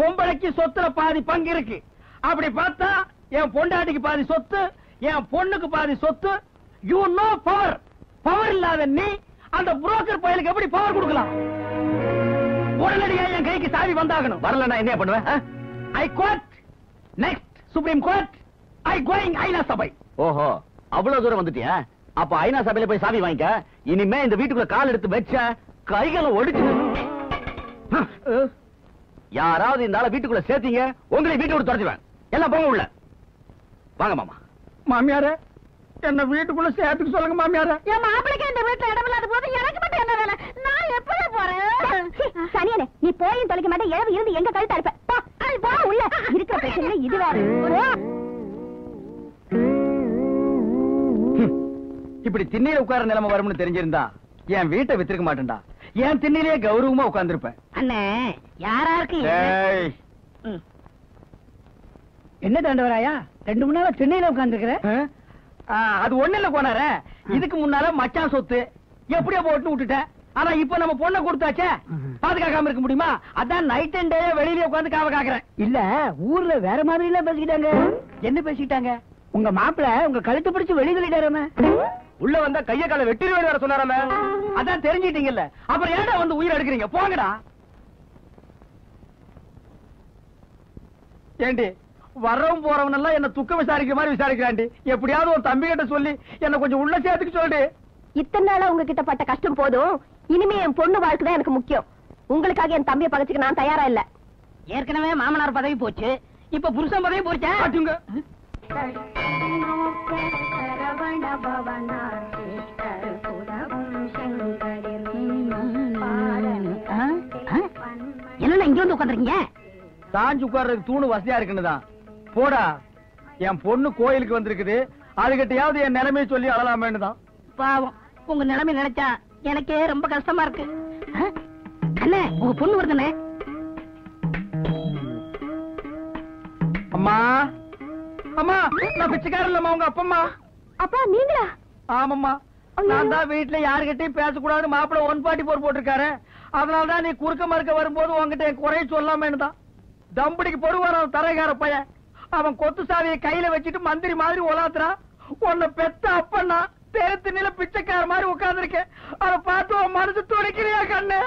பொம்பளைக்கு சொத்துல பாதி பங்கு இருக்கு. அப்படி பார்த்தா என் பொண்டாட்டிக்கு பாதி சொத்து, என் பொண்ணுக்கு பாதி சொத்து. You know power. பவர் இல்லாத நீ அந்த புரோக்கர் பயலுக்கு எப்படி பவர் கொடுக்கலாம்? உடனடியா என் கைக்கு சாவி வந்தாகணும். வரலன்னா என்ன பண்ணுவேன்? I court, next supreme court, I going ஐநா சபை. ஓஹோ, அவ்வளவு தூரம் வந்துட்டியா? அப்ப ஐநா சபையில போய் சாவி வாங்கிக்க. இனிமே இந்த வீட்டுக்குள்ள கால் எடுத்து வச்ச கைகளை ஒடிச்சு. யாராவது இந்த வீட்டுக்குள்ள சேர்த்தீங்க, உங்களை வீட்டை விட்டு துரத்துவேன். எல்லாம் போங்க உள்ள. வாங்க மாமா. மாமியார, என்ன வீட்டுக்குள்ள சேர்த்துக்கு சொல்லுங்க மாமியார. என் மாப்பிளைக்கு இந்த வீட்டுல இடம் இல்லாத போது எனக்கு மட்டும் என்ன வேலை? நான் எப்படி போறேன்? சனியனே, நீ போயும் தொலைக்க மாட்டேன். இழவு இருந்து எங்க கழுத்த அடிப்பா உள்ள இருக்கிற பிரச்சனை இது வேற. இப்படி திண்ணையில உட்கார நிலைமை வரும்னு தெரிஞ்சிருந்தா என் வீட்டை வித்திருக்க மாட்டேன்டா. என் திண்ணையிலேயே கௌரவமா உட்கார்ந்துருப்பேன். அண்ணே, யாரா இருக்கு? என்ன தாண்டவராயா, 2 மணி நேரமா திண்ணையில உட்கார்ந்துருக்கிற? அது ஒண்ணு இல்ல போனார, இதுக்கு முன்னால மச்சான் சொத்து எப்படியோ போட்டுன்னு விட்டுட்டேன். ஆனா இப்ப நம்ம பொண்ணை கொடுத்தாச்சே, பாதுகாக்காம இருக்க முடியுமா? அதான் நைட் அண்ட் டே வெளியில உட்கார்ந்து காவ காக்குறேன். இல்ல ஊர்ல வேற மாதிரி எல்லாம் பேசிக்கிட்டாங்க. என்ன பேசிக்கிட்டாங்க? உங்க மாப்பிள்ள உங்க கழுத்து பிடிச்சு வெளியிலிட்டாரமே. உள்ள வந்தா கைய கால வெட்டிடுவேன்னு வேற சொன்னாரமே. அதான் தெரிஞ்சிட்டீங்கல்ல, அப்புறம் ஏன்டா வந்து உயிர் எடுக்கிறீங்க? போங்கடா. ஏண்டி வரவும் போறவன் எல்லாம் என்ன துக்க விசாரிக்கிற மாதிரி விசாரிக்கிறாண்டி. எப்படியாவது ஒரு தம்பி கிட்ட சொல்லி என்ன கொஞ்சம் உள்ள சேர்த்துக்கு சொல்லு. இத்தனை நாளா உங்ககிட்ட பட்ட கஷ்டம் போதும். இனிமே என் பொண்ணு வாழ்க்கை தான் எனக்கு முக்கியம். உங்களுக்காக என் தம்பியை பகச்சுக்கு நான் தயாரா இல்ல. ஏற்கனவே மாமனார் பதவி போச்சு, இப்ப புருஷன் பதவி போச்சா? என்ன இங்க வந்து உட்காந்துருக்கீங்க? சாஞ்சு உட்கார்றதுக்கு தூணு வசதியா இருக்குன்னுதான். போடா, என் பொண்ணு கோயிலுக்கு வந்திருக்குது, அதுகிட்டையாவது என் நிலைமையை சொல்லி அழலாமேன்னு தான். பாவம், உங்க நிலைமை நினைச்சா எனக்கே ரொம்ப கஷ்டமா இருக்கு. அண்ணே, உங்க பொண்ணு வருதுண்ணே. அம்மா, அம்மா, நான் பிச்சைக்காரன் இல்லம்மா, உங்க அப்பம்மா. அப்பா நீங்களா? ஆமாம்மா, நான் தான் வீட்டுல யாருக்கிட்டையும் பேசக்கூடாது மாப்பிள்ள 144 போட்டிருக்காரு. அதனாலதான் நீ குறுக்க மறுக்க வரும்போது உங்ககிட்ட என் குறைய சொல்லாமேன்னு தான். தம்படிக்கு பொறுவார தரைக்கார பையன், அவன் கொத்து சாவியை கையில வச்சுட்டு மந்திரி மாதிரி ஒலாத்துறான். உன்னை பெத்த அப்பன்னா தேர்த்து நில பிச்சைக்கார மாதிரி உட்கார்ந்துருக்கேன். அதை பார்த்து உன் மனசு துடிக்கிறியா கண்ணு?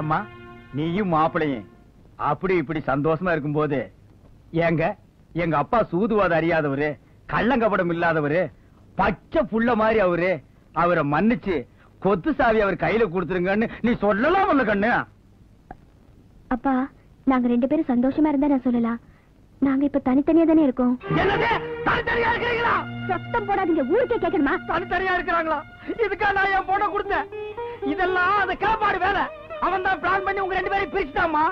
ஏம்மா, நீயும் மாப்பிள்ளையும் அப்படி இப்படி சந்தோஷமா இருக்கும்போது ஏங்க எங்க அப்பா சூதுவாத அறியாதவரு, கள்ளங்கபடம் இல்லாதவரு, பச்சை புள்ள மாதிரி அவரு. அவரை மன்னிச்சு கொத்து சாவி அவர் கையில கொடுத்துருங்கன்னு நீ சொல்லலாம் ஒண்ணு கண்ணு? அப்பா, நாங்க 2 பேரும் சந்தோஷமா இருந்தா நான் சொல்லலாம். நாங்க இப்ப தனித்தனியா தானே இருக்கோம். என்னது தனித்தனியா இருக்கீங்களா? சத்தம் போடாதீங்க, ஊர்க்கே கேட்கணுமா? தனித்தனியா இருக்கறாங்களா? இதுக்கா நான் என் போட கொடுத்தேன். இதெல்லாம் அந்த காபாடு வேற. அவன் தான் பிளான் பண்ணி உங்க 2 பேரையும் பிரிச்சுட்டாமா.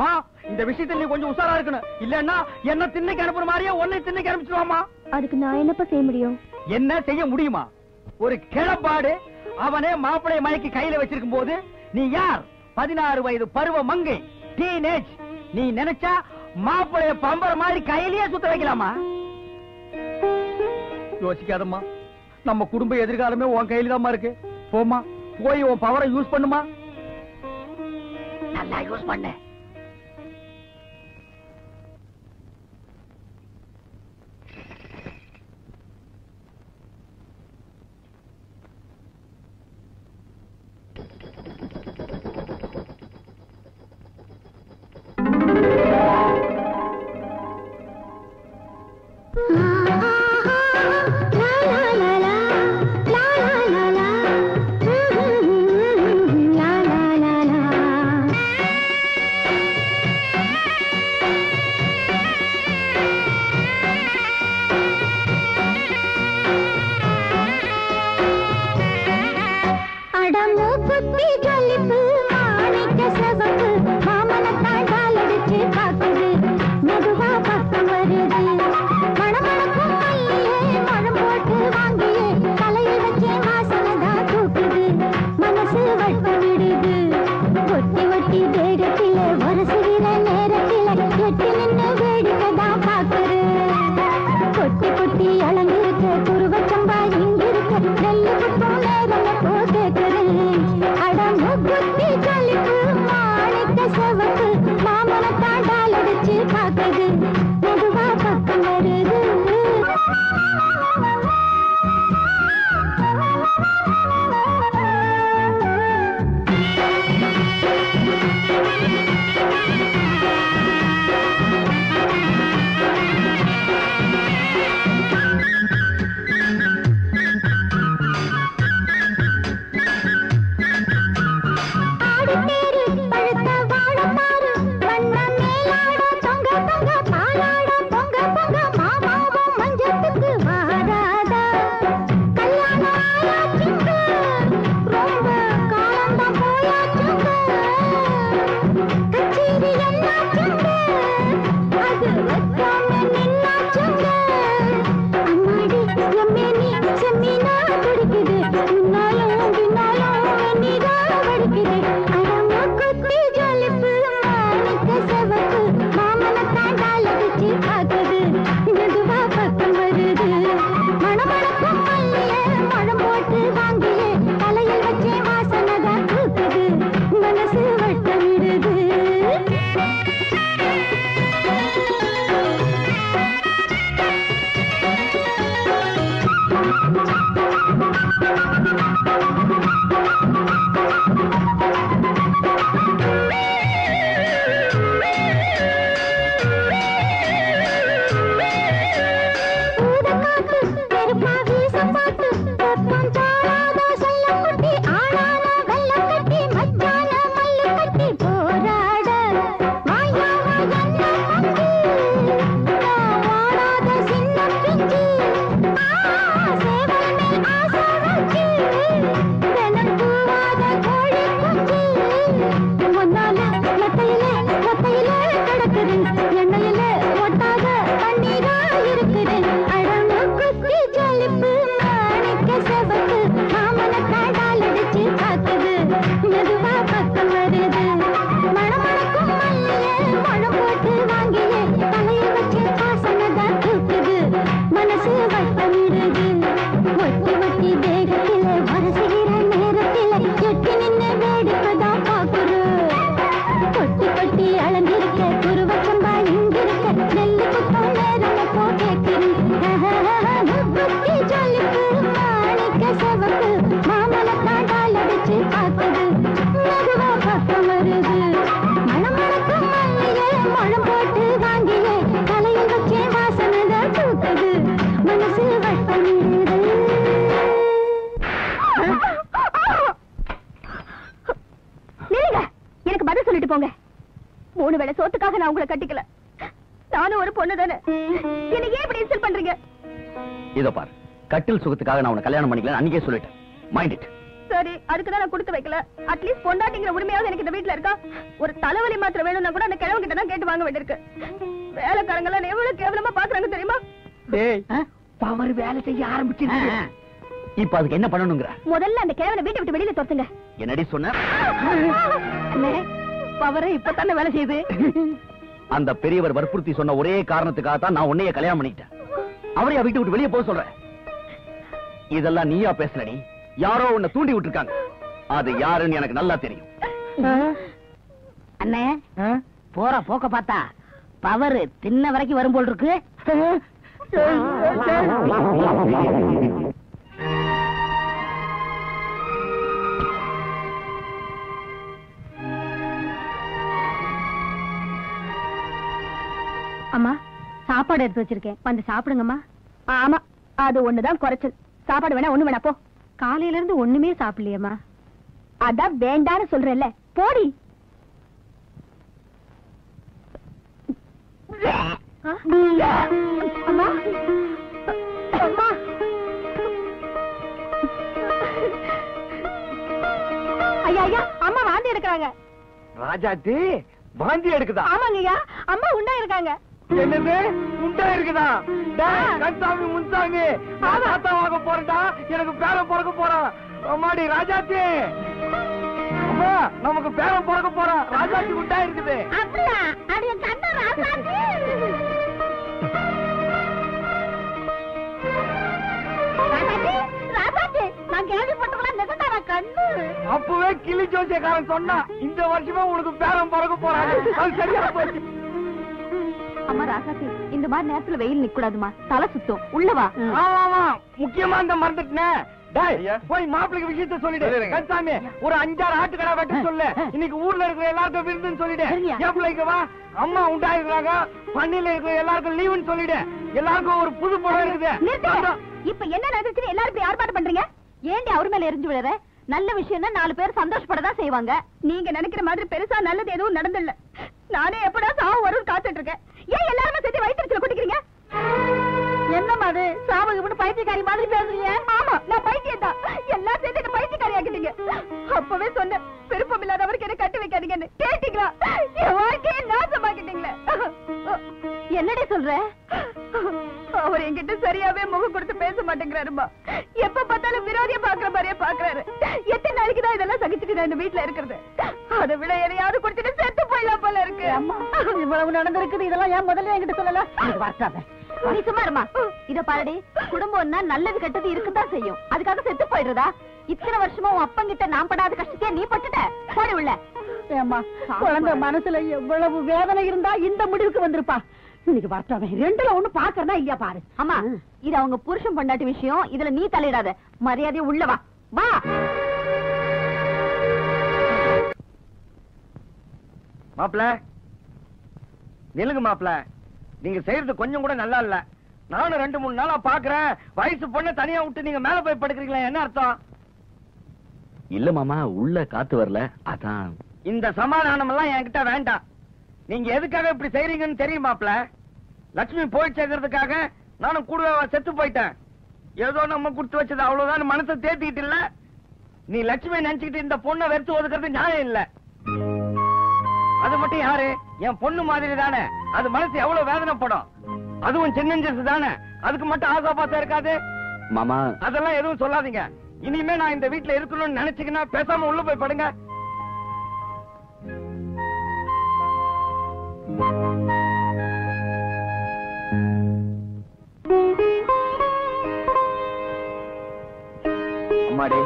மா, இந்த விஷயத்துல நீ கொஞ்சம் உஷாரா இருக்கணும். இல்லன்னா என்ன திண்ணைக்கு அனுப்புற மாதிரியே ஒன்னே திண்ணைக்கு அனுப்பிச்சுடுவாமா. அதுக்கு நான் என்னப்பா செய்ய முடியும்? என்ன செய்ய முடியுமா? ஒரு கிளப்பாடு அவனே மாப்பிளை மயக்கி கையில வச்சிருக்கும் போது நீ யார்? 16 வயது பருவ மங்கை, டீனேஜ். நீ நினைச்சா மாப்பிளைய பம்பர மாதிரி கையிலேயே சுத்த வைக்கலாமா? யோசிக்காதம்மா, நம்ம குடும்ப எதிர்காலமே உன் கையில தான் இருக்கு. போமா, போய் உன் பவரை யூஸ் பண்ணுமா. நல்லா யூஸ் பண்ணு. என்ன பண்ணணும்ங்கற முதல்ல அந்த கேவனை வீட்டை விட்டு வெளியில தோத்துங்க. என்னடி சொன்ன? அண்ணே, பவரே இப்ப தான வேலை செய்து. அந்த பெரியவர் வற்புறுத்தி சொன்ன ஒரே காரணத்துக்காக தான் நான் உன்னைய கல்யாணம் பண்ணிட்டேன். அவரே வீட்டை விட்டு வெளிய போக சொல்றேன். இதெல்லாம் நீயா பேசலடி? யாரோ உன்னை தூண்டி விட்டுருக்காங்க. அது யாருன்னு எனக்கு நல்லா தெரியும். அண்ணே, போற போக்க பார்த்தா பவர் தின்ன வரைக்கும் வரும் போல் இருக்கு. அம்மா, சாப்பாடு எடுத்து வச்சிருக்கேன், வந்து சாப்பிடுங்கம்மா. ஆமா, அது ஒண்ணுதான் குறைச்சல். சாப்பாடு வேணா ஒண்ணு வேணா போ. காலையில இருந்து ஒண்ணுமே சாப்பிடலையம்மா. அதான் வேண்டான்னு சொல்றேன்ல, போடி. அம்மா, அம்மா, ஐயா ஐயா, அம்மா வாந்தி எடுக்கறாங்க. ராஜாதி வாந்தி எடுக்குதா? ஆமாங்கய்யா, அம்மா உண்டா இருக்காங்க. என்னது உண்டா இருக்குதா? டேய் கண்டாமி முந்தாமி நான் ஆத்தாவாக போறடா, எனக்கு பேரம் பொறுக்க போறான். அம்மாடி ராஜாதி, அம்மா நமக்கு பேரம் பொறுக்க போறான். ராஜாதி உண்டா இருக்குது. அப்படியே அடி கண்டா ராஜாதி. ராஜாதி ராஜாதி நான் கேள்விப்பட்டதெல்லாம் நிஜதாடா கண்ணு. அப்பவே கிளி ஜோசியக்காரன் சொன்னா இந்த வருஷமே உனக்கு பேரம் பறக்க போறாங்க. அது சரியா போச்சு. அம்மா ராசாத்தி, இந்த மாதிரி நேரத்துல வெயில் நிக்க கூடாதுமா, தலை சுத்தம். உள்ள வா. ஆமாமா முக்கியமா அந்த மறந்துட்டனே. டேய் போய் மாப்பிளைக்கு விஷயத்தை சொல்லிடு. கன்சாமி ஒரு 5-6 ஆட்டு கடை வெட்ட சொல்லு. இன்னைக்கு ஊர்ல இருக்கிற எல்லாரும் விருந்துன்னு சொல்லிடு. ஏப்ளைக்கு வா. அம்மா உண்டாயிருக்காங்க. பண்ணில இருக்கிற எல்லாரும் லீவுன்னு சொல்லிடு. எல்லாருக்கும் ஒரு புது படம் இருக்குது. இப்ப என்ன நடந்துச்சு? எல்லாரும் போய் ஆர்ப்பாட்டம் பண்றீங்க. ஏண்டி அவர் மேல எரிஞ்சு விழற? நல்ல விஷயம்னா 4 பேர் சந்தோஷப்படதா செய்வாங்க. நீங்க நினைக்கிற மாதிரி பெருசா நல்லது எதுவும் நடந்தில்ல. நானே எப்படா சாவு வரும்னு காத்துட்டு இருக்கேன். ஏன் எல்லாரும் சேர்த்து வயிற்றுச்சல குடிக்கிறீங்க? என்ன மாதிரி சாவுக்கு கூட பைத்தியக்காரி மாதிரி பேசுறீங்க? ஆமா நான் பைத்தியம்தான். எல்லாம் சேர்த்து என்ன பைத்தியக்காரி ஆக்கிட்டீங்க. அப்பவே சொன்ன விருப்பம் இல்லாதவருக்கு என்ன கட்டி வைக்காதீங்கன்னு கேட்டீங்களா? என் வாழ்க்கையை நாசமாக்கிட்டீங்களே. என்னடே சொல்ற? அவர் என்கிட்ட சரியாவே முகம் கொடுத்து பேச மாட்டேங்கிறாருமா. எப்ப பார்த்தாலும் விரோதிய பாக்குற மாதிரியே பாக்குறாரு. எத்தனை நாளைக்குதான் இதெல்லாம் சகிச்சுட்டு நான் வீட்டுல இருக்கிறது? அதை விட எதையாவது கொடுத்துட்டு செத்து போயிடலாம் போல இருக்கு. அம்மா இவ்வளவு நடந்திருக்குது, இதெல்லாம் ஏன் முதல்ல என்கிட்ட சொல்லலாம்? பார்த்தாங்க நீ சும்மா இத பாருடி. குடும்பம்னா நல்லது கெட்டது இருக்குதான் செய்யும். அதுக்காக செத்து போயிடுறதா? இத்தனை வருஷமா உன் அப்பங்கிட்ட நான் படாத கஷ்டத்தையே நீ பட்டுட்ட. போடி உள்ள. ஏம்மா குழந்தை மனசுல எவ்வளவு வேதனை இருந்தா இந்த முடிவுக்கு வந்திருப்பா. இன்னைக்கு வரட்டாவே ரெண்டுல ஒண்ணு பாக்குறதா ஐயா பாரு. அம்மா இது அவங்க புருஷன் பொண்டாட்டி விஷயம், இதுல நீ தலையிடாத. மரியாதையா உள்ள வா. வா. மாப்ள நிலுங்க. மாப்ள நீங்க செய்யறது கொஞ்சம் கூட நல்லா இல்ல. நானும் 2-3 நாளா பாக்குறேன். வயசு பொண்ண தனியா விட்டு நீங்க மேல போய் படுக்கிறீங்களா? என்ன அர்த்தம்? இல்ல மாமா, உள்ள காத்து வரல அதான். இந்த சமாதானம் எல்லாம் என்கிட்ட வேண்டாம். நீங்க எதுக்காக இப்படி செய்றீங்கன்னு தெரியுமாப்ல? லட்சுமி போய் சேர்க்கறதுக்காக நானும் கூடவே செத்து போயிட்டேன். ஏதோ நம்ம குடுத்து வச்சது அவ்வளவுதான். மனசை தேத்திக்கிட்டு இல்ல. நீ லட்சுமி நினைச்சுக்கிட்டு இந்த பொண்ணை வெறுத்து ஒதுக்கிறது நியாயம் இல்ல. அது மட்டும் யாரு? என் பொண்ணு மாதிரி தானே. அது மனசு எவ்வளவு வேதனைப்படும். அதுவும் சின்னஞ்சு தானே. அதுக்கு மட்டும் ஆசாபாசம் இருக்காது மாமா. அதெல்லாம் எதுவும் சொல்லாதீங்க. இனிமே நான் இந்த வீட்டுல இருக்கணும்னு நினைச்சுக்கினா பேசாம உள்ள போய் படுங்க. அம்மாடி,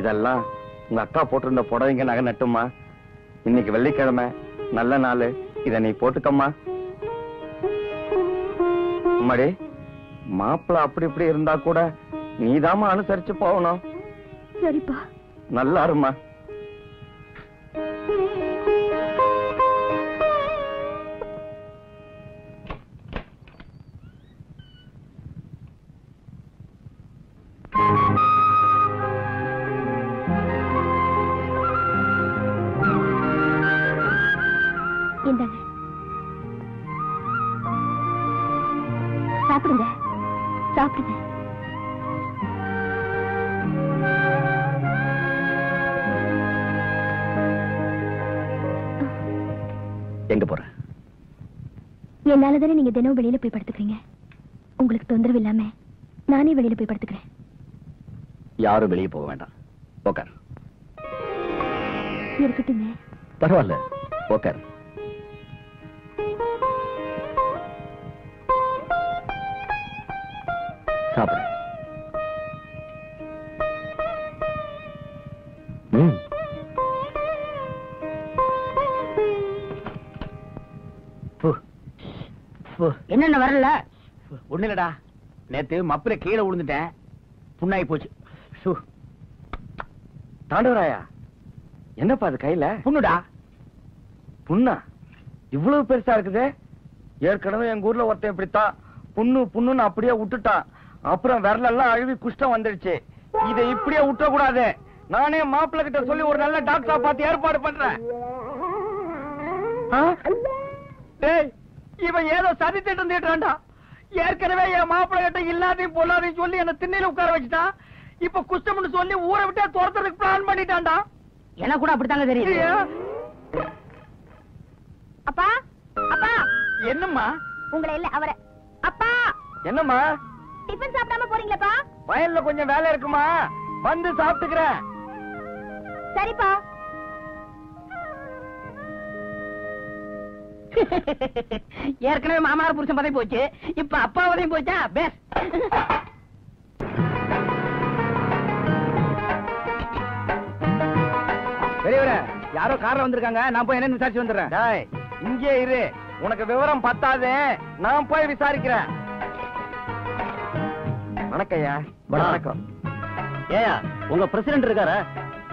இதெல்லாம் உங்க அக்கா போட்டிருந்த புடவைங்க நகை நட்டுமா. இன்னைக்கு வெள்ளிக்கிழமை, நல்ல நாள், இத நீ போட்டுக்கம்மா. அம்மாடி, மாப்பிள்ள அப்படி இப்படி இருந்தா கூட நீதாமா அனுசரிச்சு போகணும். சரிப்பா, நல்லா இருமா. எங்க போற? என்னால தானே நீங்க தினம் வெளியில போய் படுத்துக்கிறீங்க. உங்களுக்கு தொந்தரவு இல்லாம நானே வெளியில போய் படுத்துக்கிறேன். யாரும் வெளியே போக வேண்டாம். உட்கார். இருக்கட்டுங்க, பரவாயில்ல. உட்கார். சாப்பிடு. என்னென்ன வரல? ஒண்ணு இல்லடா, நேத்து மப்பில கீழே விழுந்துட்டேன், புண்ணாகி போச்சு. தாண்டவராயா, என்னப்பா அது கையில? புண்ணுடா. புண்ணா? இவ்வளவு பெருசா இருக்குது? ஏற்கனவே எங்க ஊர்ல ஒருத்தன் இப்படித்தான் புண்ணு புண்ணுன்னு அப்படியே விட்டுட்டான். அப்புறம் விரலெல்லாம் அழுவி குஷ்டம் வந்துடுச்சு. இதை இப்படியே விட்டக்கூடாது. நானே மாப்பிள்ள கிட்ட சொல்லி ஒரு நல்ல டாக்டரா பார்த்து ஏற்பாடு பண்றேன். இவன் ஏதோ சதி திட்டம் தீட்டுறான்டா. ஏற்கனவே என் மாப்பிள்ள கிட்ட இல்லாதையும் பொல்லாதையும் சொல்லி என்ன திண்ணையில உட்கார வச்சுட்டான். இப்ப குஷ்டம்னு சொல்லி ஊரை விட்டா துரத்துறதுக்கு பிளான் பண்ணிட்டான்டா. எனக்கு கூட அப்படித்தாங்க தெரியும். அப்பா அப்பா என்னம்மா உங்களை இல்ல அவரே. அப்பா என்னம்மா டிபன் சாப்பிடாம போறீங்களப்பா? வயல்ல கொஞ்சம் வேலை இருக்குமா, வந்து சாப்பிட்டுக்கிறேன். சரிப்பா. ஏற்கனவே மாமார புருஷன் பதவி போச்சு, இப்ப அப்பா பதவி போச்சா? பெஸ்ட். பெரியவரே யாரோ கார்ல வந்திருக்காங்க, நான் போய் என்னன்னு விசாரிச்சு வந்துடுறேன். டேய் இங்கே இரு, உனக்கு விவரம் பத்தாது, நான் போய் விசாரிக்கிறேன். வணக்கம் ஐயா. வணக்கம். ஏயா உங்க பிரசிடென்ட் இருக்காரா?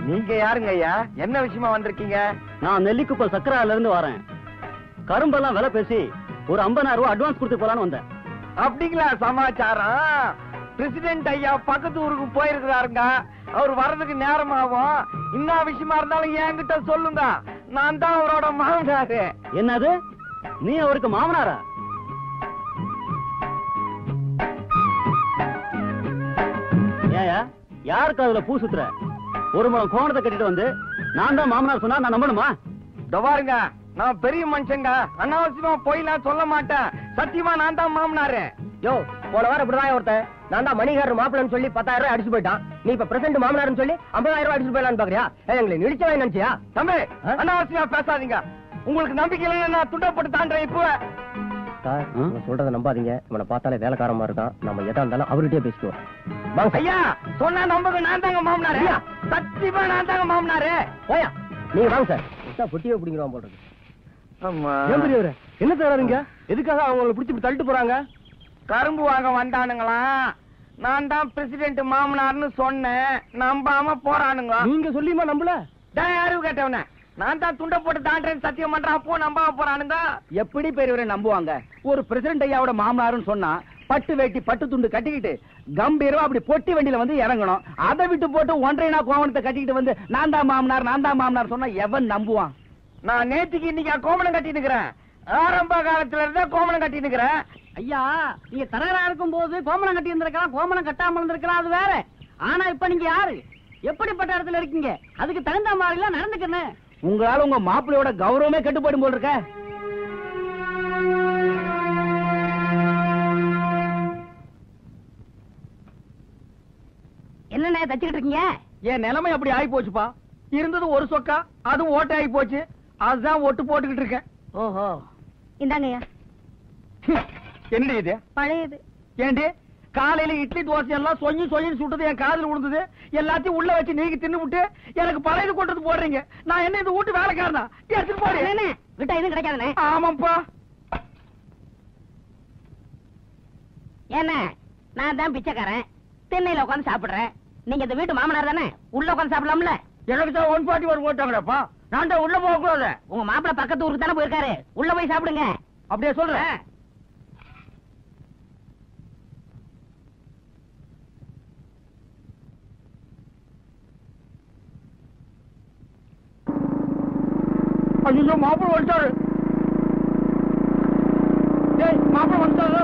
நீங்க யாருங்க ஐயா, என்ன விஷயமா வந்திருக்கீங்க? நான் நெல்லிக்குப்ப சக்கரால இருந்து வரேன். கரும்பெல்லாம் விலை பேசி ஒரு 50,000 ரூபாய் அட்வான்ஸ் கொடுத்து போலான்னு வந்தேன். அப்படிங்களா சமாச்சாரம்? பிரசிடென்ட் ஐயா பக்கத்து ஊருக்கு போயிருக்கிறாருங்க, அவர் வர்றதுக்கு நேரமாகும். என்ன விஷயமா இருந்தாலும் என்கிட்ட சொல்லுங்க, நான் தான் அவரோட மாமனாரு. என்னது, நீ அவருக்கு மாமனாரா? ஏயா யாருக்கு அதுல பூ சுத்துற? ஒரு முறை கோணத்தை கட்டிட்டு வந்து நான் தான் மாமனார் சொன்னா நான் நம்பணுமா? தவாருங்க, நான் பெரிய மனுஷங்க, அனாவசியமா போயிலாம் சொல்ல மாட்டேன். சத்தியமா நான் தான் மாமனாரு. யோ போன வாரம் இப்படிதான் ஒருத்தன் நான் தான் மணிகாரர் மாப்பிள்ளைன்னு சொல்லி 10,000 ரூபாய் அடிச்சு போயிட்டான். நீ இப்ப பிரசன்ட் மாமனாருன்னு சொல்லி 50,000 ரூபாய் அடிச்சு போயிடலான்னு பாக்குறியா? எங்களை நினைச்சவன் நினைச்சியா? தம்பி அனாவசியமா பேசாதீங்க, உங்களுக்கு நம்பிக்கை இல்லைன்னா நான் துண்டப்படுத்தான்ற. இப்போ சொல்றதை நம்பாதீங்க, இவனை பார்த்தாலே வேலைக்காரமா இருக்கான். நம்ம எதா இருந்தாலும் அவர்கிட்டயே பேசிக்குவோம். ஐயா சொன்னா நம்புங்க, நான் தாங்க மாமனாரு. சத்தியமா நான் தாங்க மாமனாரு. ஓயா நீங்க வாங்க சார், பொட்டியே பிடிக்கிறோம் போடுறது. என்ன தராருங்க? எதுக்காக அவங்களை பிடிச்சி தள்ளிட்டு போறாங்க? கரும்பு வாங்க வந்தானுங்களா, நான் தான் பிரசிடென்ட் மாமனார்னு சொன்னேன், நம்பாம போறானுங்க. நீங்க சொல்லியுமா நம்பல? யாரு கேட்டவன? நான் தான் துண்ட போட்டு தாண்டேன்னு சத்தியம் பண்றேன். அப்போ நம்பாம போறானுங்க. எப்படி பெரியவரை நம்புவாங்க? ஒரு பிரசிடென்ட் ஐயாவோட மாமனாருன்னு சொன்னா பட்டு வேட்டி பட்டு துண்டு கட்டிக்கிட்டு கம்பீரமா அப்படி பொட்டி வண்டியில வந்து இறங்கணும். அதை விட்டு போட்டு ஒன்றைனா கோவணத்தை கட்டிக்கிட்டு வந்து நான் தான் மாமனார் நான் தான் மாமனார் சொன்னா எவன் நம்புவான்? நான் நேற்றுக்கு இன்னைக்கு கோமணம் கட்டி நிக்கிறேன். ஆரம்ப காலத்துல இருந்தா கோமணம் கட்டி நிக்கிறேன். ஐயா நீங்க தரகரா இருக்கும் போது கோமணம் கட்டி இருந்திருக்கலாம், கோமணம் கட்டாமல் இருந்திருக்கலாம், அது வேற. ஆனா இப்ப நீங்க யாரு, எப்படிப்பட்ட இடத்துல இருக்கீங்க, அதுக்கு தகுந்த மாதிரி எல்லாம் நடந்துக்கணும். உங்களால உங்க மாப்பிள்ளையோட கௌரவமே கெட்டுப்படும் போல் இருக்க. என்னண்ணே தச்சுக்கிட்டு இருக்கீங்க? என் நிலைமை அப்படி ஆகி போச்சுப்பா. இருந்தது ஒரு சொக்கா, அதுவும் ஓட்ட ஆகி போச்சு, அதுதான் ஒட்டு போட்டுக்கிட்டு இருக்கேன். ஓஹோ இந்தாங்கய்யா. என்னடி இது? பழையது. ஏண்டி காலையில இட்லி தோசை எல்லாம் சொஞ்சு சொஞ்சு சுட்டது என் காதில் விழுந்தது, எல்லாத்தையும் உள்ள வச்சு நீங்க தின்னு விட்டு எனக்கு பழையது கொட்டது போடுறீங்க. நான் என்ன இந்த வீட்டு வேலைக்காரனா? எடுத்துட்டு போறேன் விட்டா எதுவும் கிடைக்காதுனே. ஆமாப்பா. என்ன நான் தான் பிச்சைக்காரன், திண்ணையில உட்காந்து சாப்பிடுறேன், நீங்க இந்த வீட்டு மாமனார் தானே, உள்ள உட்காந்து சாப்பிடலாம்ல? எனக்கு தான் 141 போட்டாங்கடப்பா, நான் தான் உள்ள போக கூடாது. உங்க மாப்பிள்ள பக்கத்து ஊருக்கு தானே போயிருக்காரு, உள்ள போய் சாப்பிடுங்க. அப்படியே சொல்றேன். மாப்பிள்ள வந்துட்டாரு, மாப்பிள்ள வந்துட்டாரு.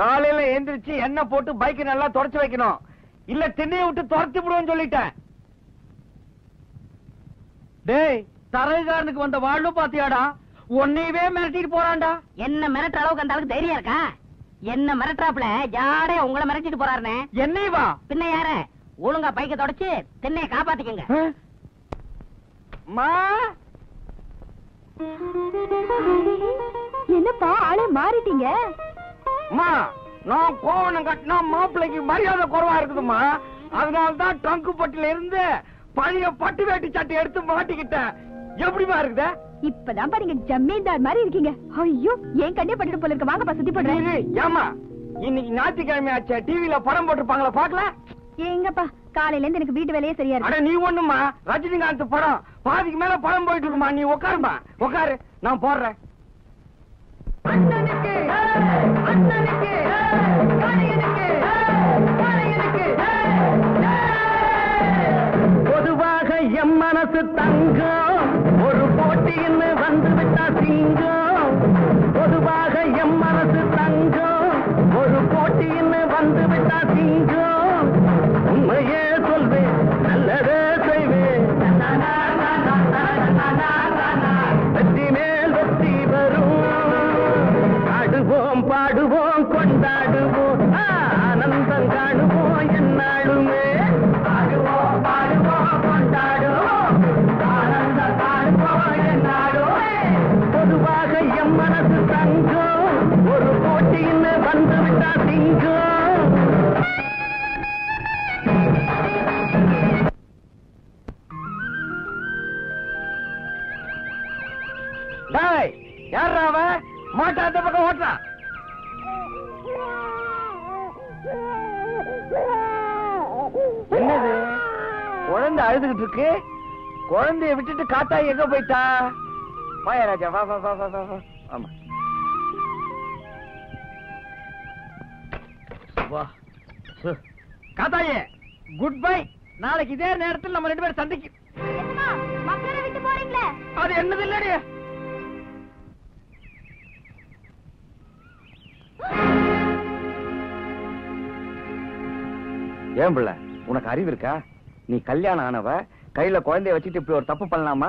காலையில எந்திரிச்சு எண்ணெய் போட்டு பைக்கை நல்லா தொடச்சு வைக்கணும், இல்ல திண்ணையை விட்டு துரத்தி விடுவோம் சொல்லிட்டேன். டேய் தரைக்காரனுக்கு வந்த வாழ்வு பாத்தியாடா, உன்னையவே மிரட்டிட்டு போறான்டா. என்ன மிரட்டுற அளவுக்கு அந்த அளவுக்கு தைரியம் இருக்கா? என்ன மிரட்டுறாப்ல யாரே உங்களை மிரட்டிட்டு போறாருன்னு. என்னைவா பின்ன யாரு? ஒழுங்கா பைக்கை தொடச்சு திண்ணையை காப்பாத்திக்கங்க. என்னப்பா ஆளே மாறிட்டீங்க? மா நான் கோவணம் கட்டினா மாப்பிள்ளைக்கு மரியாதை குறைவா இருக்குதுமா, அதனாலதான் டங்கு பட்டில இருந்து பழைய பட்டு வேட்டி சட்டை எடுத்து மாட்டிக்கிட்டேன். எப்படிமா இருக்குது? இப்பதான் பாருங்க ஜமீன்தார் மாதிரி இருக்கீங்க. ஐயோ என் கண்ணே பட்டு போல இருக்க, வாங்க பசதி பண்றேன். ஏமா இன்னைக்கு ஞாயிற்றுக்கிழமை ஆச்சு, டிவில படம் போட்டிருப்பாங்களா பாக்கல? எங்கப்பா காலையில இருந்து எனக்கு வீட்டு வேலையே சரியா இருக்கு. நீ ஒண்ணுமா ரஜினிகாந்த் படம் பாதிக்கு மேல படம் போயிட்டு இருக்குமா, நீ உட்காருமா, உட்காரு நான் போடுறேன். அண்ணனுக்கு அண்ணனுக்கு நீ கல்யாணம் ஆனவ கையில குழந்தைய வச்சிட்டு இப்படி ஒரு தப்பு பண்ணலாமா?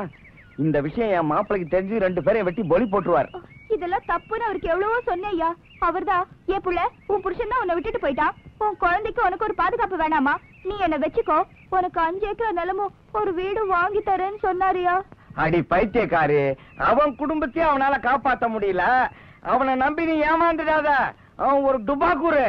இந்த விஷயம் என் மாப்பிளைக்கு தெரிஞ்சு ரெண்டு பேரையும் வெட்டி பொலி போட்டுருவார். இதெல்லாம் தப்புன்னு அவருக்கு எவ்வளவோ சொன்னேயா. அவர்தான் ஏன் புள்ள உன் புருஷன் தான் உன்னை விட்டுட்டு போயிட்டான். உன் குழந்தைக்கு உனக்கு ஒரு பாதுகாப்பு வேணாமா? நீ என்ன வச்சுக்கோ, உனக்கு 5 ஏக்கர் நிலமும் ஒரு வீடும் வாங்கி தரேன்னு சொன்னாரியா. அடி பைத்தியக்காரு, அவன் குடும்பத்தையும் அவனால காப்பாற்ற முடியல. அவனை நம்பி நீ ஏமாந்துடாத, அவன் ஒரு டுபாக்கூரு.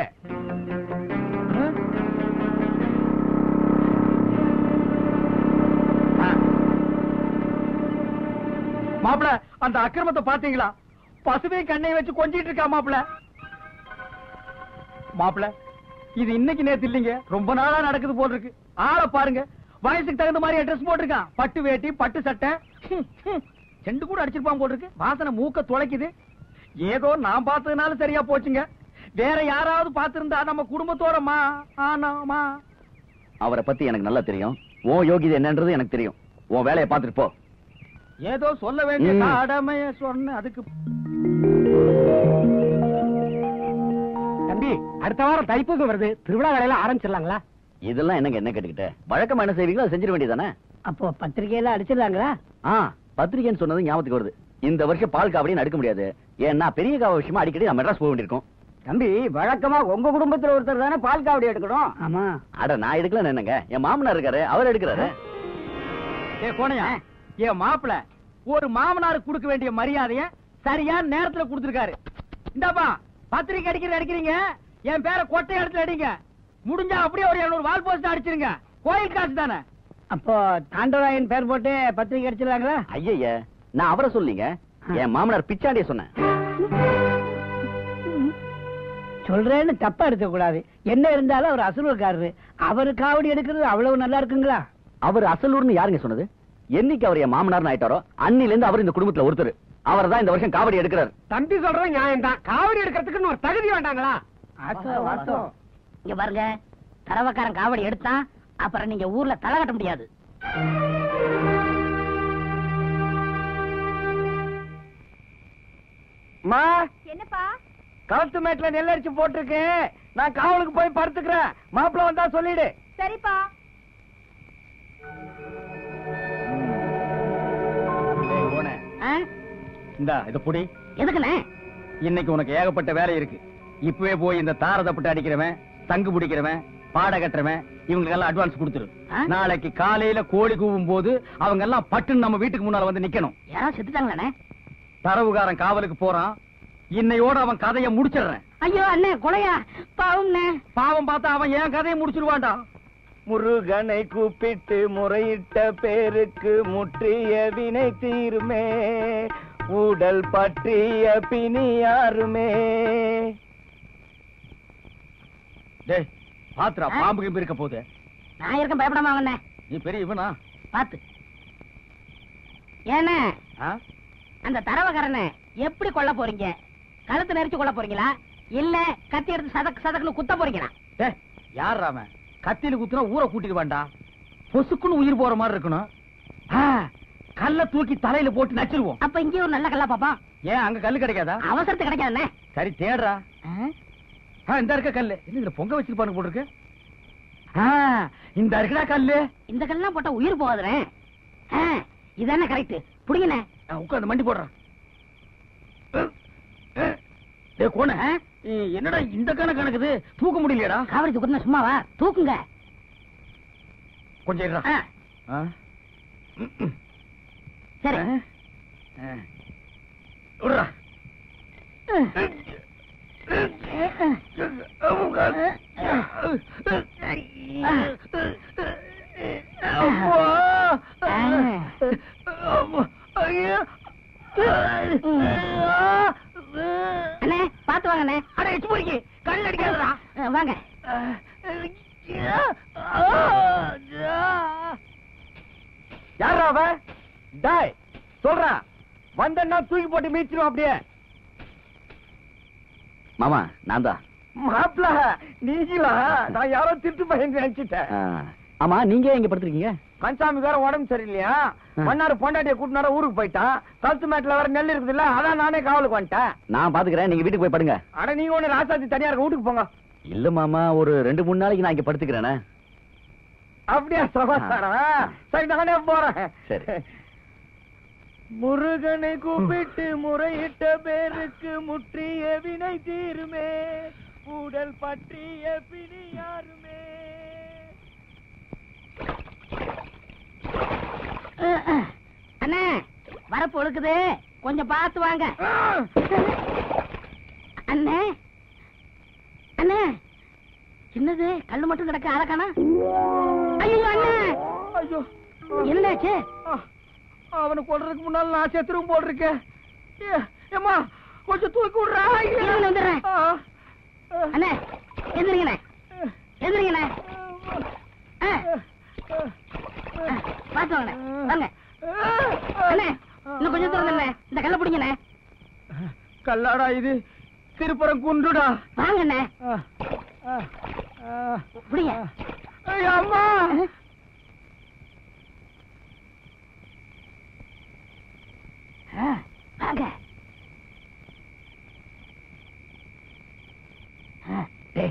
மாப்பிள, அந்த அக்கிரமத்தை பாத்தீங்களா? பசுவை கண்ணை வச்சு கொஞ்சிட்டு இருக்கா மாப்பிள. மாப்பிள, இது இன்னைக்கு நேத்து இல்லைங்க, ரொம்ப நாளா நடக்குது போல் இருக்கு. ஆளை பாருங்க, வயசுக்கு தகுந்த மாதிரி ட்ரெஸ் போட்டிருக்கான். பட்டு வேட்டி, பட்டு சட்டை, செண்டு கூட அடிச்சிருப்பான் போல் இருக்கு. வாசனை மூக்க துளைக்குது. ஏதோ நான் பார்த்ததுனால சரியா போச்சுங்க, வேற யாராவது பார்த்திருந்தா நம்ம குடும்பத்தோட மா. அவரை பத்தி எனக்கு நல்லா தெரியும். ஓ யோகிதை என்னன்றது எனக்கு தெரியும். உன் வேலையை பார்த்துட்டு போ. ஏதோ சொல்ல வேண்டிய கடமையை சொன்ன அதுக்கு. தம்பி, அடுத்த வாரம் தைப்பூசம் வருது, திருவிழா வேலையில ஆரம்பிச்சிடலாங்களா? இதெல்லாம் என்னங்க என்ன கேட்டுக்கிட்ட, வழக்கமா என்ன செய்வீங்களோ அதை செஞ்சிட வேண்டியதானே. அப்போ பத்திரிகையில அடிச்சிடலாங்களா? பத்திரிகைன்னு சொன்னது ஞாபகத்துக்கு வருது. இந்த வருஷம் பால் காவடின்னு அடிக்க முடியாது, ஏன்னா பெரிய காவ விஷயமா அடிக்கடி நம்ம மெட்ராஸ் போக வேண்டியிருக்கோம். தம்பி, வழக்கமா உங்க குடும்பத்துல ஒருத்தர் தானே பால் காவடி எடுக்கணும். ஆமா. அட நான் எடுக்கலாம் என்னங்க, என் மாமனார் இருக்காரு, அவர் எடுக்கிறாரு. ஏ கோணையா, ஏன் மாப்பிள்ள ஒரு மாமனாருக்கு கொடுக்க வேண்டிய மரியாதைய சரியான நேரத்துல கொடுத்திருக்காரு. இந்தாப்பா பத்திரிக்கை அடிக்கிறீங்க, என் பேரை கொட்டை இடத்துல அடிங்க. முடிஞ்சா அப்படியே ஒரு 700 வால் போஸ்ட் அடிச்சிருங்க, கோயில் காசு தானே. அப்போ தாண்டவராயன் பேர் போட்டு பத்திரிக்கை அடிச்சிருக்காங்களா? ஐயா, நான் அவரை சொல்லிங்க, என் மாமனார் பிச்சாண்டிய சொன்னேன். சொல்றேன்னு தப்பா எடுக்க கூடாது, என்ன இருந்தாலும் அவர் அசலூர்காரரு. அவரு காவடி எடுக்கிறது அவ்வளவு நல்லா இருக்குங்களா? அவர் அசலூர்னு யாருங்க சொன்னது? என்னைக்கு அவர் என் மாமனார் ஆயிட்டாரோ அன்னில இருந்து அவர் இந்த குடும்பத்துல ஒருத்தர். அவர் தான் இந்த வருஷம் காவடி எடுக்கிறார். தம்பி சொல்ற நியாயம் தான். காவடி எடுக்கிறதுக்கு ஒரு தகுதி வேண்டாங்களா? இங்க பாருங்க, தரவக்காரன் காவடி எடுத்தா அப்புறம் நீங்க ஊர்ல தலை கட்ட முடியாது. என்னப்பா கலத்து மேட்ல நெல்லரிச்சு போட்டிருக்கு, நான் காவலுக்கு போய் படுத்துக்கிறேன். மாப்பிள்ள வந்தா சொல்லிடு. சரிப்பா. ஏகப்பட்ட வேலை இருக்கு, இப்பவே போய் இந்த தாரதப்பட்டு அடிக்கிறவன், தங்கு பிடிக்கிறவன், பாட கட்டுறவன், இவங்க எல்லாம் அட்வான்ஸ் கொடுத்துரு. நாளைக்கு காலையில கோழி கூவும் போது அவங்க எல்லாம் பட்டுன்னு நம்ம வீட்டுக்கு முன்னால வந்து நிக்கணும். செத்துட்டாங்களே. தரவுகாரன் காவலுக்கு போறான், இன்னையோட அவன் கதையை முடிச்சிடுறேன். ஐயோ அண்ணே, கொலையா? பாவம் பார்த்தா அவன் ஏன் கதையை முடிச்சிருவான்டா. முருகனை கூப்பிட்டு முறையிட்ட பேருக்கு முற்றிய வினை தீருமே, உடல் பற்றிய பிணி யாருமே. டேய் பாத்ரா, பாம்பு கிம்பு இருக்க போகுது. நான் இருக்க பயப்படாம வாங்கண்ணே. நீ பெரிய இவனா பாத்து. ஏண்ணே, அந்த தரவக்காரனை எப்படி கொல்ல போறீங்க? கழுத்து நெரிச்சு கொல்ல போறீங்களா, இல்ல கத்தி எடுத்து சதக்கு சதக்குன்னு குத்த போறீங்களா? டேய் யார் அவன்? கத்தில குத்துனா ஊரை கூட்டிட்டு வேண்டாம், பொசுக்குன்னு உயிர் போற மாதிரி இருக்கணும். கல்ல தூக்கி தலையில போட்டு நச்சிருவோம். அப்ப இங்கே ஒரு நல்ல கல்லா பாப்பா. ஏன் அங்க கல்லு கிடைக்காதா? அவசரத்துக்கு கிடைக்காதே. சரி தேடுறா. இந்த இருக்க கல்லு. இதுல பொங்க வச்சிருப்பானு போட்டுருக்கு. இந்த இருக்கடா கல்லு. இந்த கல்லாம் போட்டா உயிர் போகாதே. இதானே கரெக்ட். புடிங்கனே. உட்கார்ந்து மண்டி போடுறான். டேய் கோணே. என்னடா இந்த கணக்கு கணக்குது? தூக்க முடியலடா. காவடி தூக்குனா சும்மாவா? தூக்குங்க. கொஞ்சம் இருடா. சரி. உடா. அண்ணே பாத்து வாங்க அண்ணே. அட எச்சு போறீங்க. கண்ணு அடிக்காதடா. வாங்க. யாரா அவ? டேய் சொல்றா. வந்தன்னா தூக்கி போட்டு மீச்சிரும் அப்படியே. மாமா நான் தான். மாப்ள நீங்களா? நான் யாரோ திருட்டு பையன் நினைச்சிட்டேன். ஆமா நீங்க எங்க படுத்துறீங்க? கஞ்சாமி வேற உடம்பு சரியில்லையா? மன்னார் பொண்டாட்டியை கூட்டினார ஊருக்கு போயிட்டான். கழுத்து மேட்ல வேற நெல் இருக்குது இல்ல, அதான் நானே காவலுக்கு வந்துட்டேன். நான் பாத்துக்கிறேன், நீங்க வீட்டுக்கு போய் படுங்க. அட நீங்க ஒண்ணு ராசாத்தி தனியா இருக்க, வீட்டுக்கு போங்க. இல்ல மாமா ஒரு 2-3 நாளைக்கு நான் இங்க படுத்துக்கிறேனே. அப்படியா சமாச்சாரா? சரி நானே போறேன். சரி. முருகனை கூப்பிட்டு முறையிட்ட பேருக்கு முற்றிய வினை தீருமே, கூடல் பற்றிய பிணி யாருமே. அண்ணா வரப்பு ஒழுக்குது, கொஞ்சம் பார்த்து வாங்க. அண்ணே அண்ணே சின்னது கல்லு மட்டும் கிடக்க அறக்கானா? ஐயோ அண்ணே, ஐயோ என்னாச்சு? அவனை கொள்றதுக்கு முன்னால் நான் செத்துரும் போல் இருக்கேன். ஏம்மா கொஞ்சம் தூக்கி விடுறா. இவன் வந்துடுறேன். அண்ணே எந்திரிங்கண்ணே, எந்திரிங்கண்ணே. பார்த்து வாங்கண்ணே, வாங்க. அண்ணே இன்னும் கொஞ்சம் தூரண்ணே. இந்த கல்லை பிடிங்கண்ணே. கல்லாடா இது? திருப்புறம் குண்டுடா. வாங்கண்ணே பிடிங்க. அம்மா வாங்க. டேய்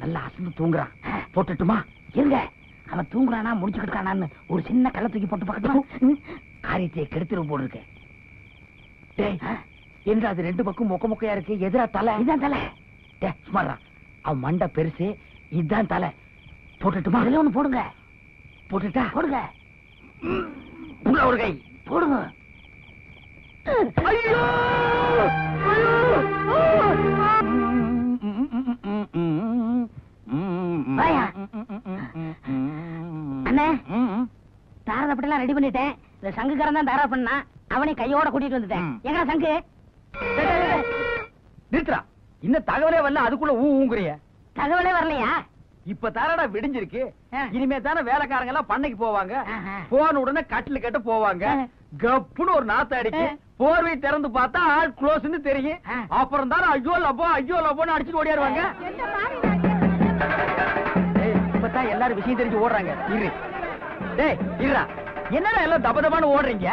நல்லா அசந்து தூங்குறான், போட்டுட்டுமா? இருங்க, அவன் தூங்குறானா முடிச்சுக்கிட்டானான்னு ஒரு சின்ன கல்லை தூக்கி போட்டு பக்கத்துல காரியத்தை கெடுத்துரு போட்டு இருக்கேன். டேய் என்ன அது ரெண்டு பக்கம் மொக்க மொக்கையா இருக்கு? எதிரா தலை? இதான் தலை. டே சுமாரான், அவன் மண்டை பெருசு, இதுதான் தலை. போட்டுட்டுமா? அதில் ஒன்று போடுங்க. போட்டுட்டா? போடுங்க. ஒரு கை போடுங்க. ஐயோ ஐயா அண்ணே, தாரத அப்படிலாம் ரெடி பண்ணிட்டேன். இந்த சங்குக்காரன் தான் தாரா பண்ணா, அவனை கையோட கூட்டிட்டு வந்துட்டேன். எங்க சங்கு? நிறுத்துறா, இன்னும் தகவலே வரல, அதுக்குள்ள ஊங்குறிய. தகவலே வரலையா? இப்ப தாரடா விடிஞ்சிருக்கு. இனிமே தானே வேலைக்காரங்க எல்லாம் பண்ணைக்கு போவாங்க. போன உடனே கட்டில் கேட்டு போவாங்க. கப்புன்னு ஒரு நாத்த அடிச்சு போர்வை திறந்து பார்த்தா ஆள் க்ளோஸ்ன்னு தெரியும். அப்புறம் தானே ஐயோ லப்போ ஐயோ லப்போன்னு அடிச்சுட்டு ஓடியாருவாங்க. இப்பதான் எல்லாரும் விஷயம் தெரிஞ்சு ஓடுறாங்க. என்னடா எல்லாம் தபதபான்னு ஓடுறீங்க?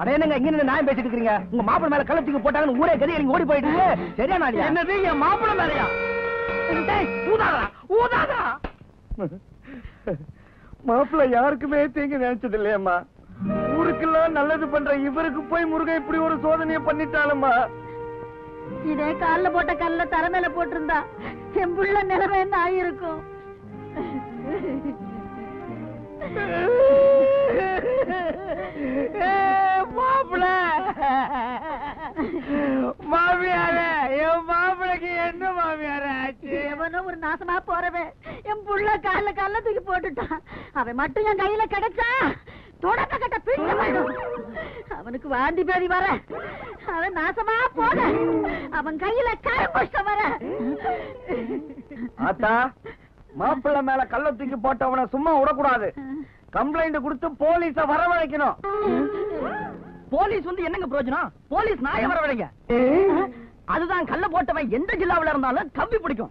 அட என்னங்க இங்க நின்னு நான் பேசிட்டு இருக்கீங்க? உங்க மாப்பிள மேல கள்ளத்துக்கு போட்டாங்கன்னு ஊரே கதை இறங்கி ஓடி போயிட்டு. சரியா நாளையா? என்னது என் மாப்பிள மேலையா? மாப்பிள்ள யாருக்குமே தீங்கு நினைச்சது இல்லையம்மா. ஊருக்குலாம் நல்லது பண்ற இவருக்கு போய் முருகன் இப்படி ஒரு சோதனையை பண்ணிட்டாலும்மா. இதே கால்ல போட்ட கல்ல தர மேல போட்டிருந்தா செம்புள்ள நிலைமை என்ன ஆயிருக்கும்? மாப்பிள்ள மாமியார, என் மாப்பிளைக்கு என்ன மாமியார ஆச்சு? எவனோ ஒரு நாசமா போறவன் என் புள்ள கால கால தூக்கி போட்டுட்டான். அவன் மட்டும் என் கையில கிடைச்சா தொடக்க கட்ட பிடிக்க மாட்டான். அவனுக்கு வாந்தி பேதி வர, அவன் நாசமா போற, அவன் கையில கரும்புஷ்ட வர. ஆத்தா மாப்பிள்ள மேல கல்ல தூக்கி போட்டவனை சும்மா விடக்கூடாது. கம்ப்ளைண்ட் கொடுத்து போலீஸ வரவழைக்கணும். போலீஸ் வந்து என்னங்க பிரயோஜனம்? போலீஸ் நாய வரவழைங்க. அதுதான் கல்ல போட்டவன் எந்த ஜில்லாவில இருந்தாலும் தம்பி பிடிக்கும்.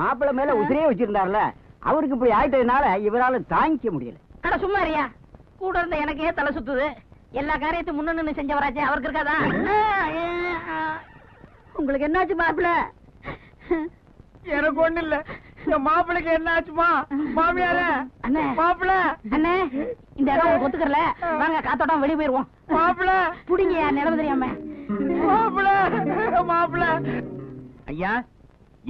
மாப்பிள்ள மேல உசிரியே வச்சிருந்தாருல, அவருக்கு இப்படி ஆயிட்டதுனால இவரால தாங்கிக்க முடியல. அட சும்மாரியா, கூட இருந்த எனக்கே தலை சுத்துது. எல்லா காரியத்தையும் முன்னணு செஞ்சவராச்சே, அவருக்கு இருக்காதா? உங்களுக்கு என்னாச்சு மாப்பிள்ள? எனக்கு ஒண்ணு இல்ல, மாப்பிளைக்கு என்னாச்சுமா? மாமியார மாப்பிள்ள அண்ணே, இந்த இடம் ஒத்துக்கல, வாங்க காத்தோட வெளியே போயிருவோம். மாப்பிள்ள புடிங்க, நிலவு தெரியாம. மாப்பிள்ள மாப்பிள்ள ஐயா,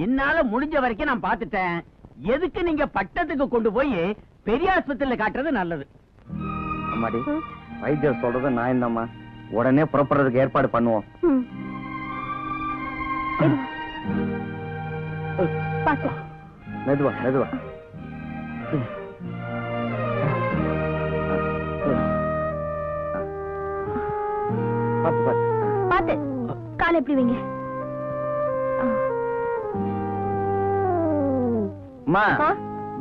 என்னால முடிஞ்ச வரைக்கும் நான் பாத்துட்டேன். எதுக்கு நீங்க பட்டத்துக்கு கொண்டு போய் பெரிய ஆஸ்பத்திரியில காட்டுறது நல்லது. அம்மாடி, வைத்தியர் சொல்றது நான் என்னம்மா, உடனே புறப்படுறதுக்கு ஏற்பாடு பண்ணுவோம். மெதுவா மெதுவா. பாத்து காலை எப்படி வைங்க.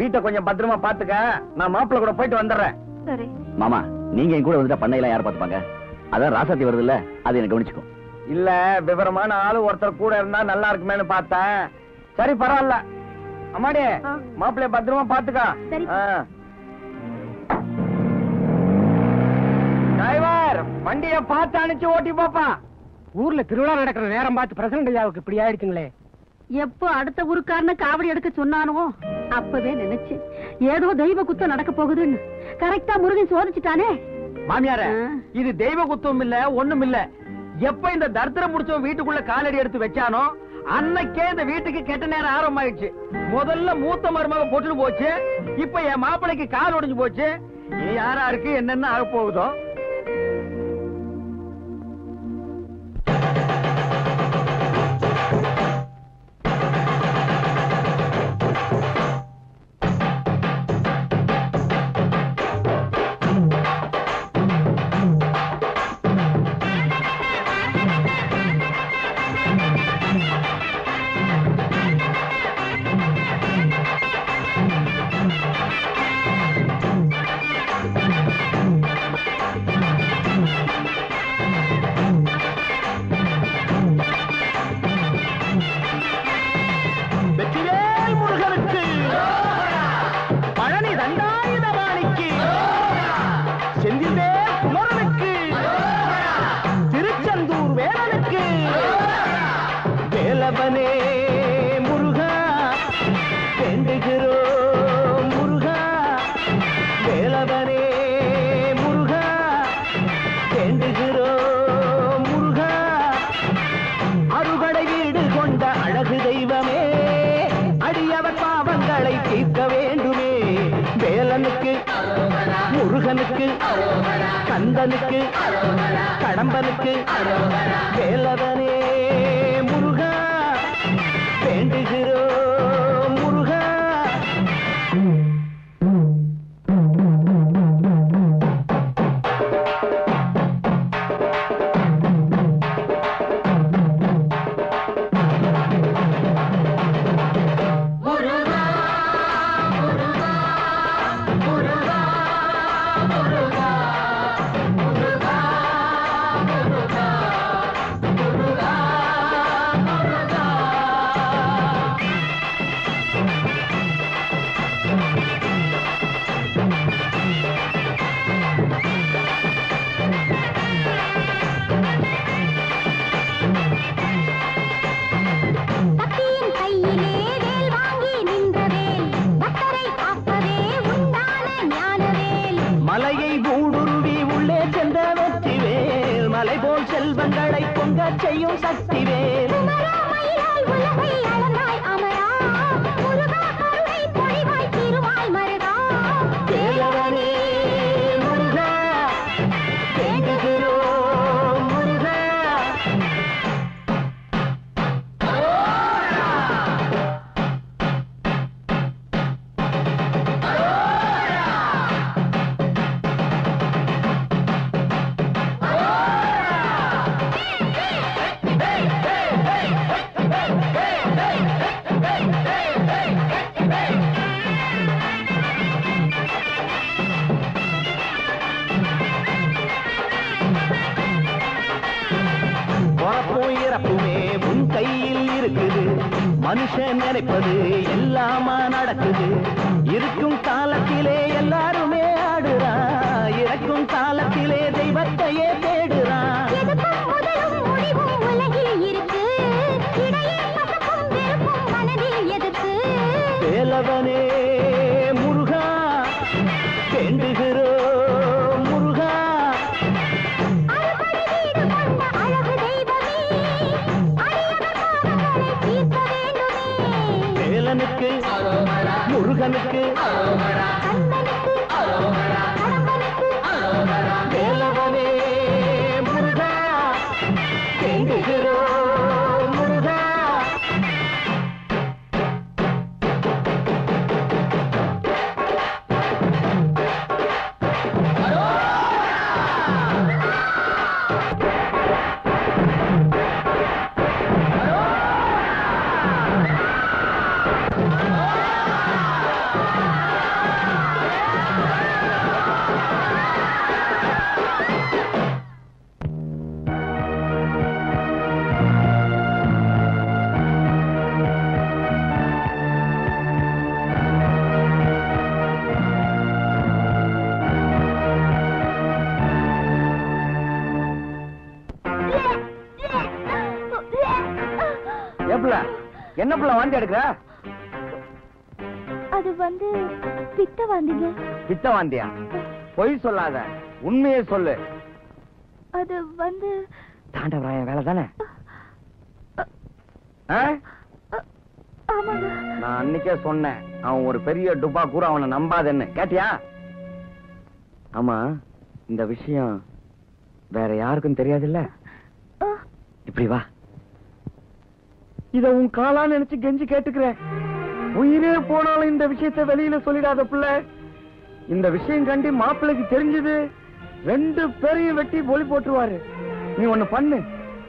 வீட்டை கொஞ்சம் பத்திரமா பாத்துக்க, நான் மாப்பிள்ள கூட போயிட்டு வந்துடுறேன். மாமா, நீங்க என் கூட வந்துட்டா பண்ணையெல்லாம் யார் பாத்துப்பாங்க? அதான் ராசாத்தி வருது இல்ல, அது எனக்கு கவனிச்சுக்கும். இல்ல, விவரமான ஆளு ஒருத்தர் கூட இருந்தா நல்லா இருக்குமேனு பார்த்தேன். சரி, பரவாயில்ல. அம்மாடி, மாப்பிள்ளைய பத்திரமா பாத்துக்கா. டிரைவர், வண்டிய பார்த்து அனுப்பிச்சு ஓட்டி பாப்பா. ஊர்ல திருவிழா நடக்கிற நேரம் பார்த்து பிரசிடண்ட் ஐயாவுக்கு இப்படி ஆயிடுச்சுங்களே. எப்போ அடுத்த ஊருக்காரன காவடி எடுக்க சொன்னானோ அப்பவே நினைச்சு ஏதோ தெய்வ குத்தம் நடக்க போகுதுன்னு. கரெக்டா முருகன் சோதிச்சுட்டானே. மாமியாரே, இது தெய்வ குத்தம் இல்ல, ஒண்ணும் இல்ல. எப்ப இந்த தர்த்தரம் முடிச்சவன் வீட்டுக்குள்ள காலடி எடுத்து வச்சானோ அன்னைக்கே இந்த வீட்டுக்கு கெட்ட நேரம் ஆரம்பமாயிடுச்சு. முதல்ல மூத்த மருமக பொட்டு போச்சு, இப்ப என் மாப்பிளைக்கு கால் ஒடிஞ்சு போச்சு. இது யாரா இருக்கு, என்னென்ன ஆக போகுதோ? கந்தனுக்கு கடம்பனுக்கு வேலவனே முருகா வேண்டுகிறோ முருகா. மனுஷன் நினைப்பது எல்லாமா நடக்குது. இருக்கும் காலத்திலே எல்லாருமே ஆடுறா, இறக்கும் காலத்திலே தெய்வத்தையே தேடுறா. வேலவனே முருகா வேண்டுகிறோம். முருகனுக்கு அரோகரா, கண்ணனுக்கு அரோகரா, கடம்பனுக்கு அரோகரா. வேலவனே முருகா வேண்டுகிறோம். என்ன புள்ள வாந்தி எடுக்கற? அது வந்து பித்த வாந்திங்க. பித்த வாந்தியா? பொய் சொல்லாத, உண்மையே சொல்லு. அது வந்து தாண்டவராயன் வேலை தானே? ஆமாங்க, நான் அன்னைக்கே சொன்னேன், அவன் ஒரு பெரிய டுபா கூற, அவனை நம்பாதேன்னு. கேட்டியா? ஆமா, இந்த விஷயம் வேற யாருக்கும் தெரியாதுல்ல? இப்படி வா. இதை உன் காலான்னு நினைச்சு கெஞ்சி கேட்டுக்கிறேன், உயிரே போனாலும் இந்த விஷயத்தை வெளியில சொல்லிடாத பிள்ளை. இந்த விஷயம் கண்டி மாப்பிள்ளைக்கு தெரிஞ்சது, ரெண்டு பேரையும் வெட்டி ஒலி போட்டுருவாரு. நீ ஒண்ணு பண்ணு,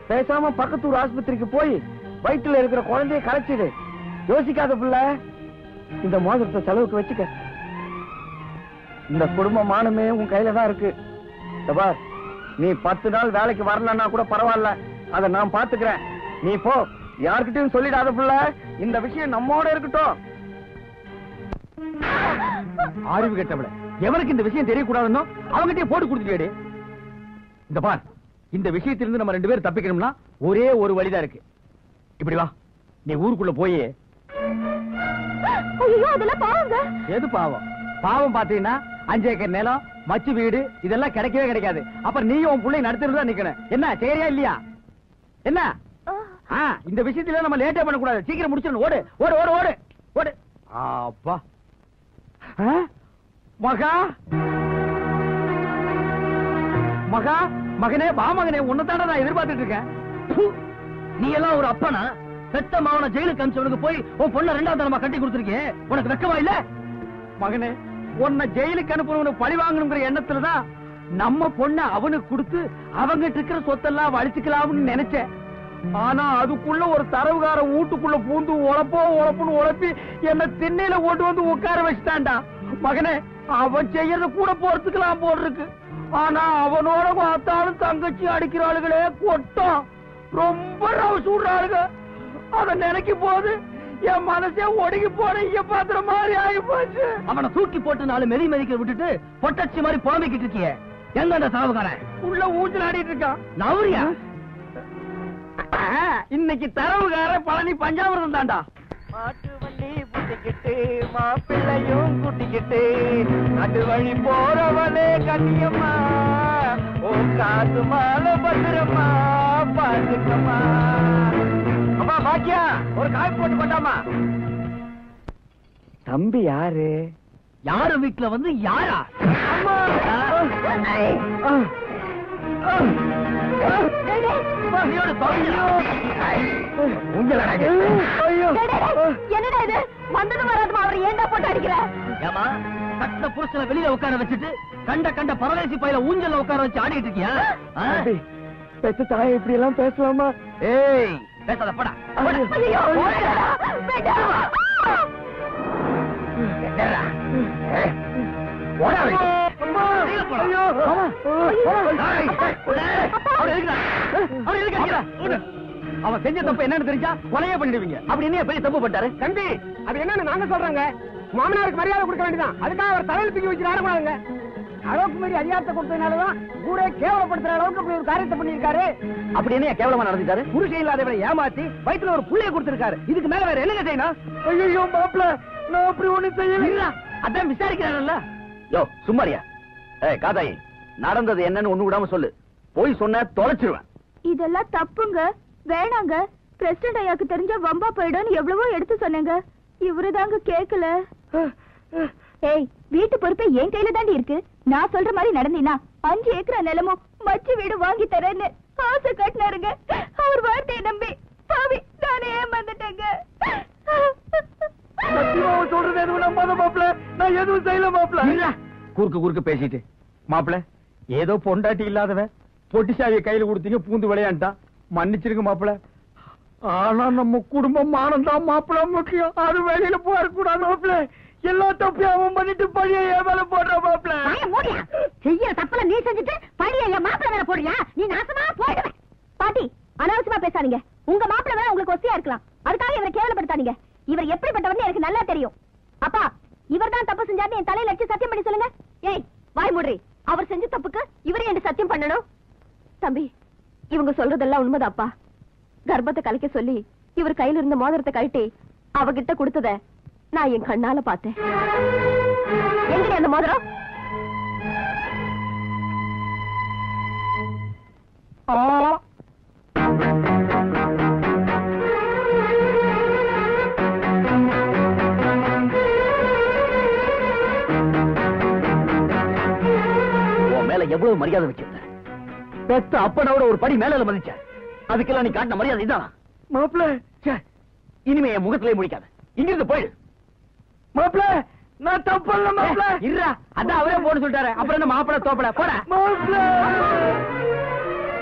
பேசாம பக்கத்தூர் ஆஸ்பத்திரிக்கு போய் வயிற்றுல இருக்கிற குழந்தைய கரைச்சிடு. யோசிக்காத பிள்ளை, இந்த மோதிரத்தை செலவுக்கு வச்சுக்க. இந்த குடும்ப மானமே உன் கையில தான் இருக்கு. நீ 10 நாள் வேலைக்கு வரலன்னா கூட பரவாயில்ல, அதை நான் பாத்துக்கிறேன். நீ போ, யார்கிட்டயும் சொல்லிடாத புள்ள. இந்த விஷயம் நம்மோட இருக்கட்டும். அறிவு கெட்டவளே, எவருக்கு இந்த விஷயம் தெரியக்கூடாதுன்னு அவங்ககிட்டயே போட்டு கொடுத்துட்டே. இந்த பார், இந்த விஷயத்திலிருந்து நம்ம 2 பேரும் தப்பிக்கணும்னா ஒரே ஒரு வழிதான் இருக்கு. இப்படி வா, நீ ஊருக்குள்ள போய். எது பாவம்? பாவம் பாத்தீங்கன்னா 5 ஏக்கர் நிலம், மச்சு வீடு, இதெல்லாம் கிடைக்கவே கிடைக்காது. அப்புறம் நீயும் உன் பிள்ளை நடத்திட்டு நிக்கணும். என்ன சரியா இல்லையா? என்ன இந்த விஷயத்துல நம்ம லேட்டா பண்ண கூடாது, சீக்கிரம் முடிச்சிடணும். ஓடு ஓடு ஓடு ஓடு ஓடு. அப்பா மகா மகா மகனே வா மகனே, உன்னதான நான் எதிர்பார்த்துட்டு இருக்கேன். நீ எல்லாம் ஒரு அப்பனா? பெத்த மாவன ஜெயிலுக்கு அனுப்பிச்சவனுக்கு போய் உன் பொண்ணை 2வது தடவை கட்டி கொடுத்துருக்கேன். உனக்கு வெக்கமா இல்ல? மகனே, உன்னை ஜெயிலுக்கு அனுப்புறவனு பழி வாங்கணுங்கிற எண்ணத்துலதான் நம்ம பொண்ணை அவனுக்கு கொடுத்து அவங்கிட்ட இருக்கிற சொத்தெல்லாம் வலிச்சுக்கலாம்னு நினைச்சேன். ஆனா அதுக்குள்ள ஒரு தரவுகார வீட்டுக்குள்ள பூந்து உழப்போ உழப்புன்னு உழப்பி என்ன திண்ணையில ஓட்டு வந்து உட்கார வச்சுட்டான்டா. மகனே, அவன் செய்யறது கூட போறதுக்கெல்லாம் போடுறதுக்கு, ஆனா அவனோட பார்த்தாலும் தங்கச்சி அடிக்கிற ஆளுகளே கொட்டம், ரொம்ப ரவு சூடுறாளுங்க. அத நினைக்கும் போது என் மனசே ஒடுங்கி போன இங்க பாத்துற மாதிரி ஆகி போச்சு. அவனை தூக்கி போட்டு 4 மெதிக்க விட்டுட்டு பொட்டச்சி மாதிரி புலம்பிக்கிட்டு இருக்கிய. எங்க அந்த தரவுகாரன்? உள்ள ஊஞ்சல் ஆடிட்டு இருக்கான். நவுரியா? இன்னைக்கு தரவுகார பழனி பஞ்சாமிரதம் தாண்டா. மாட்டு வண்டி புட்டிக்கிட்டு மாப்பிள்ளையும் குட்டிக்கிட்டு அது வழி போறவளே கண்ணியம்மா, ஓ காத்து மால பத்திரமா பாத்துக்கம்மா. அம்மா பாக்கியா, ஒரு காய் போட்டு போட்டாமா. தம்பி யாரு? யாரு வீட்டுல வந்து யாரா? வெளியில உட்கார வச்சுட்டு கண்ட கண்ட பரதேசி பயில ஊஞ்சல்ல உட்கார வச்சு ஆடிட்டு இருக்கியா? பெத்த தாய் இப்படி எல்லாம் பேசலாமா? ஏய் பேசாத போடா. அவன் செஞ்ச தப்பு என்னன்னு தெரிஞ்சா கொலையே பண்ணிடுவீங்க. அப்படி என்ன பெரிய தப்பு பண்றாரு தம்பி? அது என்னன்னு நாங்க சொல்றாங்க, மாமனாருக்கு மரியாதை கொடுக்க வேண்டியதான். அதுக்காக அவர் தலையில தூக்கி வச்சு ஆடக்கூடாதுங்க. அளவுக்கு மாரி அதிகாரத்தை கொடுத்ததுனாலதான் ஊரே கேவலப்படுத்துற அளவுக்கு அப்படி ஒரு காரியத்தை பண்ணியிருக்காரு. அப்படி என்ன கேவலமா நடந்துட்டாரு? புருஷன் இல்லாதவரை ஏமாத்தி வயிற்றுல ஒரு புள்ளைய கொடுத்திருக்காரு. இதுக்கு மேல வேற என்னங்க செய்யணும்? ஐயோ மாப்பிள்ள, நான் அப்படி ஒண்ணு செய்யல. அதான் விசாரிக்கிறாங்கல்ல. யோ சும்மாரியா, ஏ காதாயி, நடந்தது என்னன்னு ஒண்ணு விடாம சொல்லு. போய் சொன்ன தொலைச்சிருவேன். இதெல்லாம் தப்புங்க, வேணாங்க. பிரசிடென்ட் ஐயாக்கு தெரிஞ்ச வம்பா போயிடும் எவ்வளவோ எடுத்து சொன்னீங்க. இவருதாங்க கேக்கல. ஏய், வீட்டு பொறுப்பை என் கையில தாண்டி இருக்கு. நான் சொல்ற மாதிரி நடந்தீனா 5 ஏக்கர் நிலமும் மச்சி வீடு வாங்கி தரேன்னு ஆசை கட்டினாருங்க. அவர் வார்த்தையை நம்பி பாவி நானே ஏமாந்துட்டேங்க. சொல்றது எதுவும் நம்பாத மாப்பிள்ள, நான் எதுவும் செய்யல மாப்பிள்ள. குறுக்கு குறுக்கு பேசிட்டு மாப்பிள்ள, ஏதோ பொண்டாட்டி இல்லாதவன் பொட்டிச்சாவிய கையில கொடுத்தீங்க, பூந்து விளையாண்டா. மன்னிச்சிருங்க மாப்பிள்ள, ஆனா நம்ம குடும்பம் மானம்தான் மாப்பிள்ள முக்கியம். அது வெளியில போகக்கூடாது மாப்பிள்ள. எல்லா தப்பையும் பண்ணிட்டு பழிய என் மேல போடுற மாப்பிள்ள. செய்யற தப்புல நீ செஞ்சுட்டு பழிய என் மாப்பிள்ள மேல போடுறியா? நீ நாசமா போயிடுவ. பாட்டி, அனாவசியமா பேசாதீங்க. உங்க மாப்பிள்ள மேல உங்களுக்கு ஒசையா இருக்கலாம், அதுக்காக இவரை கேவலப்படுத்தாதீங்க. இவர் எப்படிப்பட்டவர்னு எனக்கு நல்லா தெரியும். அப்பா, இவர் தான் தப்பு செஞ்சாருன்னு என் தலையில வச்சு சத்தியம் பண்ணி சொல்லுங்க. ஏய் வாய் மூடுறி, அவர் செஞ்ச தப்புக்கு இவரே என்ன சத்தியம் பண்ணணும்? தம்பி, இவங்க சொல்றதெல்லாம் உண்மைதான் அப்பா. கர்ப்பத்தை கலைக்க சொல்லி இவர் கையில இருந்த மோதிரத்தை கழட்டி அவகிட்ட கொடுத்தத நான் என் கண்ணால பார்த்தேன். எங்கடி அந்த மோதிரம்? மேல எவ்வளவு மரியாதை வச்சிருந்த பெத்த அப்பனோட ஒரு படி மேல மதிச்ச, அதுக்கெல்லாம் நீ காட்டின மரியாதை இதான் மாப்பிள்ள. இனிமே என் முகத்திலே முடிக்காத, இங்கிருந்து போயிடு மாப்பிள்ள. நான் தப்பல்ல மாப்பிள்ள. இருடா, அதான் அவரே போட சொல்லிட்டாரு. அப்புறம் என்ன மாப்பிள்ள தோப்பல போற மாப்பிள்ள?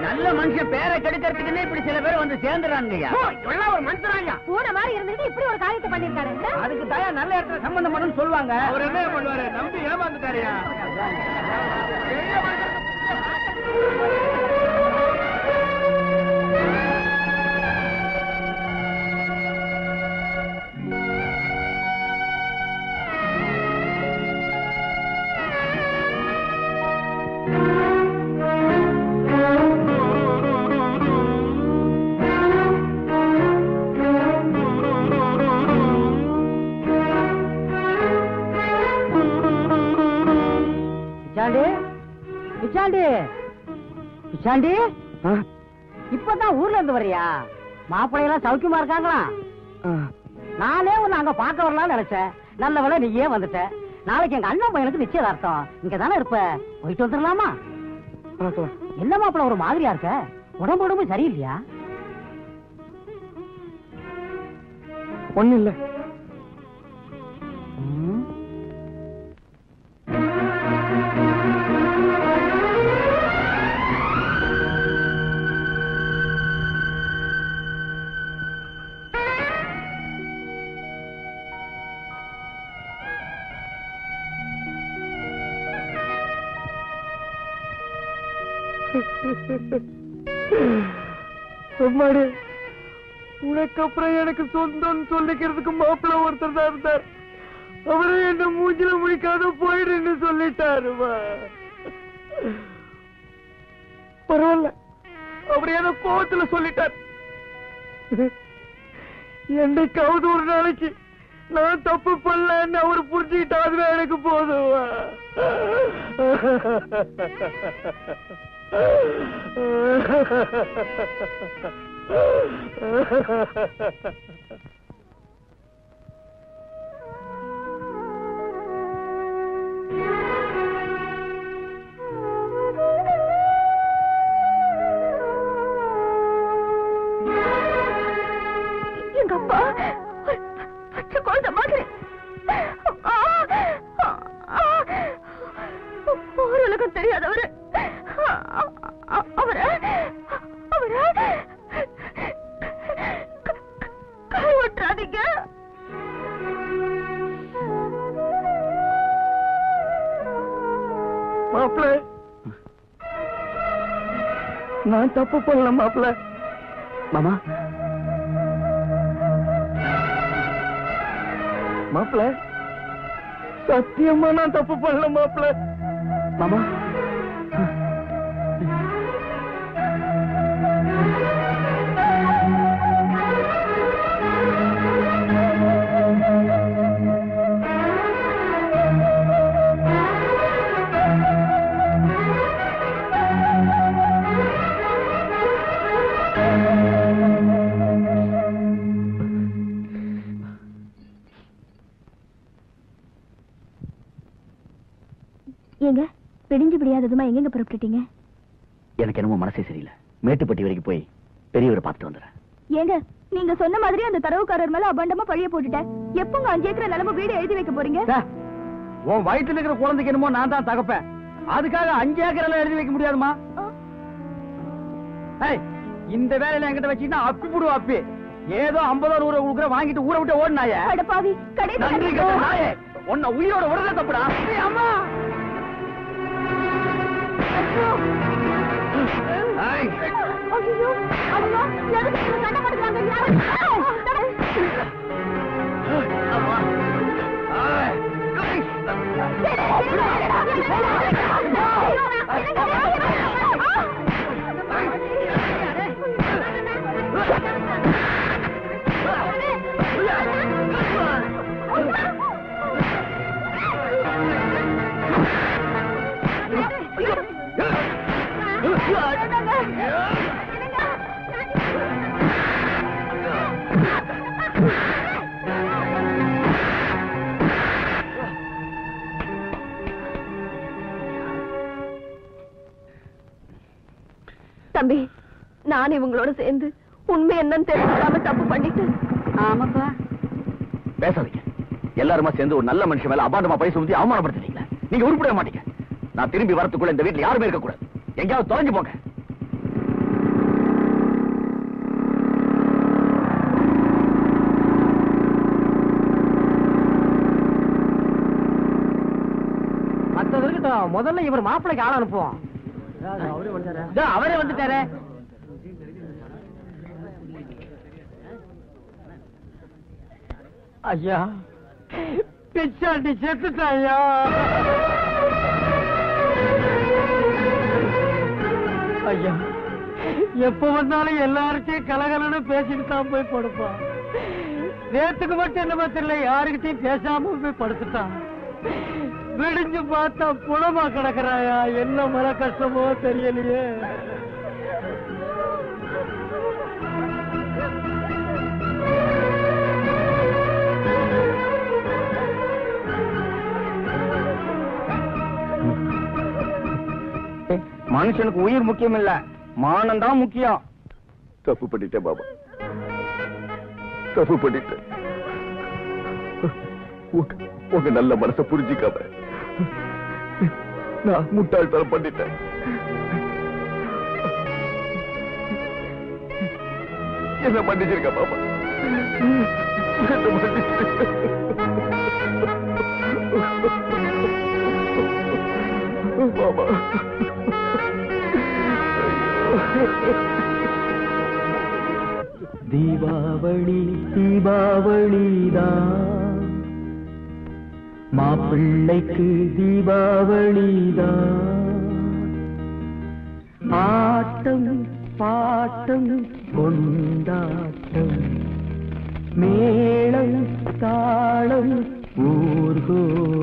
நல்ல மனுஷன் பேரை கெடுக்கிறதுக்குன்னே இப்படி சில பேர் வந்து சேர்ந்துறாங்கய்யா. எல்லாம் ஒரு மனுஷராய்யா. போன மாதிரி இருந்துட்டு இப்படி ஒரு காரியத்தை பண்ணிருக்காரு. அதுக்கு தாயா நல்ல இடத்துல சம்பந்தம் பண்ணணும்னு சொல்லுவாங்க. அவர் என்ன பண்ணுவாரு? நம்பி ஏமாந்துட்டாருயா. பிச்சாண்டி, இப்பதான் ஊர்ல இருந்து வரியா? மாப்பிள்ளை எல்லாம் சௌக்கியமா இருக்காங்களா? நானே உன்னை அங்க பாக்க வரலாம்னு நினைச்சேன். நல்ல வேளை நீ ஏன் வந்துட்ட. நாளைக்கு எங்க அண்ணன் பையனுக்கு நிச்சயதார்த்தம். இங்க தானே இருப்ப, போயிட்டு வந்துடலாமா? என்ன மாப்பிள்ள ஒரு மாதிரியா இருக்க? உடம்பு உடம்பு சரியில்லையா? ஒண்ணு இல்ல. அம்மாடி, உனக்கு அப்புறம் எனக்கு சொந்தம் சொல்லிக்கிறதுக்கு மாப்பிள்ள ஒருத்தர் தான் இருந்தார். அவரே என்ன மூஞ்சில முடிக்காத போயிடுன்னு சொல்லிட்டாருமா. பரவாயில்ல, அவரே என்ன கோவத்துல சொல்லிட்டார். என்னைக்காவது ஒரு நாளைக்கு நான் தப்பு பண்ணலன்னு அவரு புரிஞ்சுக்கிட்டா அதுவே எனக்கு போதுமா. எங்கப்பா பச்சை குழந்த மாதிரி ஓரளவுக்கு தெரியாதவரு அவர கை ஒட்டுறாதீங்க. மாப்பிள்ள, நான் தப்பு பண்ணல மாப்பிள்ள. மாமா, மாப்பிள்ள, சத்தியமா நான் தப்பு பண்ணல மாப்பிள்ள. மாமா எங்க பிடிஞ்சு பிடியாததுமா எங்க புறப்பட்டுட்டீங்க? எனக்கு என்னமோ மனசே சரியில்லை. மேட்டுப்பட்டி வரைக்கும் போய் பெரியவரை பார்த்துட்டு வந்துடுறேன். ஏங்க நீங்க சொன்ன மாதிரி அந்த தரவுக்காரர் மேல அபாண்டமா பழிய போட்டுட்டேன். எப்பங்க 5 ஏக்கர் நிலம வீடு எழுதி வைக்க போறீங்க? உன் வயிற்றுல இருக்கிற குழந்தைக்கு என்னமோ நான் தான் தகப்பேன். அதுக்காக 5 ஏக்கர்ல எழுதி வைக்க முடியாதுமா. இந்த வேலையில என்கிட்ட வச்சுக்கிட்டா அப்பி போடுவோம். அப்பி ஏதோ 50 ரூபா கொடுக்குற வாங்கிட்டு ஊரை விட்டு ஓடினாயே. உன்னை உயிரோட உடனே தப்புடா. அம்மா தம்பி, நான் இவங்களோட சேர்ந்து உண்மை என்னன்னு தெரிஞ்சுக்காம தப்பு பண்ணிட்டேன். ஆமாப்பா, பேசாதீங்க. எல்லாருமா சேர்ந்து ஒரு நல்ல மனுஷன் மேல அபாண்டமா பழி சுமத்தி அவமானப்படுத்திட்டீங்களா? நீங்க உருப்பட மாட்டீங்க. நான் திரும்பி வரத்துக்குள்ள இந்த வீட்டுல யாருமே இருக்க கூடாது. எங்கேயாவது தொலைஞ்சு போங்க. முதல்ல இவர் மாப்பிளைக்கு ஆள் அனுப்புவோம். அவரே வந்துட்டாரு. ஐயா பிச்சாண்டி செத்துட்டாயா? ஐயா எப்ப வந்தாலும் எல்லாருக்கும் கலகலன்னு பேசிட்டு தான் போய் படுப்பான். நேத்துக்கு மட்டும் என்ன தெரியல, யாருக்கிட்டையும் பேசாம போய் படுத்துட்டான். விடிஞ்சு பார்த்தா புலமா கிடக்கிறாயா? என்ன மன கஷ்டமோ தெரியலையே. மனுஷனுக்கு உயிர் முக்கியம் இல்ல, மானம் தான் முக்கியம். தப்பு பண்ணிட்டேன் பாபா, தப்பு பண்ணிட்டேன். உங்க நல்ல மனச புரிஞ்சுக்காம நான் முட்டாள்தனம் பண்ணிட்டேன். என்ன பண்ணிச்சிருக்க பாப்பா? பாபா தீபாவளி தீபாவளிதான், மாப்பிள்ளைக்கு தீபாவளிதான். ஆட்டம் பாட்டம் கொண்டாட்டம், மேளம் தாளம் ஊர்கோ